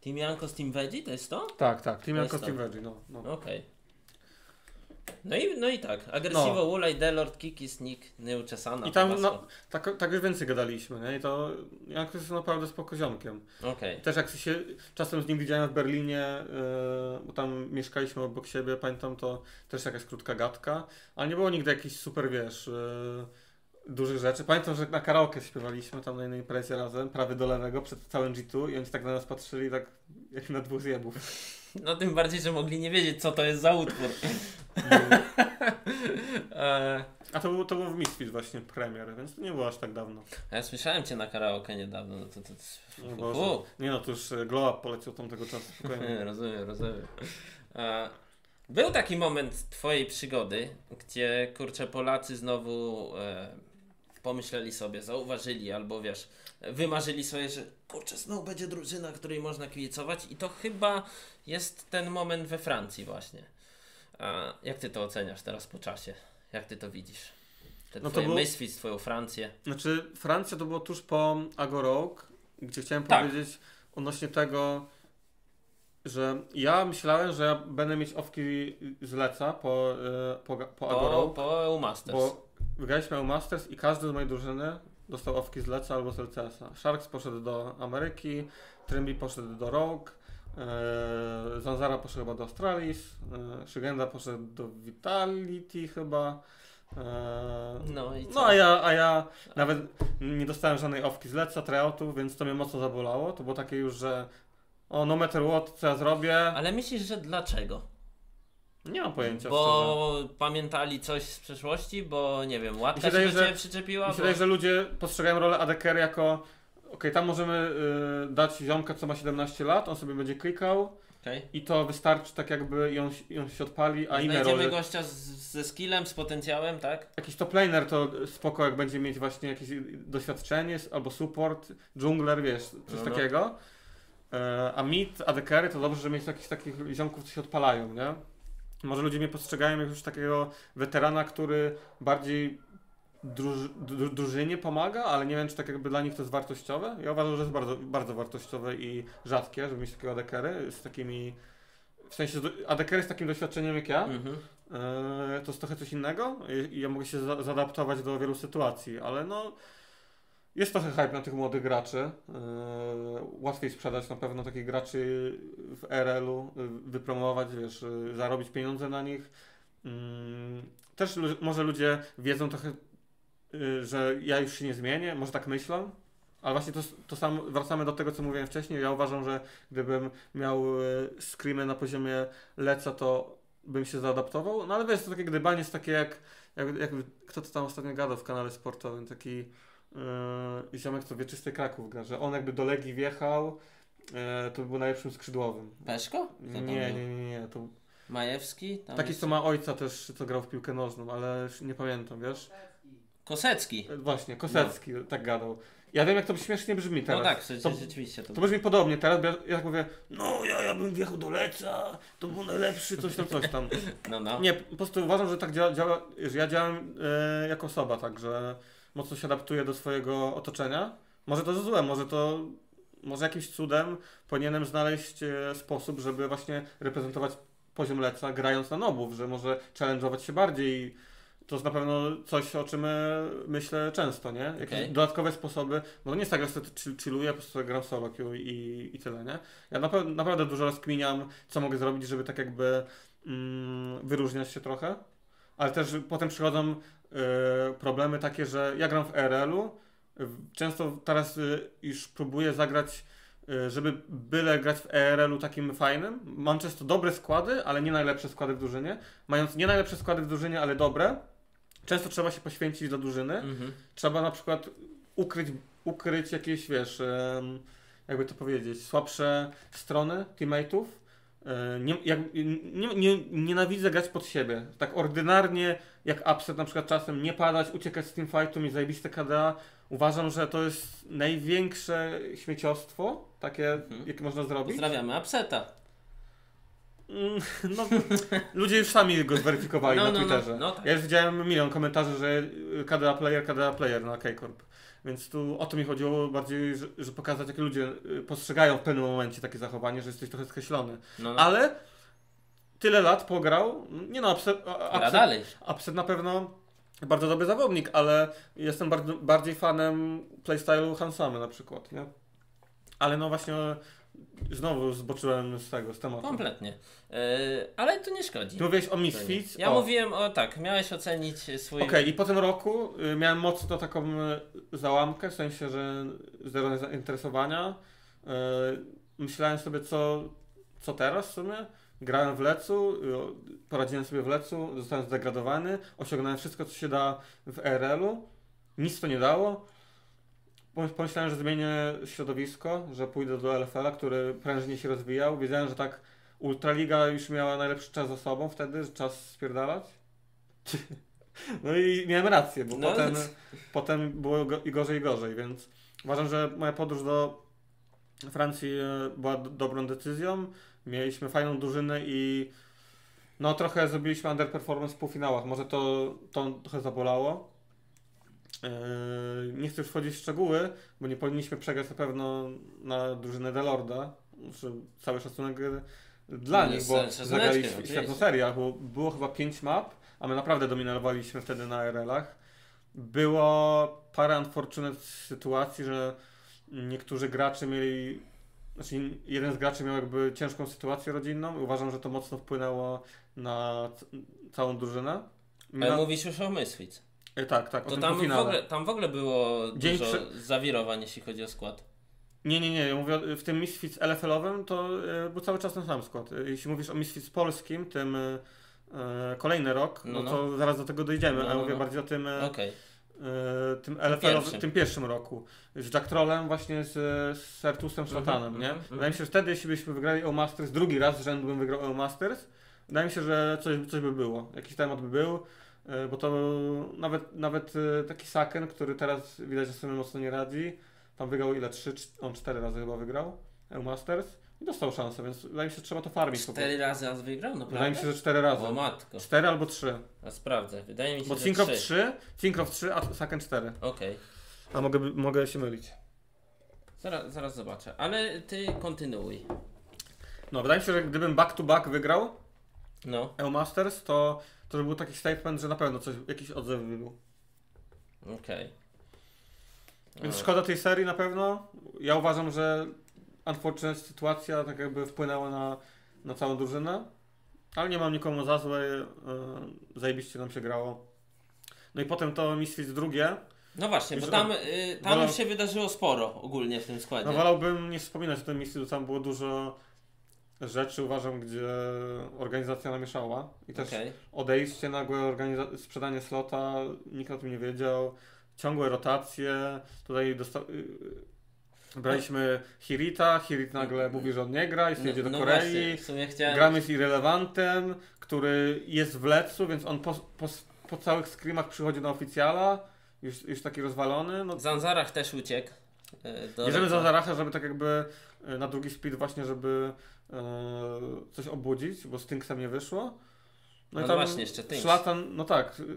Team Jankos, Team Veggie to jest to? Tak, tak. Team Jankos, Team Veggie, no. Okej. No i tak. Agresivo, Wulaj, Delord, Kiki, Sneak, Nieuczesana. I tam no, tak już więcej gadaliśmy, nie? I to Jankos jest naprawdę spoko ziomkiem. Okej. Też jak się czasem z nim widziałem w Berlinie, bo tam mieszkaliśmy obok siebie, pamiętam, to też jakaś krótka gadka, ale nie było nigdy jakichś super, wiesz... dużych rzeczy. Pamiętam, że na karaoke śpiewaliśmy tam na jednej imprezie razem, prawie do lewego, przed całym G2 i oni tak na nas patrzyli tak jak na dwóch zjebów. No tym bardziej, że mogli nie wiedzieć co to jest za utwór. A to był w Misfits właśnie premier, więc to nie było aż tak dawno. A ja słyszałem Cię na karaoke niedawno. No to nie no, to już Glow Up poleciał tamtego czasu. Rozumiem. Był taki moment Twojej przygody, gdzie kurczę Polacy znowu pomyśleli sobie, zauważyli albo wiesz, wymarzyli sobie, że kurczę znowu będzie drużyna, której można kibicować i to chyba jest ten moment we Francji właśnie. A jak Ty to oceniasz teraz po czasie? Jak Ty to widzisz? Misfits, Twoją Francję. Znaczy Francja to było tuż po Agor Rogue, gdzie chciałem powiedzieć odnośnie tego, że ja myślałem, że ja będę mieć owki z Leca po Agor Rogue. Po EU Masters. Bo wygraliśmy EU Masters i każdy z mojej drużyny dostał owki z Leca albo z LCS-a. Sharks poszedł do Ameryki, Trimby poszedł do Rogue, Zanzara poszedł chyba do Astralis, Shigenda poszedł do Vitality chyba. No i co? No a ja nawet nie dostałem żadnej owki z Leca, tryoutów, więc to mnie mocno zabolało. To było takie już, że no matter what, co ja zrobię. Ale myślisz, że dlaczego? Nie mam pojęcia. Bo pamiętali coś z przeszłości, bo nie wiem, łatka się do Ciebie przyczepiła? Myślę, że ludzie postrzegają rolę AD Carry jako okej, tam możemy dać ziomka, co ma 17 lat, on sobie będzie klikał i to wystarczy tak jakby i on się odpali, a inne role... Znajdziemy gościa ze skillem, z potencjałem, tak? Jakiś top laner to spoko, jak będzie mieć właśnie jakieś doświadczenie albo support, jungler, wiesz, coś takiego. A mid, AD Carry to dobrze, że mieć jakichś takich ziomków, co się odpalają, nie? Może ludzie mnie postrzegają jak już takiego weterana, który bardziej drużynie pomaga, ale nie wiem, czy tak jakby dla nich to jest wartościowe. Ja uważam, że jest bardzo, bardzo wartościowe i rzadkie, żeby mieć takiego AD Carry z takimi... W sensie AD Carry z takim doświadczeniem jak ja, to jest trochę coś innego i ja mogę się zaadaptować do wielu sytuacji, ale no... Jest trochę hype na tych młodych graczy. Łatwiej sprzedać na pewno takich graczy w RL-u, wypromować, wiesz, zarobić pieniądze na nich. Też może ludzie wiedzą trochę, że ja już się nie zmienię, może tak myślą. Ale właśnie to samo, wracamy do tego, co mówiłem wcześniej. Ja uważam, że gdybym miał screamy na poziomie Leca, to bym się zaadaptował. No ale wiesz, to takie gdybanie jest takie jak kto to tam ostatnio gadał w kanale sportowym, taki... ziomek, co wieczysty Kraków gra, że on jakby do Legii wjechał, to był najlepszym skrzydłowym. Peszko? Nie. To... Majewski? Tam taki, co ma ojca też, co grał w piłkę nożną, ale nie pamiętam, wiesz? Kosecki. Właśnie, Kosecki, tak gadał. Ja wiem, jak to śmiesznie brzmi teraz. No tak, rzeczywiście. To brzmi podobnie teraz, bo ja tak mówię, ja bym wjechał do Leca, to był najlepszy, coś tam. Nie, po prostu uważam, że tak działa, że ja działam jako osoba, także mocno się adaptuje do swojego otoczenia. Może to jest złe, może jakimś cudem powinienem znaleźć sposób, żeby właśnie reprezentować poziom Leca, grając na nobów, że może challenge'ować się bardziej. To jest na pewno coś, o czym myślę często, nie? Jakieś dodatkowe sposoby, bo nie jest tak, że sobie chilluję, po prostu gram solo queue i tyle, nie? Ja naprawdę dużo rozkminiam, co mogę zrobić, żeby tak jakby wyróżniać się trochę, ale też potem przychodzą problemy takie, że ja gram w RL-u, często teraz już próbuję zagrać, żeby byle grać w ERL-u takim fajnym. Mam często dobre składy, ale nie najlepsze składy w drużynie. Mając nie najlepsze składy w drużynie, ale dobre, często trzeba się poświęcić dla drużyny. Trzeba na przykład ukryć jakieś, wiesz, jakby to powiedzieć, słabsze strony teammate'ów. Nienawidzę grać pod siebie. Tak ordynarnie, jak upset na przykład czasem, nie padać, uciekać z teamfightu, mieć zajebiste KDA. Uważam, że to jest największe śmieciostwo, takie, jakie można zrobić. Pozdrawiamy upseta. No, ludzie już sami go zweryfikowali na Twitterze. Tak. Ja już widziałem milion komentarzy, że KDA player na K-Corp. Więc tu o to mi chodziło bardziej, że pokazać, jak ludzie postrzegają w pewnym momencie takie zachowanie, że jesteś trochę skreślony. Ale tyle lat pograł, nie no, upset na pewno bardzo dobry zawodnik, ale jestem bardziej fanem playstyle'u Hansamy na przykład, nie? Ale no właśnie znowu zboczyłem z tego, z tematu. Kompletnie. Ale to nie szkodzi. Ty mówiłeś o Misfits. Ja mówiłem o, tak, miałeś ocenić swój... Okej, i po tym roku miałem mocno taką załamkę, w sensie, że zero zainteresowania. Myślałem sobie, co teraz w sumie. Grałem w Lecu, poradziłem sobie w Lecu, zostałem zdegradowany, osiągnąłem wszystko, co się da w ERL-u, nic to nie dało. Pomyślałem, że zmienię środowisko, że pójdę do LFL-a, który prężnie się rozwijał. Wiedziałem, że tak Ultraliga już miała najlepszy czas za sobą wtedy, czas spierdalać. No i miałem rację, bo potem było i gorzej, więc uważam, że moja podróż do Francji była dobrą decyzją. Mieliśmy fajną drużynę i no trochę zrobiliśmy underperformance w półfinałach. Może to trochę zabolało. Nie chcę już wchodzić w szczegóły, bo nie powinniśmy przegrać na pewno na drużynę Delorda. Cały szacunek dla nich, bo zagraliśmy w świetną serię, bo było chyba 5 map, a my naprawdę dominowaliśmy wtedy na RL-ach. Było parę unfortunate sytuacji, że niektórzy gracze mieli... Znaczy, jeden z graczy miał jakby ciężką sytuację rodzinną i uważam, że to mocno wpłynęło na całą drużynę. Ale mówisz już o Misfits. Tak. To tam w ogóle było dużo zawirowań, jeśli chodzi o skład. Nie. Ja mówię, w tym Misfits LFL-owym to był cały czas ten sam skład. Jeśli mówisz o Misfits polskim, tym kolejny rok, no to zaraz do tego dojdziemy, ale mówię bardziej o tym... Okay. tym pierwszym roku. Z Jack Trollem, właśnie z Sertusem Szatanem, nie? Wydaje mi się, że wtedy, jeśli byśmy wygrali EU Masters, drugi raz z rzędu bym wygrał EU Masters, wydaje mi się, że coś by było. Jakiś temat by był, bo to nawet taki Saken, który teraz widać, że sobie mocno nie radzi, tam wygrał ile? 4 razy chyba wygrał EU Masters i dostał szansę, więc wydaje mi się, że trzeba to farmić. 4 razy aż wygrał? Naprawdę? Wydaje mi się, że 4 razy. O matko. 4 albo 3. A sprawdzę, wydaje mi się, że 3. Bo Cinkrow 3, a Saken 4. Okej. A mogę się mylić. Zaraz zobaczę, ale ty kontynuuj. No, wydaje mi się, że gdybym back to back wygrał EU Masters, to był taki statement, że na pewno jakiś odzew by był. Okej. Więc szkoda tej serii na pewno. Ja uważam, że unfortunate sytuacja tak jakby wpłynęła na całą drużynę, ale nie mam nikomu za złe, zajebiście nam się grało. No i potem to Misfits drugie. No właśnie, bo tam już się wydarzyło sporo ogólnie w tym składzie. No wolałbym nie wspominać o tym Misfits, tam było dużo rzeczy, uważam, gdzie organizacja namieszała i też odejście nagłe, sprzedanie slota, nikt o tym nie wiedział, ciągłe rotacje, tutaj braliśmy Hirit nagle mówi, że on nie gra i jedzie do Korei. Gramy z Irrelevantem, który jest w Lecu, więc on po całych scrimach przychodzi na oficjala, już taki rozwalony. Zanzarach też uciekł. Bierzemy Zanzaracha, żeby tak jakby na drugi speed właśnie, żeby coś obudzić, bo z Tynksem nie wyszło. No i tam właśnie jeszcze Tynks.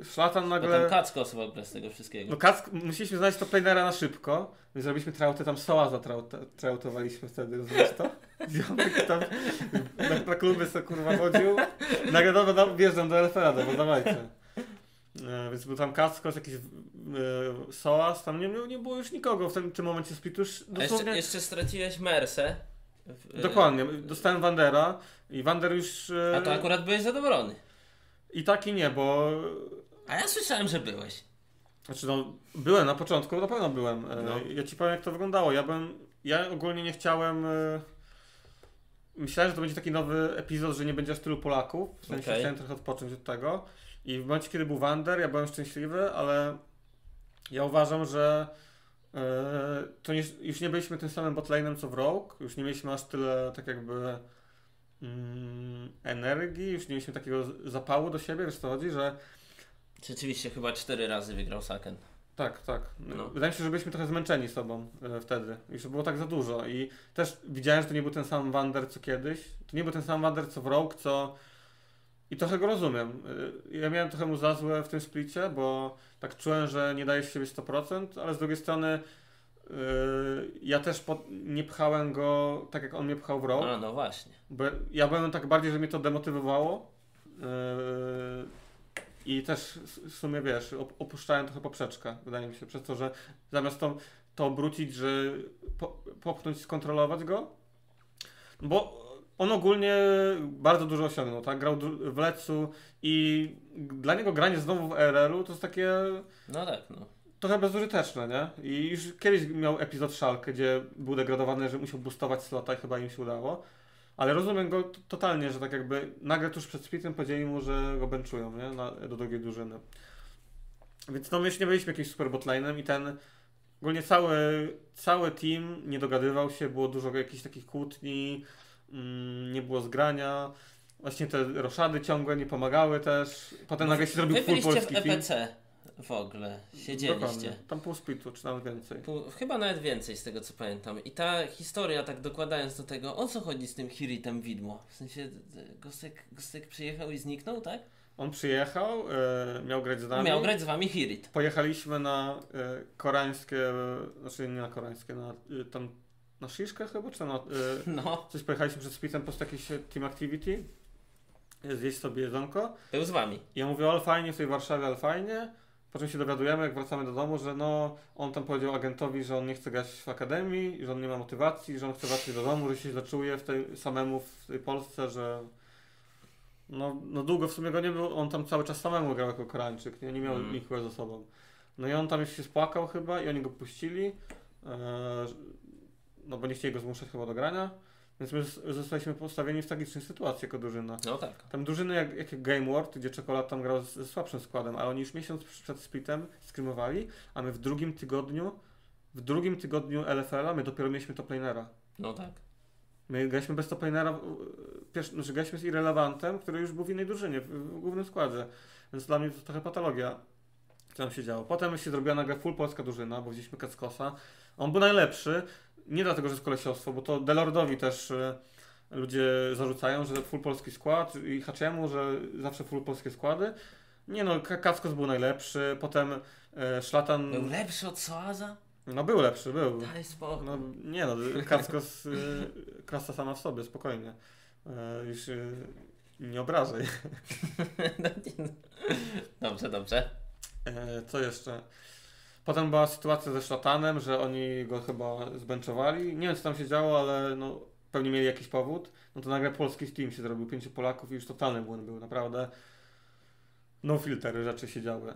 Szlatan nagle... Potem Kackos w ogóle z tego wszystkiego. No musieliśmy znaleźć to planera na szybko, więc zrobiliśmy trautę, tam Soaza trautowaliśmy wtedy, rozumiesz to? Ziomek tam na kluby sobie kurwa chodził. Nagle wjeżdżam do LFL-a, bo dawajcie. Więc był tam Kackos, jakiś Soaz, tam nie było już nikogo w tym momencie splitu. Dosłownie... Jeszcze straciłeś Mersę. Dokładnie, dostałem Wandera i Wander już... A to akurat byłeś zadowolony. I tak i nie, bo... A ja słyszałem, że byłeś. Znaczy no, byłem na początku, na pewno byłem. No. Ja ci powiem, jak to wyglądało. Ja ogólnie nie chciałem... Myślałem, że to będzie taki nowy epizod, że nie będzie aż tylu Polaków. W sensie chciałem trochę odpocząć od tego. I w momencie, kiedy był Wander, ja byłem szczęśliwy, ale ja uważam, że to już nie byliśmy tym samym botlane'em co w Rogue. Już nie mieliśmy aż tyle tak jakby energii, już nie mieliśmy takiego zapału do siebie, wiesz co chodzi, że... Rzeczywiście chyba 4 razy wygrał Saken. Tak, tak. No. Wydaje mi się, że byliśmy trochę zmęczeni sobą wtedy. Już było tak za dużo i też widziałem, że to nie był ten sam Wander co kiedyś. To nie był ten sam Wander co w Rogue, co... I trochę go rozumiem. Ja miałem trochę mu za złe w tym splicie, bo tak czułem, że nie daje się siebie 100%, ale z drugiej strony ja też nie pchałem go tak, jak on mnie pchał w Rogue. A, no właśnie. Bo ja byłem tak bardziej, że mnie to demotywowało i też w sumie, wiesz, opuszczałem trochę poprzeczkę, wydaje mi się, przez to, że zamiast to obrócić, że popchnąć, skontrolować go, bo on ogólnie bardzo dużo osiągnął, tak? Grał w Lecu i dla niego granie znowu w RL-u to jest takie... No tak, no. Trochę bezużyteczne, nie? I już kiedyś miał epizod Szalkę, gdzie był degradowany, że musiał boostować slota i chyba im się udało. Ale rozumiem go totalnie, że tak jakby nagle tuż przed splitem powiedzieli mu, że go benczują, nie? Do drugiej drużyny. Więc no my już nie byliśmy jakimś super botline'em i ten... Ogólnie cały team nie dogadywał się, było dużo jakichś takich kłótni, nie było zgrania, właśnie te roszady ciągłe nie pomagały też, potem nagle się zrobił full polski film. Wy byliście w EPC w ogóle, siedzieliście. Dokładnie. Tam pół splitu, czy nawet więcej. Chyba nawet więcej z tego co pamiętam. I ta historia, tak dokładając do tego, o co chodzi z tym Hiritem Widmo? W sensie Gostek przyjechał i zniknął, tak? On przyjechał, miał grać z nami. Miał grać z wami Hirit. Pojechaliśmy na koreańskie, znaczy nie na koreańskie, na tam na Szyszkę chyba, czy na no. Coś pojechaliśmy przed splitem, po prostu jakieś team activity, zjeść sobie jedzonko. Był z wami. I ja mówię, ale fajnie w tej Warszawie, ale fajnie. Po czym się dowiadujemy, jak wracamy do domu, że no, on tam powiedział agentowi, że on nie chce grać w akademii, że on nie ma motywacji, że on chce wracać do domu, że się źle czuje samemu w tej Polsce, że no długo w sumie go nie był, on tam cały czas samemu grał jako Koreańczyk, nie miał nikogo ze sobą. No i on tam już się spłakał chyba i oni go puścili. No bo nie chcieli go zmuszać chyba do grania, więc my zostaliśmy postawieni w tragicznej sytuacji jako drużyna. No tak. Tam drużyny jak Game World, gdzie Czekolad tam grał ze słabszym składem, ale oni już miesiąc przed splitem skrymowali, a my w drugim tygodniu LFL-a my dopiero mieliśmy toplanera. No tak. My graliśmy bez toplanera, znaczy graliśmy z Irrelevantem, który już był w innej drużynie, w głównym składzie, więc dla mnie to trochę patologia, co tam się działo. Potem się zrobiła nagle full polska drużyna, bo widzieliśmy Kackosa, on był najlepszy. Nie dlatego, że jest kolesiostwo, bo to Delordowi też ludzie zarzucają, że full polski skład i Haczemu, że zawsze full polskie składy. Nie no, Kackos był najlepszy, potem Szlatan... Był lepszy od Soaza? No był lepszy, był. Daj spokój. No, nie no, Kackos klasa sama w sobie, spokojnie. Już nie obrażaj. Dobrze, dobrze. Co jeszcze? Potem była sytuacja ze Szlatanem, że oni go chyba zbenczowali. Nie wiem, co tam się działo, ale no, pewnie mieli jakiś powód. No to nagle polski team się zrobił, 5 Polaków i już totalny błąd był, naprawdę. No filtery rzeczy się działy.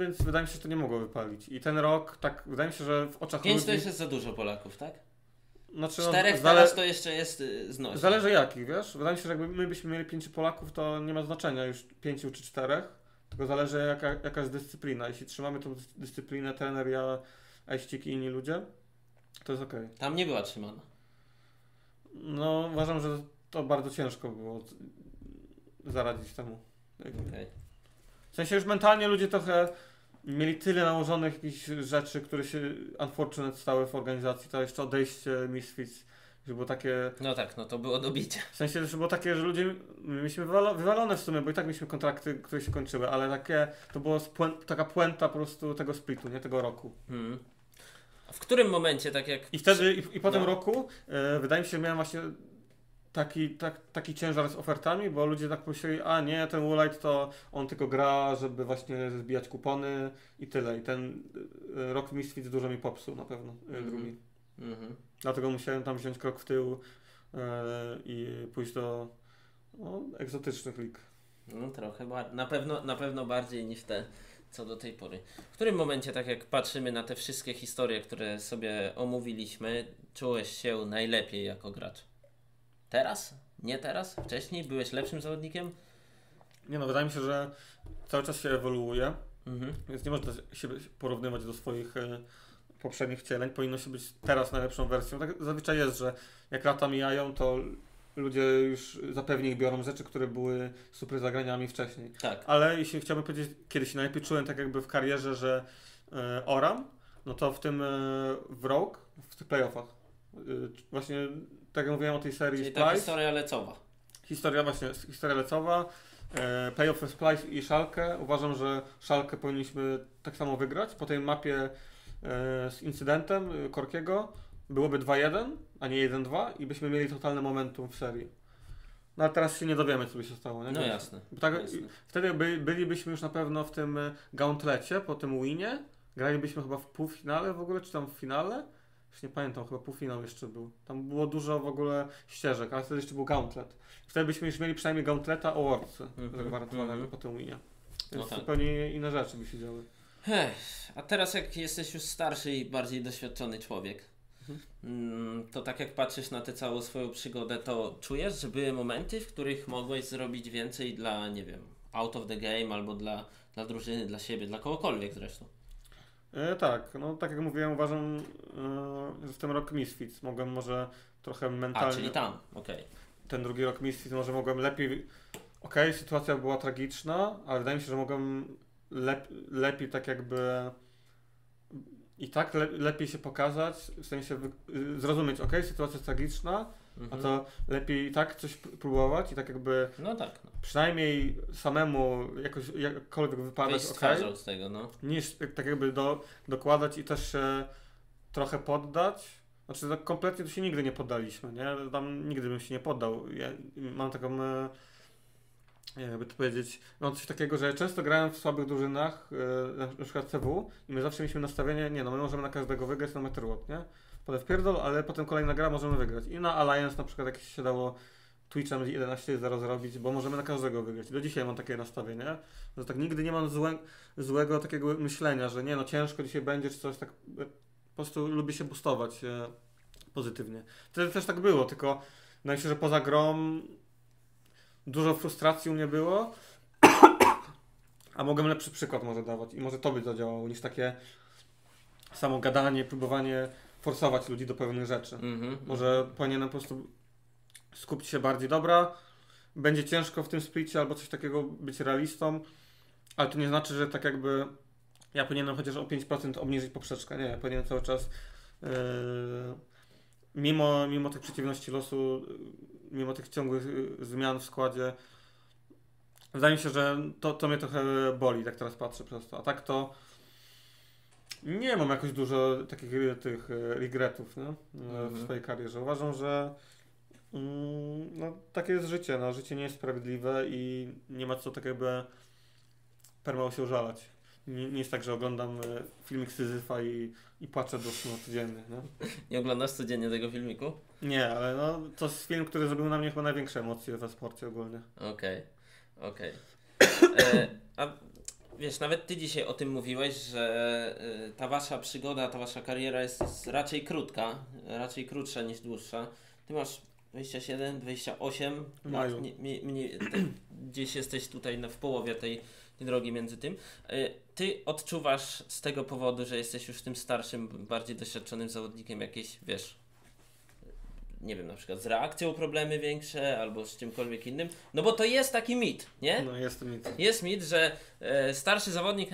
Więc wydaje mi się, że to nie mogło wypalić. I ten rok, tak, wydaje mi się, że w oczach 5 ludzi... 5 to już jest za dużo Polaków, tak? Znaczy, 4 teraz to jeszcze jest znośne. Zależy jakich, wiesz? Wydaje mi się, że jakby my byśmy mieli 5 Polaków, to nie ma znaczenia już 5 czy 4. Tylko zależy jaka jest dyscyplina. Jeśli trzymamy tą dyscyplinę, trener, ja, Aścik i inni ludzie, to jest okej. Tam nie była trzymana. No uważam, że to bardzo ciężko było zaradzić temu. Okay. W sensie już mentalnie ludzie trochę mieli tyle nałożonych jakichś rzeczy, które się unfortunate stały w organizacji. To jeszcze odejście Misfits. Że było takie... No tak, no to było dobicie. W sensie też było takie, że ludzie mieliśmy wywalone w sumie, bo i tak mieliśmy kontrakty, które się kończyły, ale takie to była taka puenta po prostu tego splitu, nie tego roku. A w którym momencie tak jak... I wtedy, i po tym roku wydaje mi się, że miałem właśnie taki ciężar z ofertami, bo ludzie tak myśleli, a nie, ten Woolite to on tylko gra, żeby właśnie zbijać kupony i tyle. I ten rok Misfits dużo mi popsuł na pewno. Dlatego musiałem tam wziąć krok w tył, i pójść do egzotycznych lig. No trochę, na pewno bardziej niż te, co do tej pory. W którym momencie, tak jak patrzymy na te wszystkie historie, które sobie omówiliśmy, czułeś się najlepiej jako gracz? Teraz? Nie teraz? Wcześniej? Byłeś lepszym zawodnikiem? Nie no, wydaje mi się, że cały czas się ewoluuje, więc nie można się porównywać do swoich poprzednich wcieleń. Powinno się być teraz najlepszą wersją. Tak zazwyczaj jest, że jak lata mijają, to ludzie już zapewnie biorą rzeczy, które były super zagraniami wcześniej. Tak. Ale jeśli chciałbym powiedzieć, kiedy się najlepiej czułem tak jakby w karierze, że oram, no to w tym Rogue, w tych playoffach. Właśnie tak jak mówiłem o tej serii Splice. Ta historia lecowa. Historia lecowa. Playoffy Splice i Schalke. Uważam, że Schalke powinniśmy tak samo wygrać. Po tej mapie z incydentem Korkiego byłoby 2-1, a nie 1-2 i byśmy mieli totalne momentum w serii. No a teraz się nie dowiemy, co by się stało. Nie? No jasne. Tak, jasne. Wtedy bylibyśmy już na pewno w tym gauntlecie, po tym winie. Gralibyśmy chyba w półfinale w ogóle, czy tam w finale? Już nie pamiętam, chyba półfinał jeszcze był. Tam było dużo w ogóle ścieżek, ale wtedy jeszcze był gauntlet. Wtedy byśmy już mieli przynajmniej gauntleta o Worldsy zagwarantowanego po tym winie. Więc no tak. Zupełnie inne rzeczy by się działy. A teraz jak jesteś już starszy i bardziej doświadczony człowiek, to tak jak patrzysz na tę całą swoją przygodę, to czujesz, że były momenty, w których mogłeś zrobić więcej dla, nie wiem, out of the game albo dla drużyny, dla siebie, dla kogokolwiek zresztą? Tak, no tak jak mówiłem, uważam, że w tym roku Misfits mogłem może trochę mentalnie... A, czyli tam, okej. Ten drugi rok Misfits może mogłem lepiej... Okej, sytuacja była tragiczna, ale wydaje mi się, że mogłem lepiej tak jakby... I tak lepiej się pokazać, w sensie zrozumieć, okej, sytuacja jest tragiczna, a to lepiej i tak coś próbować i tak jakby przynajmniej samemu jakkolwiek wypadać, z tego, niż tak jakby dokładać i też się trochę poddać. Znaczy tak kompletnie to się nigdy nie poddaliśmy, nie? Tam nigdy bym się nie poddał. Ja mam taką... jakby to powiedzieć, no coś takiego, że często grałem w słabych drużynach, na przykład CW, i my zawsze mieliśmy nastawienie, my możemy na każdego wygrać na Meterworld, nie? Potem w pierdol, ale potem kolejna gra, możemy wygrać. I na Alliance na przykład jakieś się dało Twitchem 11-0 zrobić, bo możemy na każdego wygrać. Do dzisiaj mam takie nastawienie, że tak nigdy nie mam złego takiego myślenia, że ciężko dzisiaj będzie, czy coś tak, po prostu lubię się boostować pozytywnie. Wtedy też tak było, tylko myślę, że poza grą dużo frustracji u mnie było, a mogłem lepszy przykład może dawać i może to by zadziałało niż takie samo gadanie, próbowanie forsować ludzi do pewnych rzeczy. Może powinienem po prostu skupić się bardziej, dobra, będzie ciężko w tym splicie albo coś takiego, być realistą, ale to nie znaczy, że tak jakby ja powinienem chociaż o 5% obniżyć poprzeczkę, nie, ja powinienem cały czas mimo tych przeciwności losu, mimo tych ciągłych zmian w składzie, wydaje mi się, że to mnie trochę boli, tak teraz patrzę przez to. A tak to nie mam jakoś dużo takich regretów w swojej karierze. Uważam, że takie jest życie. Życie nie jest sprawiedliwe i nie ma co tak jakby permał się użalać. Nie jest tak, że oglądam filmik Syzyfa i płaczę do snu codziennie. Nie oglądasz codziennie tego filmiku? Nie, ale to jest film, który zrobił na mnie chyba największe emocje we sporcie ogólnie. Okej. A wiesz, nawet ty dzisiaj o tym mówiłeś, że ta wasza przygoda, ta wasza kariera jest raczej krótka, raczej krótsza niż dłuższa. Ty masz 27, 28 lat, gdzieś jesteś tutaj w połowie tej drogi między tym. Ty odczuwasz z tego powodu, że jesteś już tym starszym, bardziej doświadczonym zawodnikiem jakieś, na przykład z reakcją problemy większe, albo z czymkolwiek innym, bo to jest taki mit, nie? No jest to mit. Jest mit, że starszy zawodnik,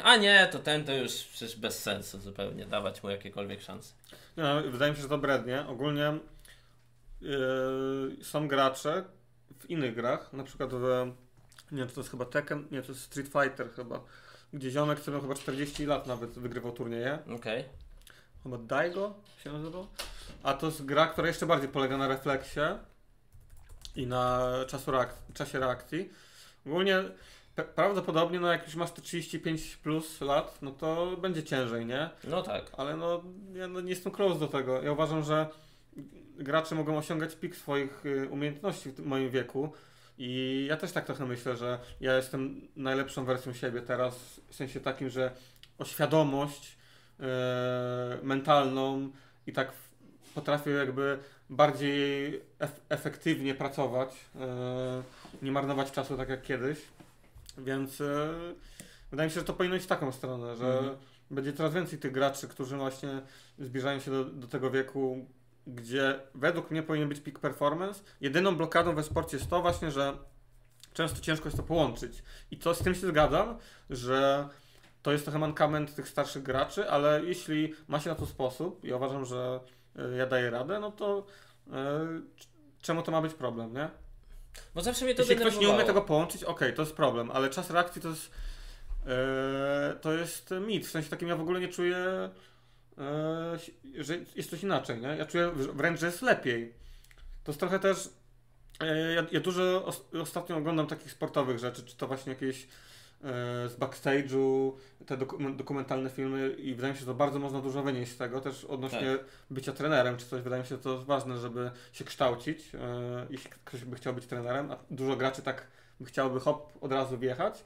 to już przecież bez sensu zupełnie dawać mu jakiekolwiek szanse. No, wydaje mi się, że to brednie. Ogólnie są gracze w innych grach, na przykład to jest chyba Tekken, to jest Street Fighter chyba, gdzie ziomek, który chyba 40 lat nawet wygrywał turnieje. Chyba Daigo się nazywał. A to jest gra, która jeszcze bardziej polega na refleksie i na czasie reakcji. Ogólnie prawdopodobnie jak już masz 35 plus lat, to będzie ciężej, nie? No tak. Ale ja nie jestem close do tego. Ja uważam, że gracze mogą osiągać pik swoich umiejętności w moim wieku. I ja też tak trochę myślę, że ja jestem najlepszą wersją siebie teraz, w sensie takim, że o świadomość mentalną i tak potrafię jakby bardziej efektywnie pracować, nie marnować czasu tak jak kiedyś, więc wydaje mi się, że to powinno iść w taką stronę, że będzie coraz więcej tych graczy, którzy właśnie zbliżają się do tego wieku, gdzie według mnie powinien być peak performance. Jedyną blokadą we sporcie jest to właśnie, że często ciężko jest to połączyć. I to z tym się zgadzam, że to jest trochę mankament tych starszych graczy, ale jeśli ma się na to sposób i ja uważam, że ja daję radę, no to czemu to ma być problem, nie? Bo zawsze mnie to denerwowało. Jeśli ktoś nie umie tego połączyć, okej, to jest problem, ale czas reakcji to jest mit. W sensie takim ja w ogóle nie czuję, że jest coś inaczej, nie? Ja czuję wręcz, że jest lepiej. To jest trochę też... Ja dużo ostatnio oglądam takich sportowych rzeczy, czy to właśnie jakieś z backstage'u, te dokumentalne filmy i wydaje mi się, że to bardzo można dużo wynieść z tego, też odnośnie bycia trenerem czy coś. Wydaje mi się, że to jest ważne, żeby się kształcić, jeśli ktoś by chciał być trenerem, a dużo graczy tak by chciałoby hop od razu wjechać.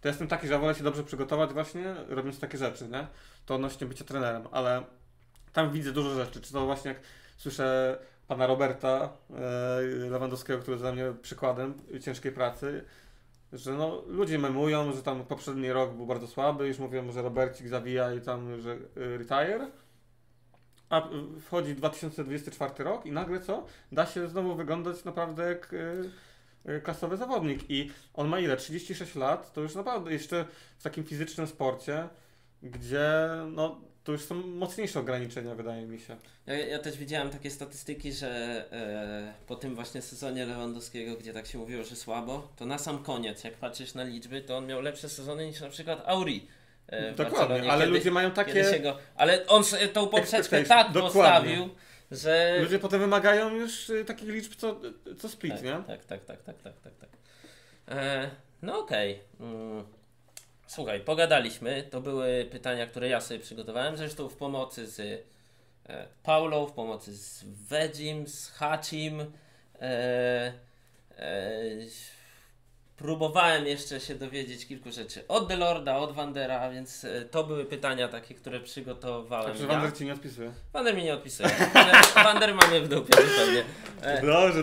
To jestem taki, że ja wolę się dobrze przygotować właśnie, robiąc takie rzeczy, nie? To odnośnie bycia trenerem, ale tam widzę dużo rzeczy, czy to właśnie jak słyszę pana Roberta Lewandowskiego, który jest dla mnie przykładem ciężkiej pracy, że no, ludzie memują, że tam poprzedni rok był bardzo słaby, już mówią, że Robercik zawija i tam, że retire, a wchodzi 2024 rok i nagle co? Da się znowu wyglądać naprawdę jak klasowy zawodnik i on ma ile? 36 lat, to już naprawdę jeszcze w takim fizycznym sporcie, gdzie no, to już są mocniejsze ograniczenia, wydaje mi się. Ja też widziałem takie statystyki, że po tym właśnie sezonie Lewandowskiego, gdzie tak się mówiło, że słabo, to na sam koniec, jak patrzysz na liczby, to on miał lepsze sezony niż na przykład Auri. Dokładnie, ale ludzie mają takie... Ale on tą poprzeczkę tak postawił, że... Ludzie potem wymagają już takich liczb, co Split, tak, nie? Tak. No okej. Słuchaj, pogadaliśmy. To były pytania, które ja sobie przygotowałem. Zresztą w pomocy z Paulą, w pomocy z Wedzim, z Hachim. Próbowałem jeszcze się dowiedzieć kilku rzeczy od Delorda, od Wandera, więc to były pytania takie, które przygotowałem. Także Wander ci nie odpisuje? Wander mnie nie odpisuje. Wander mamy w dupie zupełnie. Dobrze.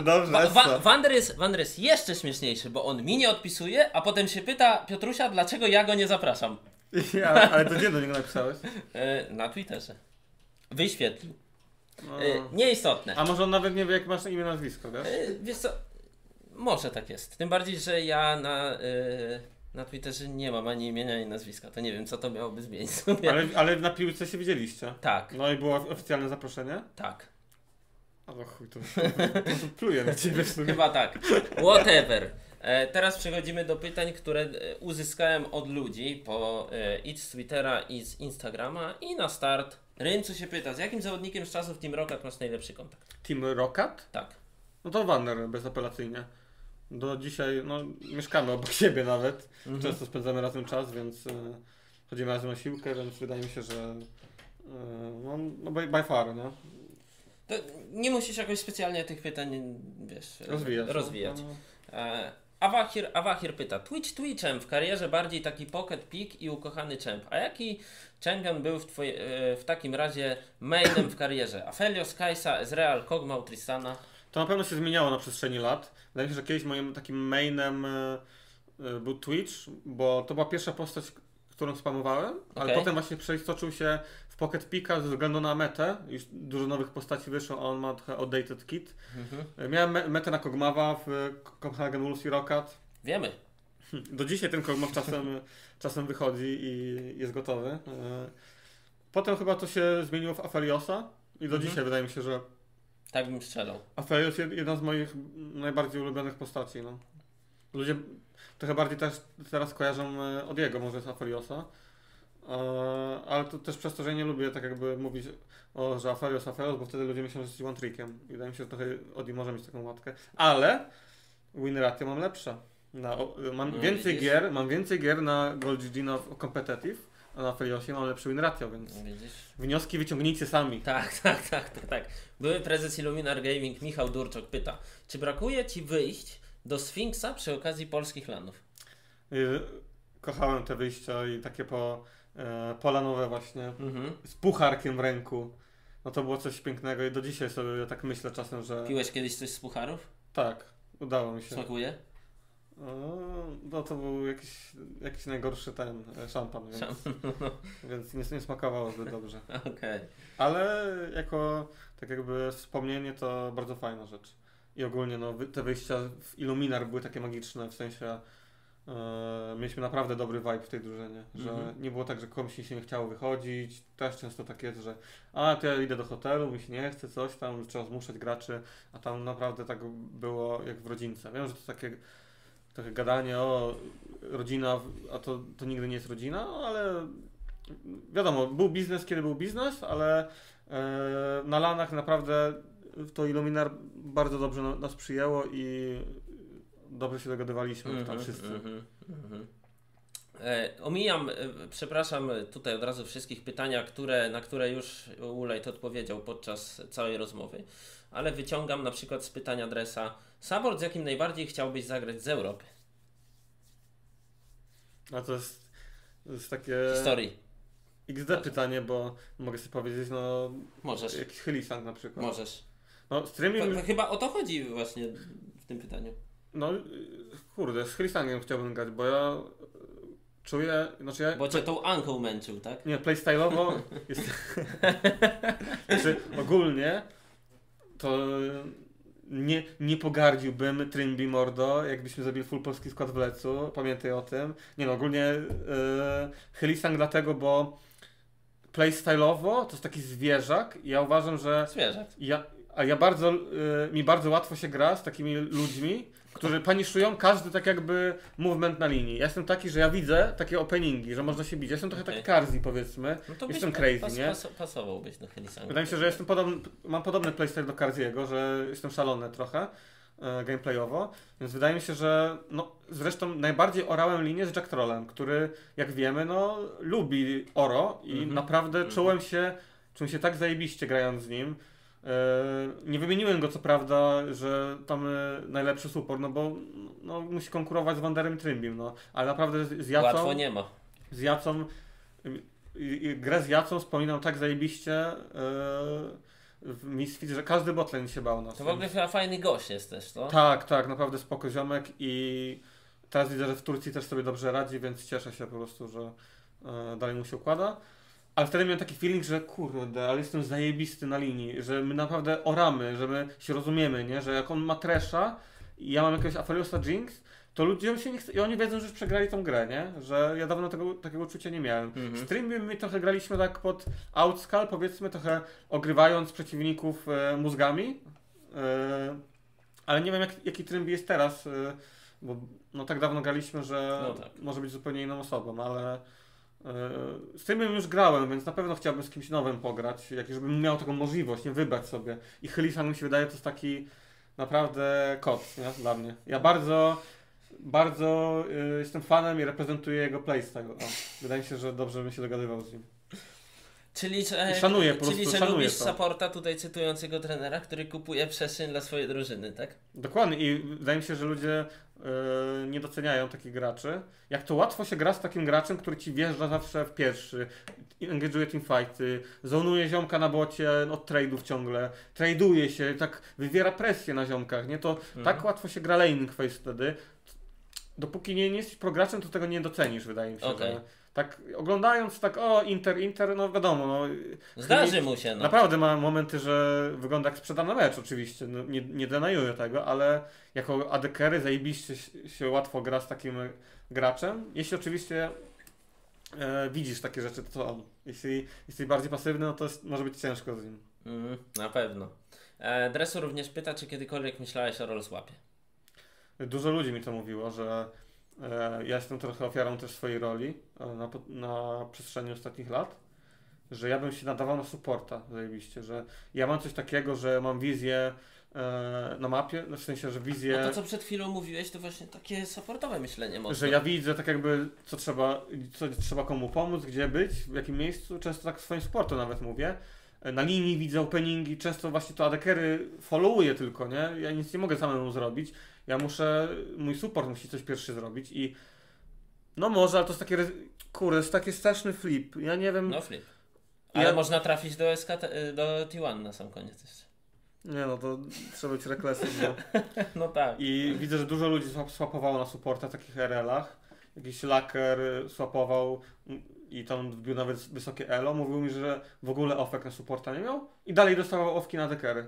Wander jest jeszcze śmieszniejszy, bo on mi nie odpisuje, a potem się pyta Piotrusia, dlaczego ja go nie zapraszam. Ale to gdzie do niego napisałeś? Na Twitterze. Wyświetlił. Nieistotne. A może on nawet nie wie, jak masz imię, nazwisko, wiesz? Wiesz co? Może tak jest. Tym bardziej, że ja na Twitterze nie mam ani imienia, ani nazwiska. To nie wiem, co to miałoby zmienić. Ale na piłce się widzieliście? Tak. No i było oficjalne zaproszenie? Tak. O chuj, to pluję na ciebie. Chyba tak. Whatever. Teraz przechodzimy do pytań, które uzyskałem od ludzi i z Twittera, i z Instagrama. I na start Ryncu się pyta, z jakim zawodnikiem z czasów Team Rocket masz najlepszy kontakt? Team Rocket? Tak. No to Wander bezapelacyjnie. Do dzisiaj, no mieszkamy obok siebie nawet, często spędzamy razem czas, więc chodzimy razem na siłkę, więc wydaje mi się, że by far, no. To nie musisz jakoś specjalnie tych pytań, wiesz, rozwijać. Awahir pyta, Twitchem w karierze bardziej taki pocket pick i ukochany champ. A jaki Chengen był w takim razie mainem w karierze? Aphelios, Kajsa, Ezreal, Kog'Maw, Tristana? To na pewno się zmieniało na przestrzeni lat. Wydaje mi się, że kiedyś moim takim mainem był Twitch, bo to była pierwsza postać, którą spamowałem, ale potem właśnie przeistoczył się w Pocket Pika ze względu na metę. Już dużo nowych postaci wyszło, a on ma trochę outdated kit. Miałem metę na Kog'Mawa w Copenhagen Wolves i Rocket. Wiemy. Do dzisiaj ten Kog'Maw czasem wychodzi i jest gotowy. Potem chyba to się zmieniło w Apheliosa i do dzisiaj wydaje mi się, że tak bym strzelał. A to jest jedna z moich najbardziej ulubionych postaci. No. Ludzie trochę bardziej też teraz kojarzą od jego, może z Apheliosa. Ale to też przez to, że nie lubię tak jakby mówić, że Aphelios, bo wtedy ludzie myślą, że jesteś one-trickiem. I wydaje mi się, że trochę od nim może mieć taką łatkę. Ale win ratio mam lepsze. Mam więcej gier na Gold GG na Competitive A na Feliosie mam lepszy win ratio, więc widzisz? Wnioski wyciągnijcie sami. Tak. Były prezes Illuminar Gaming Michał Durczok pyta, czy brakuje Ci wyjść do Sfinksa przy okazji polskich lanów? Kochałem te wyjścia i takie polanowe właśnie, z pucharkiem w ręku. No to było coś pięknego i do dzisiaj sobie tak myślę czasem, że... Piłeś kiedyś coś z pucharów? Tak, udało mi się. Smakuje? No to był jakiś najgorszy ten szampan, więc nie smakowało zbyt dobrze. Okay. Ale jako tak jakby wspomnienie to bardzo fajna rzecz. I ogólnie no, te wyjścia w Illuminar były takie magiczne, w sensie mieliśmy naprawdę dobry vibe w tej drużynie, że nie było tak, że komuś się nie chciało wychodzić. Też często tak jest, że to ja idę do hotelu, mi się nie chce, coś tam, trzeba zmuszać graczy, a tam naprawdę tak było jak w rodzince. Wiem, że to takie gadanie o rodzina, a to nigdy nie jest rodzina, no, ale wiadomo, był biznes, kiedy był biznes, ale na lanach naprawdę to Illuminar bardzo dobrze nas przyjęło i dobrze się dogadywaliśmy tam wszyscy. Omijam, przepraszam tutaj od razu wszystkich pytania, na które już Ulejt odpowiedział podczas całej rozmowy, ale wyciągam na przykład z pytania Dresa: Sabor, z jakim najbardziej chciałbyś zagrać z Europy? A to jest takie... Historii. XD pytanie, bo mogę sobie powiedzieć, no... Możesz. Jakiś Hylisang na przykład. Możesz. No, streaming... Chyba o to chodzi właśnie w tym pytaniu. No, kurde, z Hylisangiem chciałbym grać, bo ja... Czuję, znaczy ja... Bo cię tą Anką męczył, tak? Nie, playstyle'owo jest... Znaczy ogólnie to nie pogardziłbym Trimby Mordo, jakbyśmy zrobili full polski skład w Lecu, pamiętaj o tym. Nie no, ogólnie Hylisang dlatego, bo playstyle'owo to jest taki zwierzak i ja uważam, że... Zwierzak? Mi bardzo łatwo się gra z takimi ludźmi, którzy paniszują każdy tak jakby movement na linii. Ja jestem taki, że ja widzę takie openingi, że można się bić. Ja jestem trochę taki Karzi, powiedzmy. No to jestem crazy, nie? Pasowałbyś do Hylisanga. Wydaje mi się, że jestem mam podobny playstyle do Karziego, że jestem szalony trochę gameplayowo, więc wydaje mi się, że no, zresztą najbardziej orałem linię z Jack Trollem, który jak wiemy, no lubi oro i naprawdę czułem się tak zajebiście grając z nim. Nie wymieniłem go co prawda, że tam najlepszy support, no bo no, musi konkurować z Wanderem i Trymbim, no. Ale naprawdę z Jacą... Łatwo nie ma. Z Jacą... Grę z Jacą wspominam tak zajebiście w Misfit, że każdy botlane się bał nas. To w ogóle chyba fajny gość jest też, to? Tak, naprawdę spoko ziomek i teraz widzę, że w Turcji też sobie dobrze radzi, więc cieszę się po prostu, że dalej mu się układa. Ale wtedy miałem taki feeling, że kurde, ale jestem zajebisty na linii, że my naprawdę oramy, że my się rozumiemy, nie? Że jak on ma Thresha i ja mam jakiegoś Apheliusa Jinx, to ludziom się nie chce i oni wiedzą, że już przegrali tą grę, nie? Że ja dawno takiego uczucia nie miałem. Z Trimby my trochę graliśmy tak pod outscale, powiedzmy, trochę ogrywając przeciwników mózgami, ale nie wiem jaki Trimby jest teraz, bo no, tak dawno graliśmy, że może być zupełnie inną osobą, ale... Z tym już grałem, więc na pewno chciałbym z kimś nowym pograć, żebym miał taką możliwość, nie, wybrać sobie. I Hylisang, mi się wydaje, to jest taki naprawdę kot, nie? Dla mnie. Ja bardzo jestem fanem i reprezentuję jego playstyle. Wydaje mi się, że dobrze bym się dogadywał z nim. Czyli szanuję, lubisz supporta, tutaj cytując jego trenera, który kupuje przestrzeń dla swojej drużyny, tak? Dokładnie i wydaje mi się, że ludzie nie doceniają takich graczy. Jak to łatwo się gra z takim graczem, który ci wjeżdża zawsze w pierwszy, engage'uje teamfighty, zonuje ziomka na bocie od trade'ów ciągle, trade'uje się, tak wywiera presję na ziomkach, nie? To tak łatwo się gra laning face wtedy. Dopóki nie jesteś prograczem, to tego nie docenisz, wydaje mi się. Okay. Tak oglądając, tak Inter, no wiadomo. No, zdarzy mu się. No. Naprawdę ma momenty, że wygląda jak sprzedany mecz oczywiście, no, nie denajuję tego, ale jako AD-carry zajebiście się łatwo gra z takim graczem. Jeśli oczywiście widzisz takie rzeczy, to on. Jeśli jesteś bardziej pasywny, no to może być ciężko z nim. Na pewno. Dresu również pyta, czy kiedykolwiek myślałeś o rollswapie? Dużo ludzi mi to mówiło, że ja jestem trochę ofiarą też swojej roli na przestrzeni ostatnich lat, że ja bym się nadawał na supporta zajebiście, że ja mam coś takiego, że mam wizję na mapie, w sensie, że wizje... A to, co przed chwilą mówiłeś, to właśnie takie supportowe myślenie mocno. Że ja widzę tak jakby, co trzeba komu pomóc, gdzie być, w jakim miejscu, często tak w swoim sportu nawet mówię. Na linii widzę openingi, często właśnie to adekery followuję tylko, nie? Ja nic nie mogę samemu zrobić, ja muszę, mój support musi coś pierwszy zrobić i... No może, ale to jest takie, kurde, jest taki straszny flip, ja nie wiem... No flip. Ale ja... można trafić do T1 na sam koniec jeszcze. Nie no, to trzeba być reklesem, bo... No tak. I widzę, że dużo ludzi swapowało na supporta w takich RL-ach. Jakiś laker swapował i tam wbił nawet wysokie elo. Mówił mi, że w ogóle ofek na supporta nie miał i dalej dostawał ofki na dekery.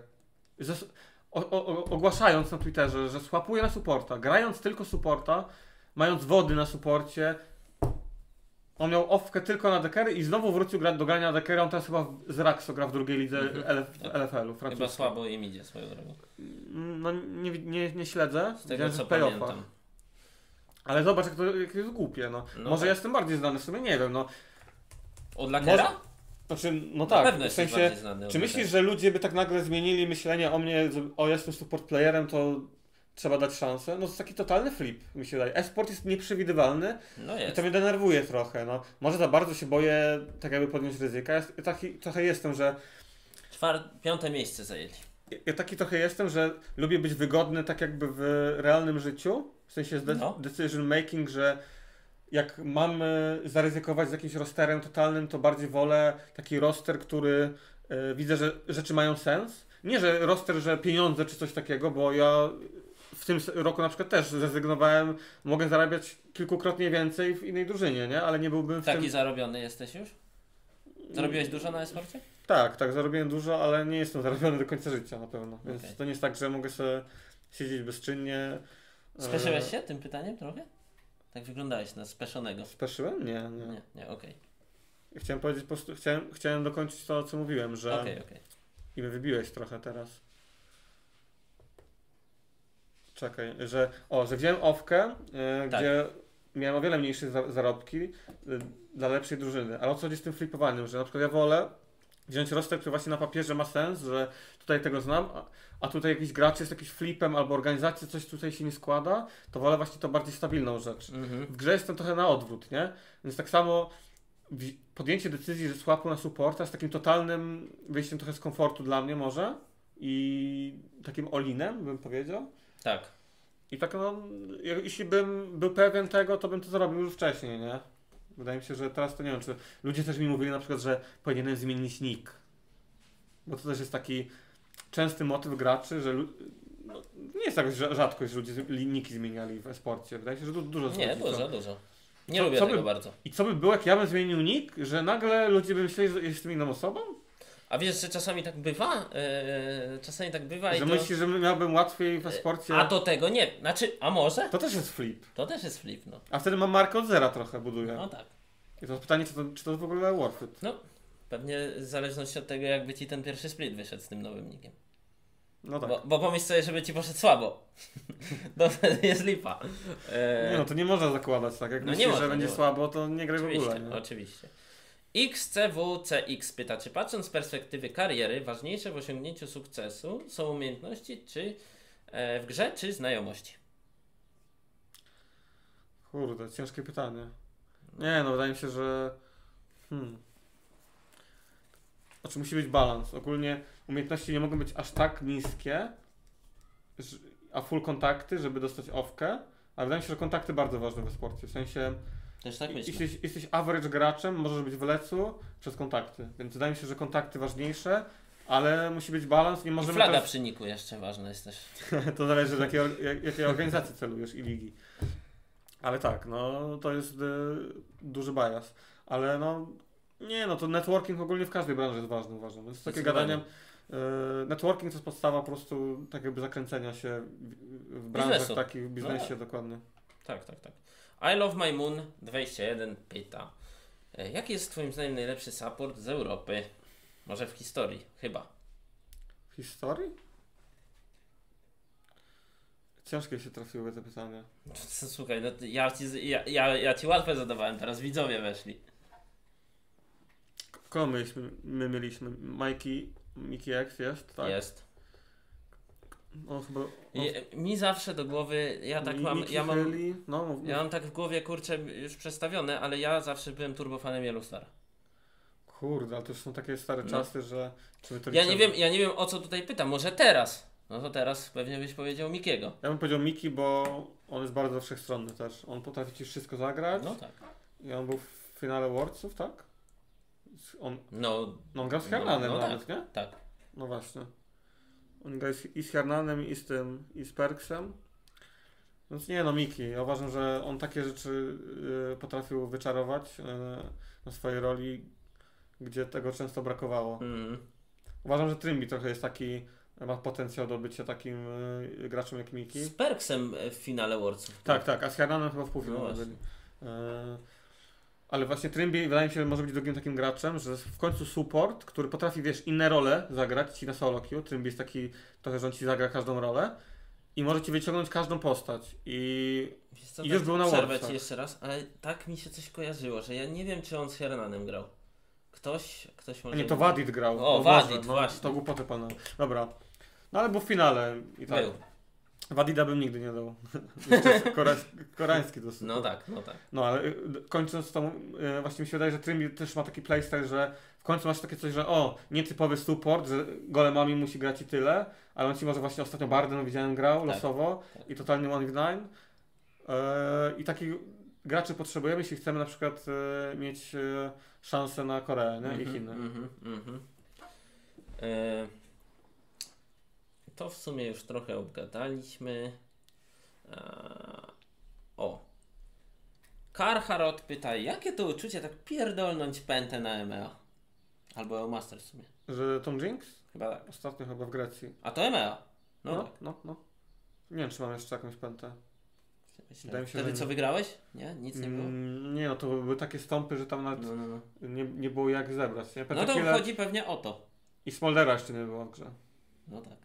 Ogłaszając na Twitterze, że swapuje na supporta, grając tylko supporta, mając wody na supporcie. On miał offkę tylko na dekery i znowu wrócił do grania na dekera. On teraz chyba z Raxo gra w drugiej lidze LFL-u. Chyba słabo im idzie swoją drogą. No nie śledzę. Z tego co pamiętam. Ale zobacz jak to jest głupie. No. No może tak. Ja jestem bardziej znany, w sumie nie wiem. No. Od lakera? Może... Znaczy, no tak. Na pewno w sensie, czy myślisz, że ludzie by tak nagle zmienili myślenie o mnie, o jestem support playerem, to... Trzeba dać szansę. No to taki totalny flip, mi się daje. E-sport jest nieprzewidywalny i to mnie denerwuje trochę. No. Może za bardzo się boję tak jakby podjąć ryzyka. Ja taki trochę jestem, że... Piąte miejsce zajęli. Ja taki trochę jestem, że lubię być wygodny tak jakby w realnym życiu. W sensie decision making, że jak mam zaryzykować z jakimś rosterem totalnym, to bardziej wolę taki roster, który widzę, że rzeczy mają sens. Nie, że roster, że pieniądze czy coś takiego, bo ja... W tym roku na przykład też zrezygnowałem, mogę zarabiać kilkukrotnie więcej w innej drużynie, nie? Ale nie byłbym w tym... Taki zarobiony jesteś już? Zarobiłeś dużo na e-sporcie? Tak, zarobiłem dużo, ale nie jestem zarobiony do końca życia na pewno, więc to nie jest tak, że mogę sobie siedzieć bezczynnie. Speszyłeś się tym pytaniem trochę? Tak wyglądałeś na speszonego. Speszyłem? Nie, okej. Chciałem powiedzieć, po prostu chciałem dokończyć to, co mówiłem, że... Okej. I mnie wybiłeś trochę teraz. Czekaj, że wziąłem ofkę, tak. Gdzie miałem o wiele mniejsze zarobki dla lepszej drużyny. Ale o co chodzi z tym flipowaniem, że na przykład ja wolę wziąć roster, który właśnie na papierze ma sens, że tutaj tego znam, a tutaj jakiś gracz jest jakimś flipem albo organizacja, coś tutaj się nie składa, to wolę właśnie to bardziej stabilną rzecz. W grze jestem trochę na odwrót, nie? Więc tak samo podjęcie decyzji, że słapą na supporta z takim totalnym wyjściem trochę z komfortu dla mnie może i takim all-inem bym powiedział. Tak. I tak no, jeśli bym był pewien tego, to bym to zrobił już wcześniej, nie? Wydaje mi się, że teraz to nie wiem, czy ludzie też mi mówili na przykład, że powinienem zmienić nick. Bo to też jest taki częsty motyw graczy, że no, nie jest tak rzadkość, że ludzie niki zmieniali w e-sporcie. Wydaje się, że dużo zmieniali. Nie, dużo. Nie lubię tego bardzo. I co by było, jak ja bym zmienił nick, że nagle ludzie by myśleli, że jestem inną osobą? A wiesz, że czasami tak bywa? Czasami tak bywa i że to... myślisz, że miałbym łatwiej w e-sporcie? A to tego nie. Znaczy, a może? To też jest flip. No. A wtedy mam markę od zera trochę buduję. No tak. I to pytanie, czy to w ogóle worth it? No, pewnie w zależności od tego, jakby ci ten pierwszy split wyszedł z tym nowym nickiem. No tak. Bo pomyśl sobie, żeby ci poszedł słabo. To jest lipa. Nie no, to nie można zakładać tak. Jak no myślisz, że będzie słabo, to nie graj w ogóle. Nie? Oczywiście. XCWCX pyta, czy patrząc z perspektywy kariery, ważniejsze w osiągnięciu sukcesu są umiejętności czy w grze, czy znajomości? Kurde, ciężkie pytanie. Nie no, wydaje mi się, że... Znaczy musi być balans. Ogólnie umiejętności nie mogą być aż tak niskie, a full kontakty, żeby dostać ofkę. A wydaje mi się, że kontakty bardzo ważne w sporcie. W sensie... Tak jesteś average graczem, możesz być w lecu przez kontakty, więc wydaje mi się, że kontakty ważniejsze, ale musi być balans. Nie możemy. I flaga przy niku jeszcze ważna jest też. To zależy od jakiej organizacji celujesz i ligi. Ale tak, no to jest duży bias. Ale no nie, no to networking ogólnie w każdej branży jest ważny, uważam. Więc takie gadanie, networking to jest podstawa po prostu tak jakby zakręcenia się w branżach, takich w biznesie dokładnie. Tak. I Love My Moon 21 pyta, jaki jest twoim zdaniem najlepszy support z Europy? Może w historii, chyba. W historii? Ciężkie się trafiły te pytania. Słuchaj, no, ja ci łatwe zadawałem, teraz widzowie weszli. Kogo my mieliśmy? Mikey X jest, tak? Jest. No, chyba, no. Mi zawsze do głowy, ja mam tak w głowie, kurczę, już przestawione, ale ja zawsze byłem turbofanem Yellowstara. Kurde, ale to już są takie stare czasy, że... Ja nie wiem o co tutaj pytam, może teraz. No to teraz pewnie byś powiedział Mikiego. Ja bym powiedział Miki, bo on jest bardzo wszechstronny też. On potrafi ci wszystko zagrać. No tak. I on był w finale Worldsów, tak? On grał z Hernanem nawet, nie? Tak. No właśnie. On gra i z Hernanem, i z Perksem. Więc nie, no Miki. Ja uważam, że on takie rzeczy potrafił wyczarować na swojej roli, gdzie tego często brakowało. Uważam, że Trimby trochę jest taki... Ma potencjał do bycia takim graczem jak Miki. Z Perksem w finale Worldsów. Tak, tak, a z Hernanem chyba w półfinale. No ale właśnie Trimby wydaje mi się, że może być drugim takim graczem, że w końcu support, który potrafi, wiesz, inne role zagrać ci na solo queue. Trimby jest taki trochę, że on ci zagra każdą rolę i może ci wyciągnąć każdą postać. I już był na Worldsach. Jeszcze raz, ale tak mi się coś kojarzyło, że ja nie wiem, czy on z Hernanem grał. Ktoś może... A nie, to Wadid grał. O, Wadid, no, właśnie. To głupotę pana. Dobra. No ale był w finale i tak. Wadida bym nigdy nie dał. Koreański dosyć. No tak. No ale kończąc to, właśnie mi się wydaje, że Trimby też ma taki playstyle, że w końcu masz takie coś, że o, nietypowy support, że golemami musi grać i tyle, ale on ci może właśnie ostatnio Bardem widziałem grał losowo i totalnie 1v9. I taki... Graczy potrzebujemy, jeśli chcemy na przykład mieć szansę na Koreę i Chiny. To w sumie już trochę obgadaliśmy. Karharot pyta, jakie to uczucie tak pierdolnąć pętę na EMEA? Albo EOMaster w sumie. Że Tom Jinx? Chyba tak. Ostatnio chyba w Grecji. A to EMEA? No. Nie wiem, czy mam jeszcze jakąś pętę. Wtedy co wygrałeś? Nie? Nic nie było? Nie, no to były takie stąpy, że tam nawet nie było jak zebrać. No to chodzi pewnie o to. I Smoldera jeszcze nie było w grze. No tak.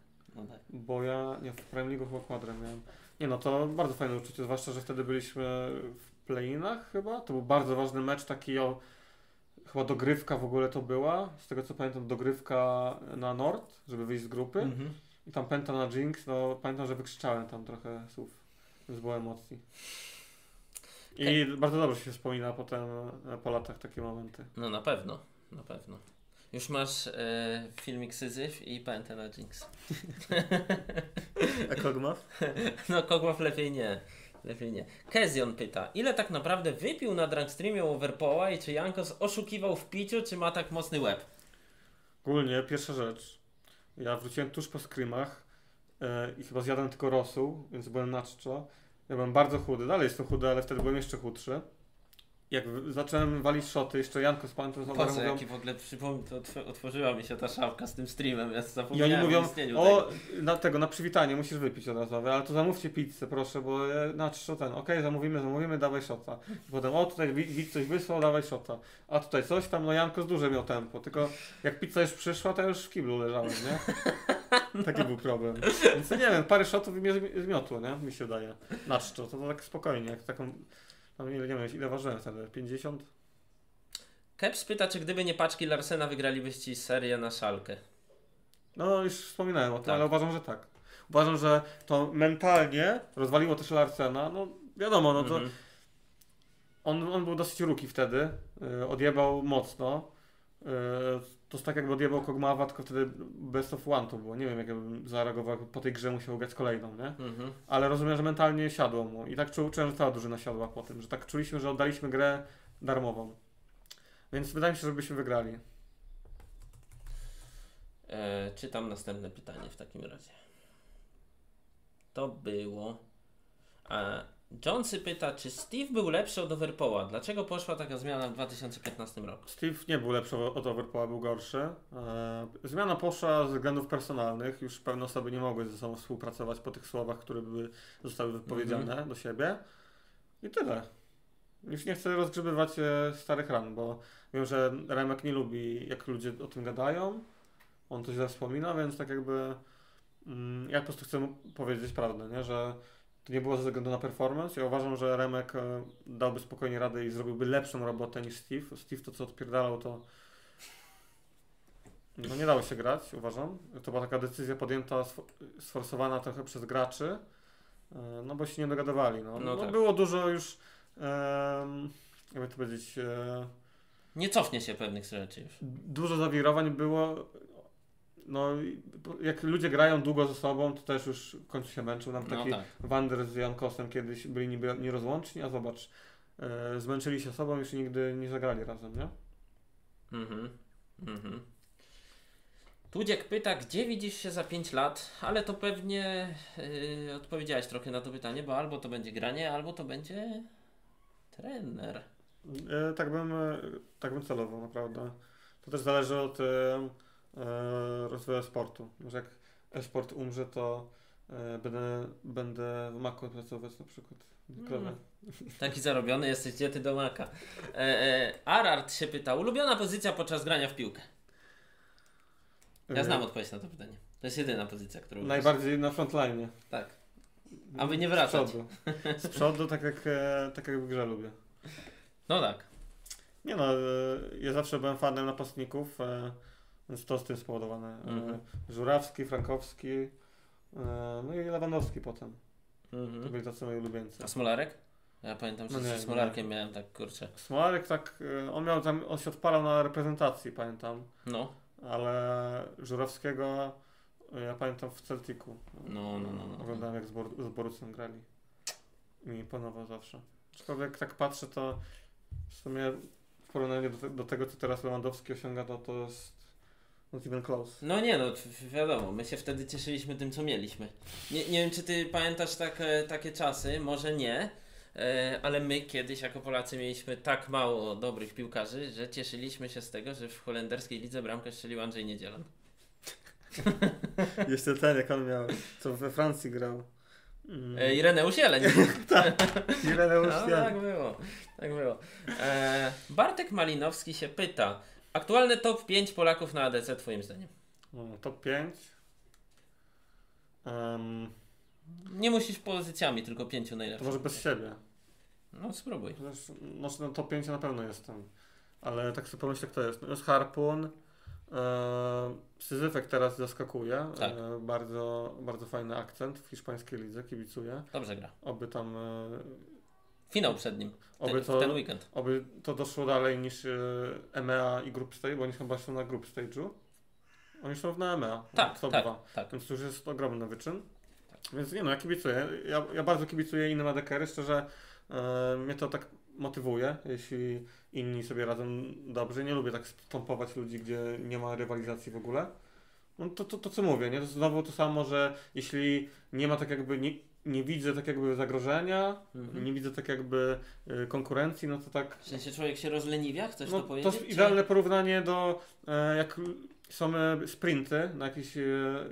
Bo ja w Prime League chyba kwadrę miałem. Nie, no to bardzo fajne uczucie, zwłaszcza, że wtedy byliśmy w play-inach chyba. To był bardzo ważny mecz, taki chyba dogrywka w ogóle to była. Z tego co pamiętam, dogrywka na Nord, żeby wyjść z grupy. I tam pęta na Jinx, no pamiętam, że wykrzyczałem tam trochę słów. Zbyło emocji. I bardzo dobrze się wspomina potem po latach takie momenty. No na pewno. Już masz filmik Syzyf i pętę na Jinx. A Kogmaw? No Kogmaw lepiej nie. Kezion pyta, ile tak naprawdę wypił na drunk streamie Overpoła i czy Jankos oszukiwał w piciu, czy ma tak mocny łeb? Ogólnie pierwsza rzecz. Ja wróciłem tuż po scrimach i chyba zjadłem tylko rosół, więc byłem na czczo. Ja byłem bardzo chudy, dalej jestem chudy, ale wtedy byłem jeszcze chudszy. Jak zacząłem walić szoty, jeszcze Janko z panem... Jaki w ogóle otworzyła mi się ta szafka z tym streamem, ja zapomniałem i oni mówią, na przywitanie musisz wypić od razu, ale to zamówcie pizzę proszę, bo na czczo okej, zamówimy, dawaj szota. I potem tutaj widz coś wysłał, dawaj szota. A tutaj coś tam, no Janko z duże miał tempo, tylko jak pizza już przyszła, to ja już w kiblu leżałem, nie? Taki był problem. Więc nie wiem, parę shotów mnie zmiotło, nie? Mi się daje. Na czczo, to tak spokojnie, jak taką... Nie wiem, ile ważyłem wtedy? 50? Keps pyta, czy gdyby nie paczki Larsena wygralibyście serię na Szalkę? No już wspominałem o tym, ale uważam, że tak. Uważam, że to mentalnie rozwaliło też Larsena, no wiadomo, no to... On był dosyć ruki wtedy, odjebał mocno. To jest tak jakby odjebał Kogmawa, tylko wtedy best of one to było. Nie wiem jak bym zareagował, po tej grze musiał grać kolejną, nie? Ale rozumiem, że mentalnie siadło mu i tak czułem, że cała drużyna siadła po tym, że tak czuliśmy, że oddaliśmy grę darmową. Więc wydaje mi się, żebyśmy wygrali. Czytam następne pytanie w takim razie. To było... Jonesy pyta, czy Steve był lepszy od Overpoła? Dlaczego poszła taka zmiana w 2015 roku? Steve nie był lepszy od Overpoła, był gorszy. Zmiana poszła ze względów personalnych. Już pewne osoby nie mogły ze sobą współpracować po tych słowach, które zostały wypowiedziane do siebie. I tyle. Już nie chcę rozgrzebywać starych ran, bo wiem, że Remek nie lubi, jak ludzie o tym gadają. On to źle wspomina, więc tak jakby... Ja po prostu chcę powiedzieć prawdę, nie? Że to nie było ze względu na performance. Ja uważam, że Remek dałby spokojnie radę i zrobiłby lepszą robotę niż Steve. Steve to co odpierdalał, to No nie dało się grać, uważam. To była taka decyzja podjęta, sforsowana trochę przez graczy, no bo się nie dogadowali. No tak. Było dużo już, jakby to powiedzieć... nie cofnie się pewnych rzeczy już. Dużo zawirowań było, no jak ludzie grają długo ze sobą, to też już w końcu się męczył. Nawet taki Wander z Jankosem kiedyś byli niby nierozłączni, a zobacz, zmęczyli się sobą, już nigdy nie zagrali razem, nie? Tudziek pyta, gdzie widzisz się za 5 lat, ale to pewnie odpowiedziałeś trochę na to pytanie, bo albo to będzie granie, albo to będzie trener. Tak bym celował, naprawdę. To też zależy od rozwoju sportu. Może jak e-sport umrze, to będę w Macu pracować na przykład. Taki zarobiony jesteś, gdzie ty do Maca. Arard się pytał, ulubiona pozycja podczas grania w piłkę? Ja znam odpowiedź na to pytanie. To jest jedyna pozycja, którą... Najbardziej na frontline. Tak. Aby nie wracać. Z przodu, tak jak w grze lubię. No tak. Nie no, ja zawsze byłem fanem napastników, więc to z tym spowodowane. Żurawski, Frankowski, no i Lewandowski potem. To byli tacy moi ulubieńcy. A Smolarek? Ja pamiętam, że z Smolarkiem miałem tak, kurczę. Smolarek tak, on się odpalał na reprezentacji, pamiętam. No. Ale Żurawskiego ja pamiętam w Celticu. Oglądałem jak z Borucem grali. Mi imponował zawsze. Aczkolwiek jak tak patrzę, to w sumie w porównaniu do tego, co teraz Lewandowski osiąga, to jest not even close. No nie, no wiadomo, my się wtedy cieszyliśmy tym, co mieliśmy. Nie wiem, czy ty pamiętasz takie czasy, może nie, ale my kiedyś jako Polacy mieliśmy tak mało dobrych piłkarzy, że cieszyliśmy się z tego, że w holenderskiej lidze bramkę strzelił Andrzej Niedzielan. Jeszcze ten, jak on miał, co we Francji grał. Ireneusz Jeleń. Tak było. Bartek Malinowski się pyta, aktualne top 5 Polaków na ADC twoim zdaniem? Top 5? Nie musisz pozycjami, tylko 5 najlepszych. To może bez siebie. No spróbuj. No to 5 na pewno jestem. Ale tak sobie pomyślę, kto jest. No jest Harpun. Syzyfek teraz zaskakuje. Tak. Bardzo, bardzo fajny akcent w hiszpańskiej lidze, kibicuję. Dobrze gra. Oby tam... Finał przed nim. Oby ten weekend. Oby to doszło dalej niż EMEA i Group Stage, bo oni chyba są na Group Stage'u. Oni są na EMEA. Tak. Więc to już jest ogromny wyczyn. Więc nie no, ja kibicuję. Ja bardzo kibicuję innym ADC-ery, szczerze mnie to tak motywuje, jeśli inni sobie radzą dobrze. Nie lubię tak pompować ludzi, gdzie nie ma rywalizacji w ogóle. No to co mówię, nie? To znowu to samo, że jeśli nie ma tak jakby, nie widzę tak jakby zagrożenia, nie widzę tak jakby konkurencji, no to tak... W sensie człowiek się rozleniwia? Chcesz to powiedzieć? To jest idealne porównanie do jak... Są sprinty na jakichś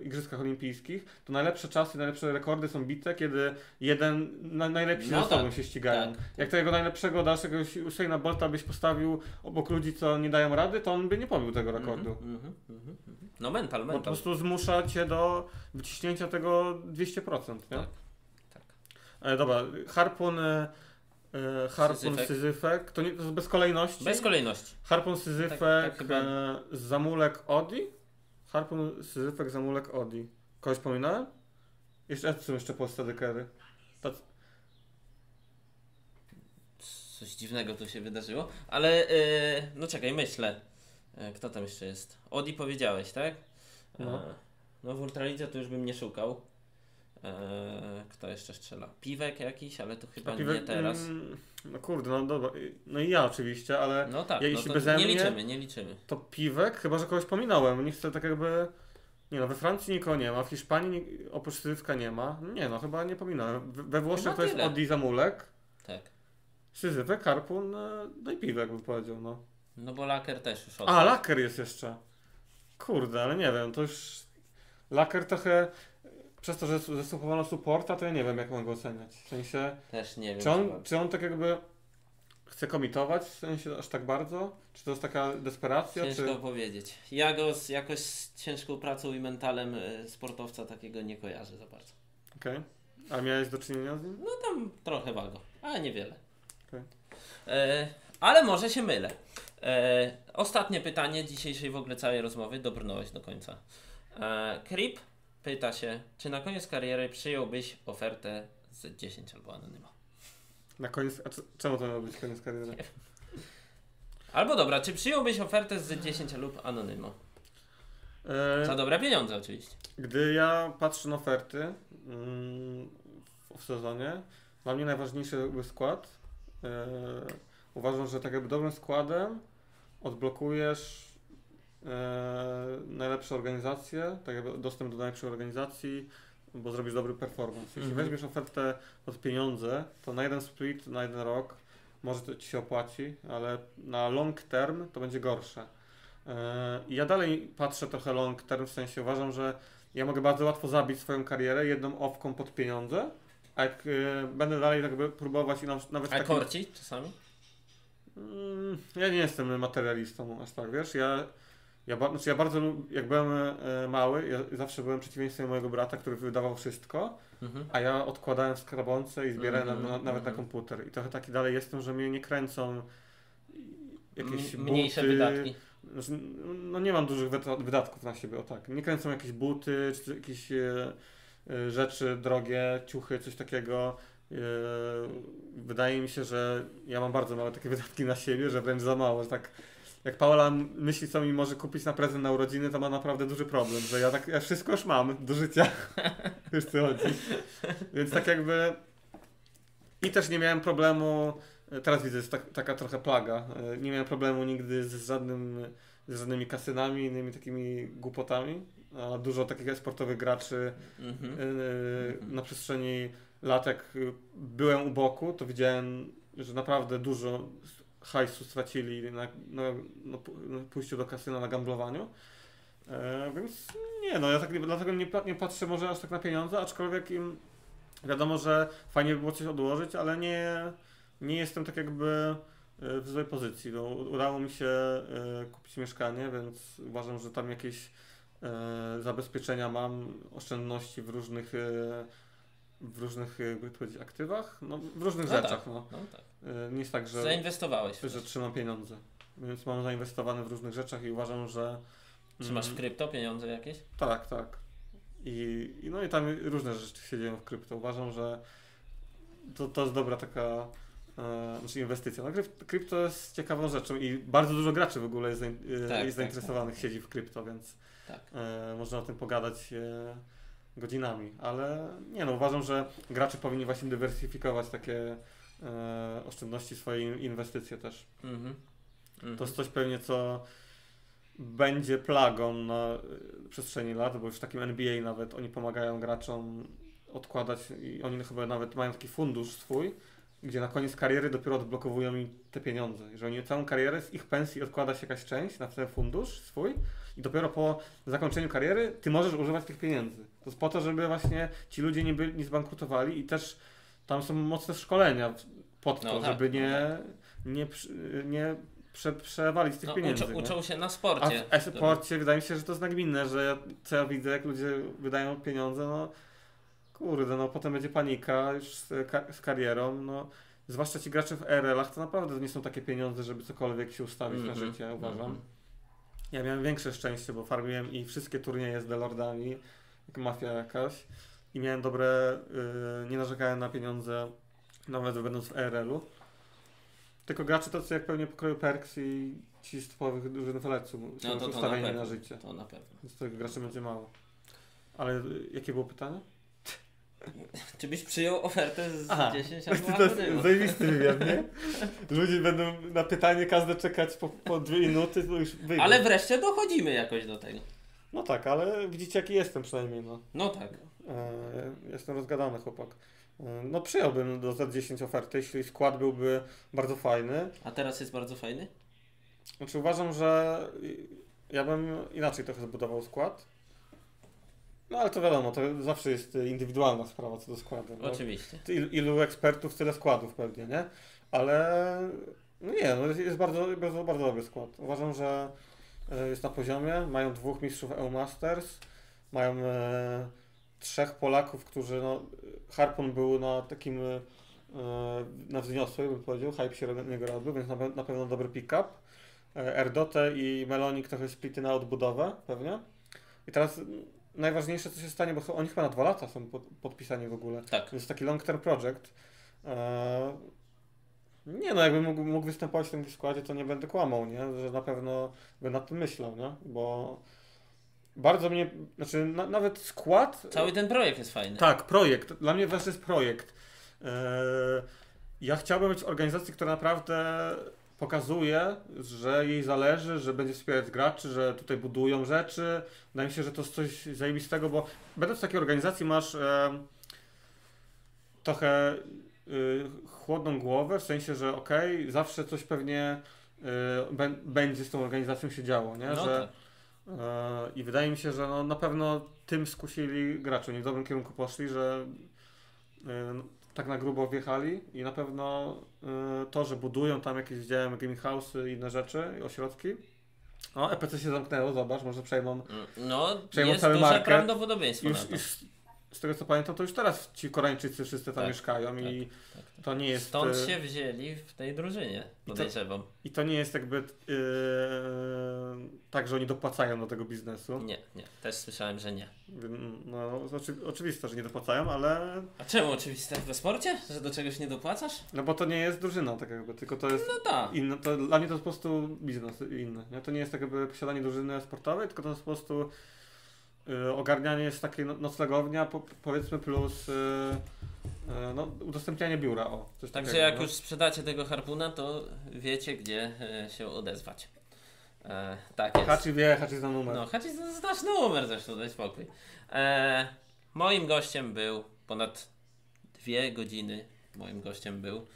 igrzyskach olimpijskich, to najlepsze czasy, najlepsze rekordy są bite, kiedy jeden najlepsi ze sobą się ścigają. Tak. Jak tego najlepszego dalszego Usaina Bolta byś postawił obok ludzi, co nie dają rady, to on by nie pobił tego rekordu. No mental. Bo po prostu zmusza cię do wyciśnięcia tego 200%. Nie? Tak. Ale dobra, Harpun, Syzyfek, to jest bez kolejności. Bez kolejności. Harpun, Syzyfek, Zamulek, Odi. Harpun, Syzyfek, Zamulek, Odi. Kogoś pominąłem? Jeszcze polskie dekery. Coś dziwnego tu się wydarzyło, ale no czekaj, myślę. Kto tam jeszcze jest? Odi powiedziałeś, tak? No w Ultralidze to już bym nie szukał. Kto jeszcze strzela? Piwek jakiś, ale to chyba nie teraz. No kurde, no dobra. No i ja oczywiście, ale no tak, jeśli no bez mnie, nie liczymy. To Piwek, chyba że kogoś pominąłem. Nie chcę tak jakby... Nie no, we Francji nikogo nie ma, w Hiszpanii oprócz Syzyfka nie ma. Nie no, chyba nie pominąłem. We Włoszech chyba to jest Odi, Zamulek. Tak. Syzyfek, Harpun, no i Piwek bym powiedział, no. No bo Laker też już odszedł. A, Laker jest jeszcze. Kurde, ale nie wiem, to już... Laker trochę... Przez to, że zastępowano supporta, to ja nie wiem, jak mam go oceniać. W sensie, też nie wiem. Czy on tak jakby chce komitować, w sensie aż tak bardzo? Czy to jest taka desperacja? Ciężko powiedzieć. Ja go jakoś z ciężką pracą i mentalem sportowca takiego nie kojarzę za bardzo. Okej. A miałeś do czynienia z nim? No tam trochę wago, ale niewiele. ale może się mylę. Ostatnie pytanie dzisiejszej w ogóle całej rozmowy, dobrnąłeś do końca. Krip pyta się, czy na koniec kariery przyjąłbyś ofertę z 10 albo anonyma? Na koniec, a czemu to miał być koniec kariery? Albo dobra, czy przyjąłbyś ofertę z 10 lub anonyma? Za dobre pieniądze oczywiście. Gdy ja patrzę na oferty w sezonie, dla mnie najważniejszy był skład. Uważam, że tak jakby dobrym składem odblokujesz najlepsze organizacje, tak jakby dostęp do najlepszej organizacji, bo zrobisz dobry performance. Jeśli weźmiesz ofertę od pieniądze, to na jeden split, na jeden rok może to ci się opłaci, ale na long term to będzie gorsze. Ja dalej patrzę trochę long term, w sensie uważam, że ja mogę bardzo łatwo zabić swoją karierę jedną owką pod pieniądze, a jak będę dalej jakby próbować i nawet... A korci czasami? Ja nie jestem materialistą aż tak, wiesz, ja bardzo lubię, jak byłem mały, ja zawsze byłem przeciwieństwem mojego brata, który wydawał wszystko, a ja odkładałem w skarbonce i zbierałem nawet na komputer. I trochę taki dalej jestem, że mnie nie kręcą jakieś mniejsze buty, wydatki. No nie mam dużych wydatków na siebie, o tak. Nie kręcą jakieś buty, czy jakieś rzeczy drogie, ciuchy, coś takiego. Wydaje mi się, że ja mam bardzo małe takie wydatki na siebie, że wręcz za mało, że tak jak Paola myśli, co mi może kupić na prezent na urodziny, to ma naprawdę duży problem, że ja wszystko już mam do życia, wiesz co chodzi. Więc tak jakby i też nie miałem problemu, teraz widzę, jest taka trochę plaga, nie miałem problemu nigdy z żadnymi kasynami, innymi takimi głupotami, a dużo takich sportowych graczy na przestrzeni lat, jak byłem u boku, to widziałem, że naprawdę dużo hajsu stracili na pójściu do kasyna, na gamblowaniu. Więc nie, no ja tak, dlatego nie patrzę może aż tak na pieniądze, aczkolwiek im wiadomo, że fajnie by było coś odłożyć, ale nie jestem tak jakby w złej pozycji. No, udało mi się kupić mieszkanie, więc uważam, że tam jakieś zabezpieczenia mam, oszczędności w różnych, jakby to powiedzieć, aktywach, no, w różnych rzeczach. Tak, tak. Nie jest tak, że zainwestowałeś, że trzymam pieniądze, więc mam zainwestowane w różnych rzeczach i uważam, że... Trzymasz w krypto pieniądze jakieś? Tak, tak. I tam różne rzeczy się dzieją w krypto. Uważam, że to jest dobra taka znaczy inwestycja. No, krypto jest ciekawą rzeczą i bardzo dużo graczy w ogóle jest zainteresowanych, siedzi w krypto, więc można o tym pogadać godzinami, ale nie no, uważam, że gracze powinni właśnie dywersyfikować takie oszczędności, swoje inwestycje też. To jest coś pewnie, co będzie plagą na przestrzeni lat, bo już w takim NBA nawet oni pomagają graczom odkładać i oni chyba nawet mają taki fundusz swój, gdzie na koniec kariery dopiero odblokowują im te pieniądze. Że oni całą karierę z ich pensji odkłada się jakaś część na ten fundusz swój i dopiero po zakończeniu kariery ty możesz używać tych pieniędzy. To jest po to, żeby właśnie ci ludzie nie zbankrutowali i też tam są mocne szkolenia pod to, żeby nie przewalić tych pieniędzy. Uczą się na sporcie. A w e-sporcie wydaje mi się, że to jest nagminne, że co ja widzę, jak ludzie wydają pieniądze, no kurde, no potem będzie panika już z karierą, no zwłaszcza ci gracze w RL-ach, to naprawdę nie są takie pieniądze, żeby cokolwiek się ustawić na życie, uważam. Ja miałem większe szczęście, bo farmiłem i wszystkie turnieje z Delordami, jak mafia jakaś, i miałem dobre, nie narzekałem na pieniądze, nawet będąc w RL-u. Tylko gracze tacy jak pewnie pokroju Perks i ci z typowych dużych teleców są ustawieni na życie. To na pewno. Więc tego graczy będzie mało. Ale jakie było pytanie? Czy byś przyjął ofertę z 10 albo anonymów? Zajebisty wywiad, nie? Ludzie będą na pytanie każde czekać po 2 minuty, to już wyjdzie. Ale wreszcie dochodzimy jakoś do tego. No tak, ale widzicie jaki jestem przynajmniej, no. No tak. Jestem rozgadany chłopak. No przyjąłbym do Z10 oferty, jeśli skład byłby bardzo fajny. A teraz jest bardzo fajny? Znaczy uważam, że ja bym inaczej trochę zbudował skład. No ale to wiadomo, to zawsze jest indywidualna sprawa co do składu. Oczywiście. Ilu ekspertów, tyle składów pewnie, nie? Ale nie, no jest bardzo dobry skład. Uważam, że jest na poziomie, mają 2 mistrzów EU Masters, mają 3 Polaków, którzy, no Harpon był na takim na wzniosłej, bym powiedział, hype się do niego robił, więc na pewno dobry pick-up. Erdotę i Melonik trochę splity na odbudowę, pewnie. I teraz najważniejsze, co się stanie, bo oni chyba na 2 lata są podpisani w ogóle. Tak. To jest taki long term project. Nie no, jakbym mógł występować w tym składzie, to nie będę kłamał, nie? Że na pewno bym nad tym myślał, nie? Bo bardzo mnie, znaczy nawet skład... Cały ten projekt jest fajny. Tak, projekt. Dla mnie ważny jest projekt. Ja chciałbym być w organizacji, która naprawdę pokazuje, że jej zależy, że będzie wspierać graczy, że tutaj budują rzeczy. Wydaje mi się, że to jest coś zajebistego, bo będąc w takiej organizacji masz trochę chłodną głowę, w sensie, że okej, zawsze coś pewnie będzie z tą organizacją się działo, nie? No że, tak. I wydaje mi się, że no, na pewno tym skusili graczy, nie w dobrym kierunku poszli, że tak na grubo wjechali i na pewno to, że budują tam jakieś działy, gaming house'y i inne rzeczy, i ośrodki. O, EPC się zamknęło, zobacz, może przejmą cały market. Prawdopodobieństwo już, z tego co pamiętam, to już teraz ci Koreańczycy wszyscy tam mieszkają i to nie jest... Stąd się wzięli w tej drużynie, podejrzewam. I to nie jest jakby tak, że oni dopłacają do tego biznesu. Nie, nie. Też słyszałem, że nie. No, oczywiste, że nie dopłacają, ale... A czemu oczywiste? W sporcie? Że do czegoś nie dopłacasz? No bo to nie jest drużyna tak jakby, tylko to jest inne. To, dla mnie to jest po prostu biznes inny. Nie? To nie jest tak jakby posiadanie drużyny sportowej, tylko to jest po prostu... Ogarnianie jest takie noclegownia, powiedzmy, plus no, udostępnianie biura. Także jak już sprzedacie tego harpuna, to wiecie, gdzie się odezwać. Tak jest. Hachi wie, Hachi zna numer. No, Hachi znasz numer zresztą, daj spokój. Moim gościem był ponad 2 godziny. Moim gościem był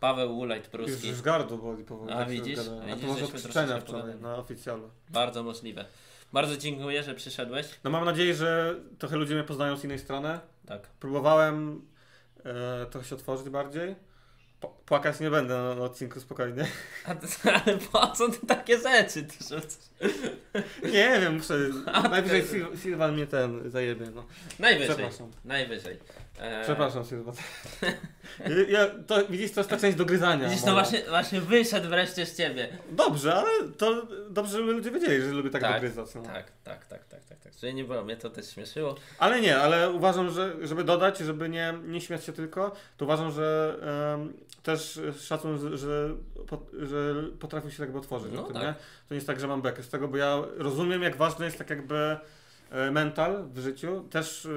Paweł Ulajt-Pruski. Już gardło boli powoli. A widzisz? A to może odkrzyczenia wczoraj na oficjalu. Bardzo możliwe. Bardzo dziękuję, że przyszedłeś. No mam nadzieję, że trochę ludzie mnie poznają z innej strony. Tak. Próbowałem trochę się otworzyć bardziej. Płakać nie będę na odcinku, spokojnie. Ale po co ty takie rzeczy? Nie wiem, muszę... Najwyżej Sylwan mnie ten zajebie. No. Najwyżej. Przepraszam. Najwyżej. Przepraszam, Sylwan. To, widzisz, to jest ta część dogryzania. Widzisz, to właśnie wyszedł wreszcie z ciebie. Dobrze, ale to dobrze, żeby ludzie wiedzieli, że lubię tak dogryzać. No. Tak. Czyli nie było, mnie to też śmieszyło. Ale nie, ale uważam, że żeby dodać, żeby nie śmiać się tylko, to uważam, że też szacun, że potrafię się jakby otworzyć na tym, nie? To nie jest tak, że mam bekę z tego, bo ja rozumiem, jak ważny jest tak jakby mental w życiu. Też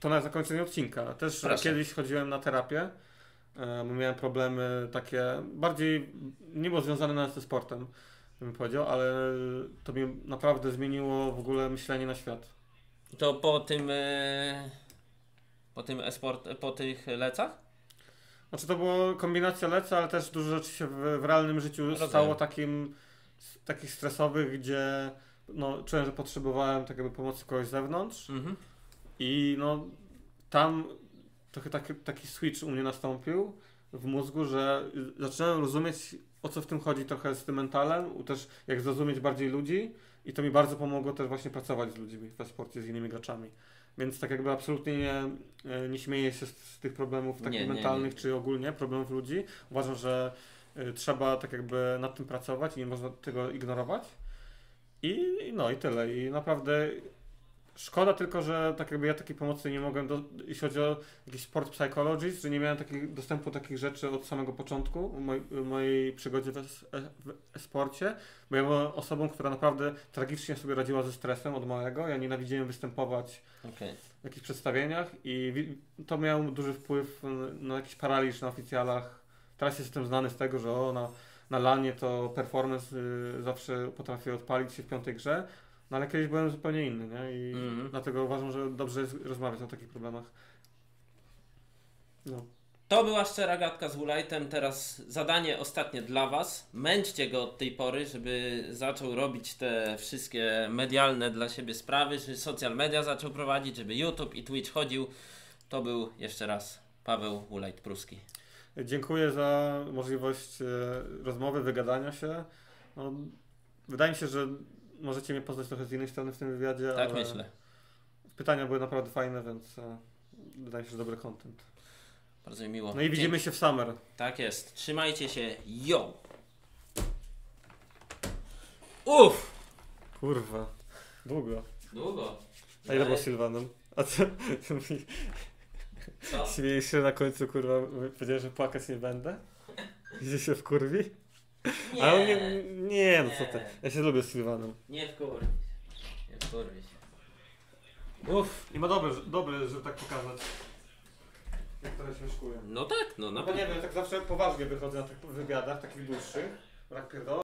to na zakończenie odcinka. Też kiedyś chodziłem na terapię, bo miałem problemy takie, bardziej nie było związane nawet ze sportem, bym powiedział, ale to mi naprawdę zmieniło w ogóle myślenie na świat. To po tym e-sport, po tych lecach? Znaczy to była kombinacja leca, ale też dużo rzeczy się w realnym życiu stało takich stresowych, gdzie no, czułem, że potrzebowałem tak jakby pomocy kogoś z zewnątrz. I no tam trochę taki switch u mnie nastąpił w mózgu, że zaczynałem rozumieć, o co w tym chodzi trochę z tym mentalem, też jak zrozumieć bardziej ludzi i to mi bardzo pomogło też właśnie pracować z ludźmi w e-sporcie, z innymi graczami. Więc tak jakby absolutnie nie śmieję się z tych problemów takich mentalnych, czy ogólnie problemów ludzi. Uważam, że trzeba tak jakby nad tym pracować i nie można tego ignorować. I no i tyle. I naprawdę szkoda tylko, że tak jakby ja takiej pomocy nie mogłem, jeśli chodzi o jakiś sport psychologist, że nie miałem dostępu do takich rzeczy od samego początku w mojej przygodzie w sporcie, bo ja byłem osobą, która naprawdę tragicznie sobie radziła ze stresem od małego. Ja nienawidziłem występować w jakichś przedstawieniach i to miało duży wpływ na jakiś paraliż na oficjalach. Teraz jestem znany z tego, że na lanie to performance zawsze potrafię odpalić się w 5. grze. No ale kiedyś byłem zupełnie inny, nie? I dlatego uważam, że dobrze jest rozmawiać o takich problemach. No. To była szczera gadka z Ulajtem. Teraz zadanie ostatnie dla was. Męczcie go od tej pory, żeby zaczął robić te wszystkie medialne dla siebie sprawy, żeby social media zaczął prowadzić, żeby YouTube i Twitch chodził. To był jeszcze raz Paweł Ulajt-Pruski. Dziękuję za możliwość rozmowy, wygadania się. No, wydaje mi się, że możecie mnie poznać trochę z innej strony w tym wywiadzie. Tak, ale myślę. Pytania były naprawdę fajne, więc wydaje mi się, że dobry content. Bardzo mi miło. No i widzimy się w Summer. Tak jest. Trzymajcie się. Yo! Uff! Kurwa. Długo. Długo. A ile było Sylwanem? A co? Co? Śmiejesz się na końcu, kurwa, powiedziałeś, że płakać nie będę? Idzie się w kurwi? Nie. A on nie, no co ty. Ja się lubię z Sylwanem. Nie w kurwi. Nie w kurwi. Uff. I ma dobre, żeby tak pokazać. Jak to śmieszkuje. No tak, no na pewno. No nie wiem, tak zawsze poważnie wychodzę na tych wywiadach, takich dłuższych. Brak pierdolę.